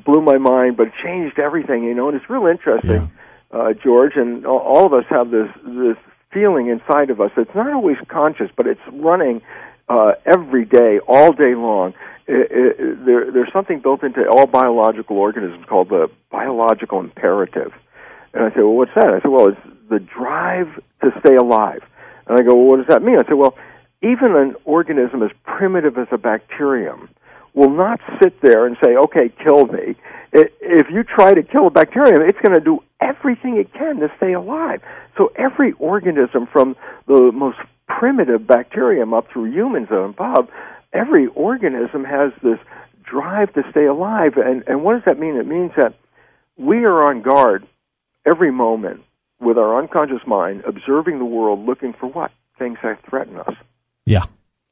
blew my mind, but it changed everything, you know. And it's real interesting, yeah. uh, George, and all of us have this this feeling inside of us that's not always conscious, but it's running uh, every day, all day long. It, it, there, there's something built into all biological organisms called the biological imperative. And I say, well, what's that? I said, well, it's the drive to stay alive. And I go, well, what does that mean? I said, well, even an organism as primitive as a bacterium will not sit there and say, okay, kill me. If you try to kill a bacterium, it's going to do everything it can to stay alive. So every organism, from the most primitive bacterium up through humans and above, every organism has this drive to stay alive. And, and what does that mean? It means that we are on guard every moment with our unconscious mind, observing the world, looking for what? Things that threaten us. Yeah.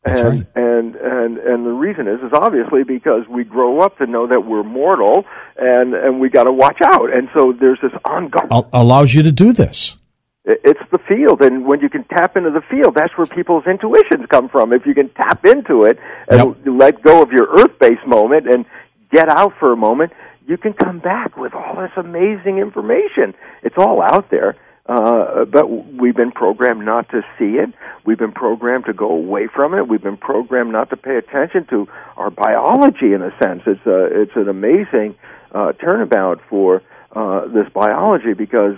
And, right. and and and the reason is is obviously because we grow up to know that we're mortal, and, and we got to watch out. And so there's this ongoing allows you to do this. It's the field, and when you can tap into the field, that's where people's intuitions come from. If you can tap into it and yep. let go of your earth-based moment and get out for a moment, you can come back with all this amazing information. It's all out there. Uh, but we've been programmed not to see it. We've been programmed to go away from it. We've been programmed not to pay attention to our biology, in a sense. It's a, it's an amazing uh, turnabout for uh, this biology, because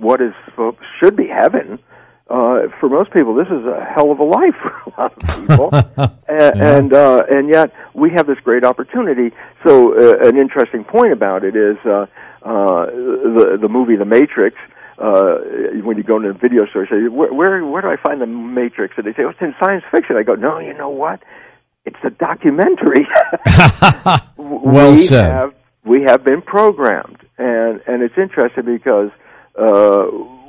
what is should be heaven, uh, for most people, this is a hell of a life for a lot of people. and yeah. and, uh, and yet we have this great opportunity. So uh, an interesting point about it is uh, uh, the, the movie The Matrix. Uh, when you go into a video store, you say, where, where where do I find The Matrix? And they say, oh, it's in science fiction. I go, no, you know what? It's a documentary. well we said. Have, we have been programmed. And, and it's interesting because uh,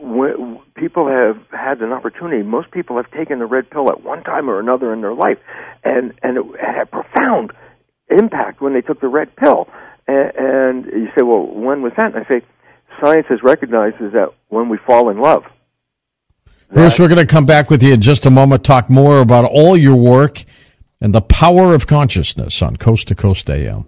when people have had an opportunity. Most people have taken the red pill at one time or another in their life, and, and it had a profound impact when they took the red pill. And, and you say, well, when was that? And I say, science has recognized is that when we fall in love. Bruce, we're going to come back with you in just a moment, talk more about all your work and the power of consciousness on Coast to Coast A M.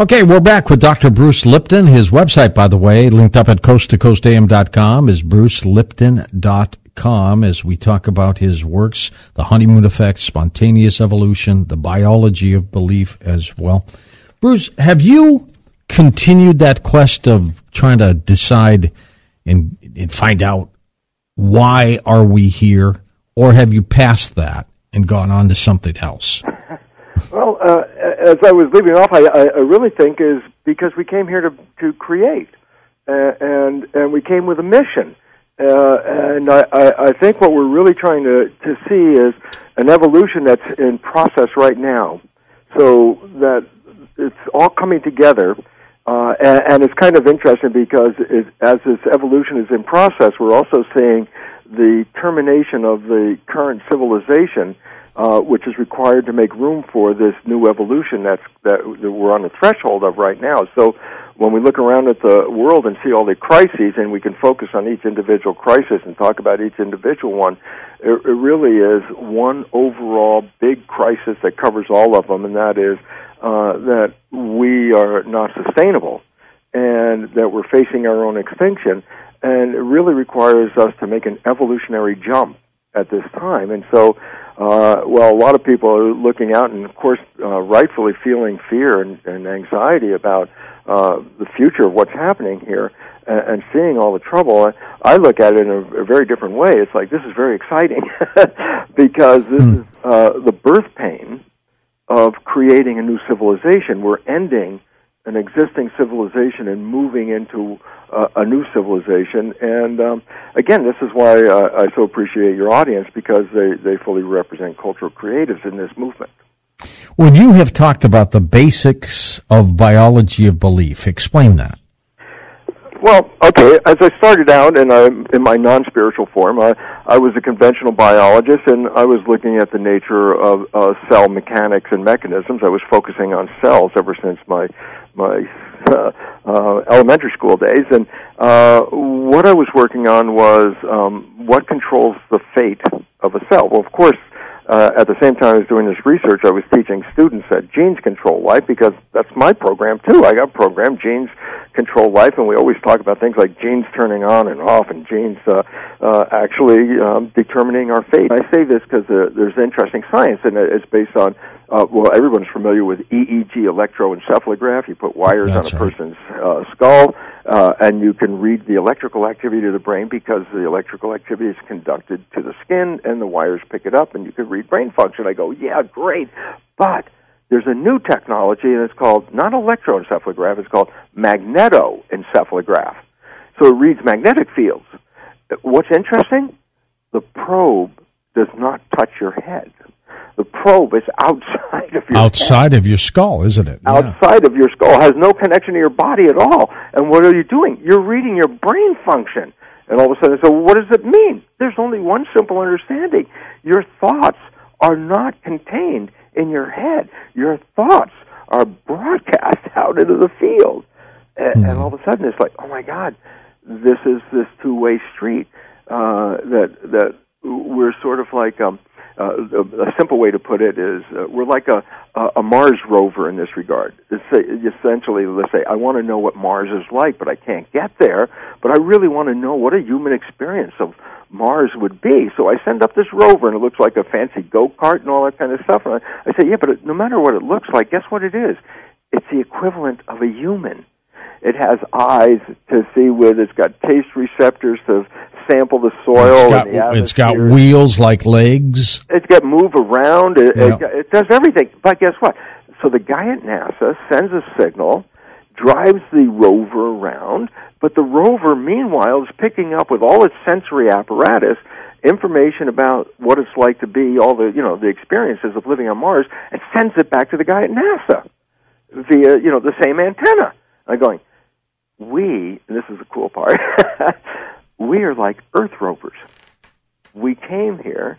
Okay, we're back with Doctor Bruce Lipton. His website, by the way, linked up at coast to coast a m dot com, is bruce lipton dot com, as we talk about his works, The Honeymoon Effect, Spontaneous Evolution, The Biology of Belief as well. Bruce, have you continued that quest of trying to decide and, and find out why are we here, or have you passed that and gone on to something else? Well, uh, as I was leaving off, I, I really think is because we came here to to create, uh, and and we came with a mission. Uh, and I, I think what we're really trying to, to see is an evolution that's in process right now, so that it's all coming together. Uh, and, and it's kind of interesting because it, as this evolution is in process, we're also seeing the termination of the current civilization, uh, which is required to make room for this new evolution that's, that, that we're on the threshold of right now. So when we look around at the world and see all the crises, and we can focus on each individual crisis and talk about each individual one, it, it really is one overall big crisis that covers all of them, and that is Uh, that we are not sustainable and that we're facing our own extinction, and it really requires us to make an evolutionary jump at this time. And so, uh, well, a lot of people are looking out and, of course, uh, rightfully feeling fear and, and anxiety about uh, the future of what's happening here and, and seeing all the trouble. I look at it in a, a very different way. It's like, this is very exciting because this mm. is uh, the birth pain of creating a new civilization. We're ending an existing civilization and moving into uh, a new civilization. And um, again, this is why uh, I so appreciate your audience, because they, they fully represent cultural creatives in this movement. Well, you have talked about the basics of biology of belief. Explain that. Well, okay, as I started out in, uh, in my non-spiritual form, I, I was a conventional biologist, and I was looking at the nature of uh, cell mechanics and mechanisms. I was focusing on cells ever since my my uh, uh, elementary school days, and uh, what I was working on was um, what controls the fate of a cell. Well, of course, Uh, at the same time I was doing this research, I was teaching students that genes control life, because that's my program, too. I got programmed, genes control life, and we always talk about things like genes turning on and off and genes uh, uh, actually um, determining our fate. I say this because uh, there's interesting science, and it's based on, uh, well, everyone's familiar with E E G, electroencephalograph. You put wires that's on a right. person's uh, skull, uh, and you can read the electrical activity of the brain because the electrical activity is conducted to the skin, and the wires pick it up, and you can read brain function. I go, yeah, great, but there's a new technology, and it's called not electroencephalograph, it's called magnetoencephalograph. So it reads magnetic fields. What's interesting? The probe does not touch your head. The probe is outside of your outside head. of your skull, isn't it? Outside yeah. of your skull. It has no connection to your body at all. And what are you doing? You're reading your brain function. And all of a sudden, so what does it mean? There's only one simple understanding. Your thoughts are not contained in your head. Your thoughts are broadcast out into the field. And, mm-hmm. and all of a sudden, it's like, oh, my God, this is this two-way street uh, that that we're sort of like, um, uh, a simple way to put it is uh, we're like a, a Mars rover in this regard. It's essentially, let's say, I want to know what Mars is like, but I can't get there, but I really want to know what a human experience of Mars would be. So I send up this rover, and it looks like a fancy go-kart and all that kind of stuff. And I, I say, yeah, but no matter what it looks like, guess what it is? It's the equivalent of a human. It has eyes to see with. It's got taste receptors to sample the soil. It's got, and the it's got wheels like legs. It's got move around. It, yeah. it, it does everything. But guess what? So the guy at NASA sends a signal, drives the rover around, but the rover, meanwhile, is picking up with all its sensory apparatus information about what it's like to be, all the you know the experiences of living on Mars, and sends it back to the guy at NASA via you know the same antenna. I'm going, we, and this is the cool part, we are like Earth rovers. We came here,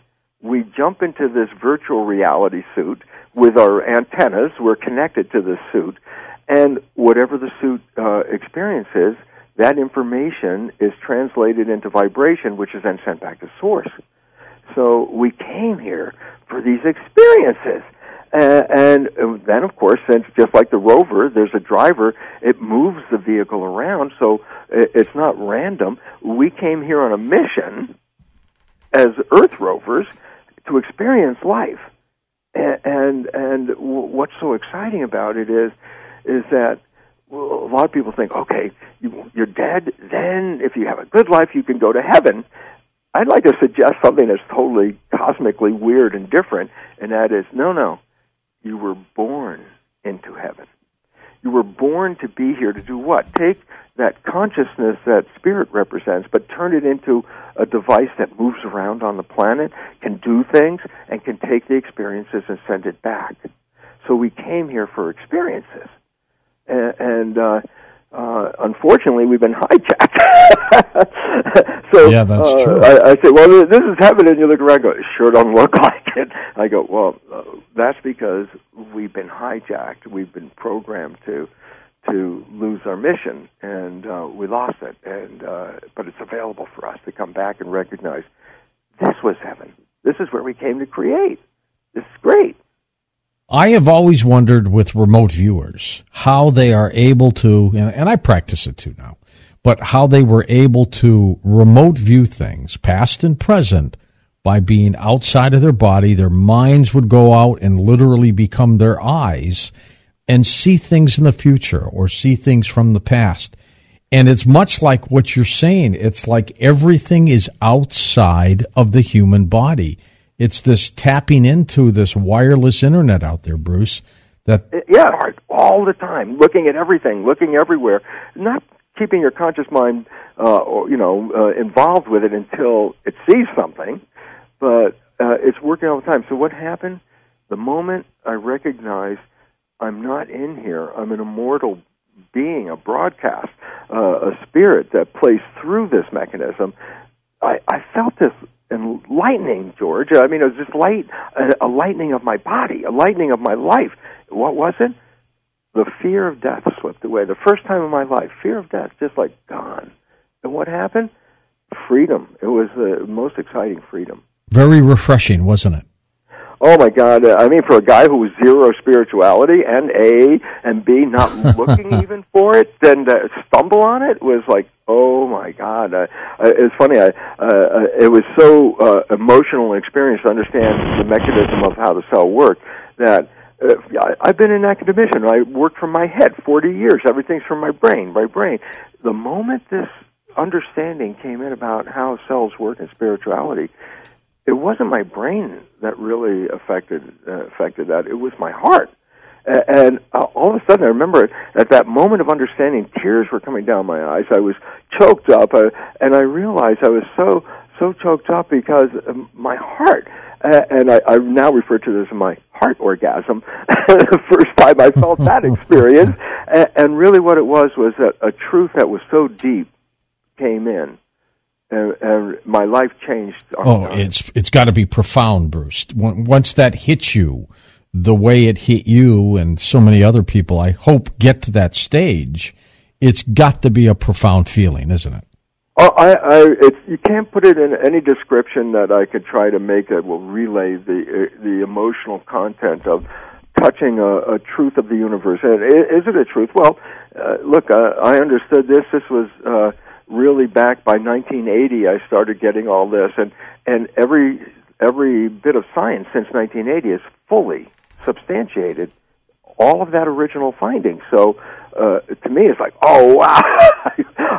we jump into this virtual reality suit with our antennas, we're connected to this suit, and whatever the suit uh, experience is, that information is translated into vibration, which is then sent back to source. So we came here for these experiences. Uh, and then, of course, since just like the rover, there's a driver, it moves the vehicle around, so it's not random. We came here on a mission as Earth rovers to experience life. And, and, and what's so exciting about it is, is that a lot of people think, okay, you're dead, then if you have a good life, you can go to heaven. I'd like to suggest something that's totally cosmically weird and different, and that is, no, no. You were born into heaven. You were born to be here to do what? Take that consciousness that spirit represents, but turn it into a device that moves around on the planet, can do things, and can take the experiences and send it back. So we came here for experiences. And, and uh, uh, unfortunately, we've been hijacked. so yeah, that's uh, true. I, I say, well, this is heaven, and you look around and go, it sure don't look like it. I go, well, uh, that's because we've been hijacked. We've been programmed to to lose our mission, and uh, we lost it. And uh, but it's available for us to come back and recognize this was heaven. This is where we came to create. This is great. I have always wondered with remote viewers how they are able to, and, and I practice it too now, but how they were able to remote view things, past and present, by being outside of their body. Their minds would go out and literally become their eyes and see things in the future or see things from the past. And it's much like what you're saying. It's like everything is outside of the human body. It's this tapping into this wireless internet out there, Bruce. That yeah, all the time, looking at everything, looking everywhere, not keeping your conscious mind, uh, or, you know, uh, involved with it until it sees something, but uh, it's working all the time. So what happened? The moment I recognized I'm not in here, I'm an immortal being, a broadcast, uh, a spirit that plays through this mechanism, I, I felt this. And lightning, George. I mean, it was just light, a lightning of my body, a lightning of my life. What was it? The fear of death slipped away. The first time in my life, fear of death, just like gone. And what happened? Freedom. It was the most exciting freedom. Very refreshing, wasn't it? Oh, my God. I mean, for a guy who was zero spirituality and A and B, not looking even for it, then to stumble on it was like, oh, my God. Uh, it's funny. I, uh, it was so uh, emotional an experience to understand the mechanism of how the cell worked that uh, I've been an academician. I worked from my head forty years. Everything's from my brain, my brain. The moment this understanding came in about how cells work in spirituality, it wasn't my brain that really affected uh, affected that. It was my heart. And, and uh, all of a sudden, I remember at that moment of understanding, tears were coming down my eyes. I was choked up, uh, and I realized I was so so choked up because um, my heart, uh, and I, I now refer to this as my heart orgasm, the first time I felt that experience. And, and really what it was was that a truth that was so deep came in. And, and my life changed. Oh, it's it's got to be profound, Bruce. Once that hits you, the way it hit you and so many other people, I hope, get to that stage, it's got to be a profound feeling, isn't it? Oh, I, I it's, you can't put it in any description that I could try to make that will relay the uh, the emotional content of touching a, a truth of the universe. Is it a truth? Well, uh, look, uh, I understood this. This was. Uh, Really, back by nineteen eighty, I started getting all this, and and every every bit of science since nineteen eighty is fully substantiated all of that original finding. So, uh, to me, it's like, oh wow,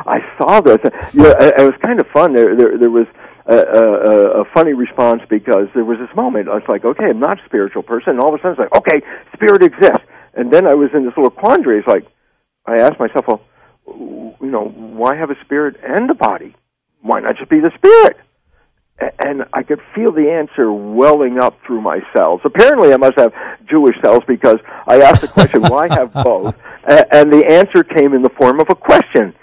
I saw this. Yeah, it was kind of fun. There, there, there was a, a, a funny response because there was this moment. I was like, okay, I'm not a spiritual person, and all of a sudden, it's like, okay, spirit exists. And then I was in this little quandary. It's like, I asked myself, well, you know, why have a spirit and a body? Why not just be the spirit? And I could feel the answer welling up through my cells. Apparently, I must have Jewish cells because I asked the question, why have both? And the answer came in the form of a question.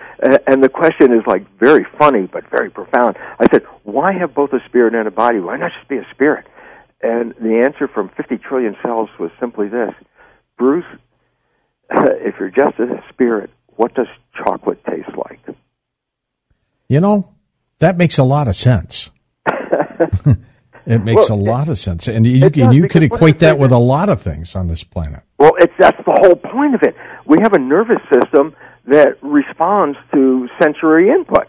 And the question is, like, very funny but very profound. I said, why have both a spirit and a body? Why not just be a spirit? And the answer from fifty trillion cells was simply this: Bruce, if you're just a spirit, what does chocolate taste like? You know, that makes a lot of sense. It makes well, a lot it, of sense. And you, does, and you could equate that with a lot of things on this planet. Well, it's, that's the whole point of it. We have a nervous system that responds to sensory input.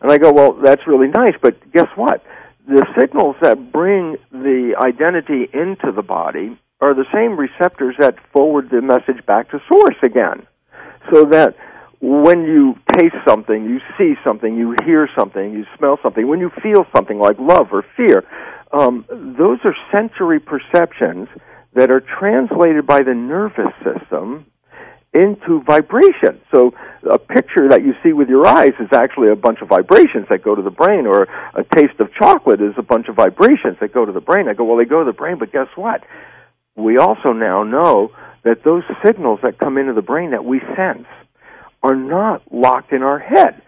And I go, well, that's really nice, but guess what? The signals that bring the identity into the body are the same receptors that forward the message back to source again. So that when you taste something, you see something, you hear something, you smell something, when you feel something like love or fear, um, those are sensory perceptions that are translated by the nervous system into vibration. So a picture that you see with your eyes is actually a bunch of vibrations that go to the brain, or a taste of chocolate is a bunch of vibrations that go to the brain. I go, well, they go to the brain, but guess what? We also now know that those signals that come into the brain that we sense are not locked in our head.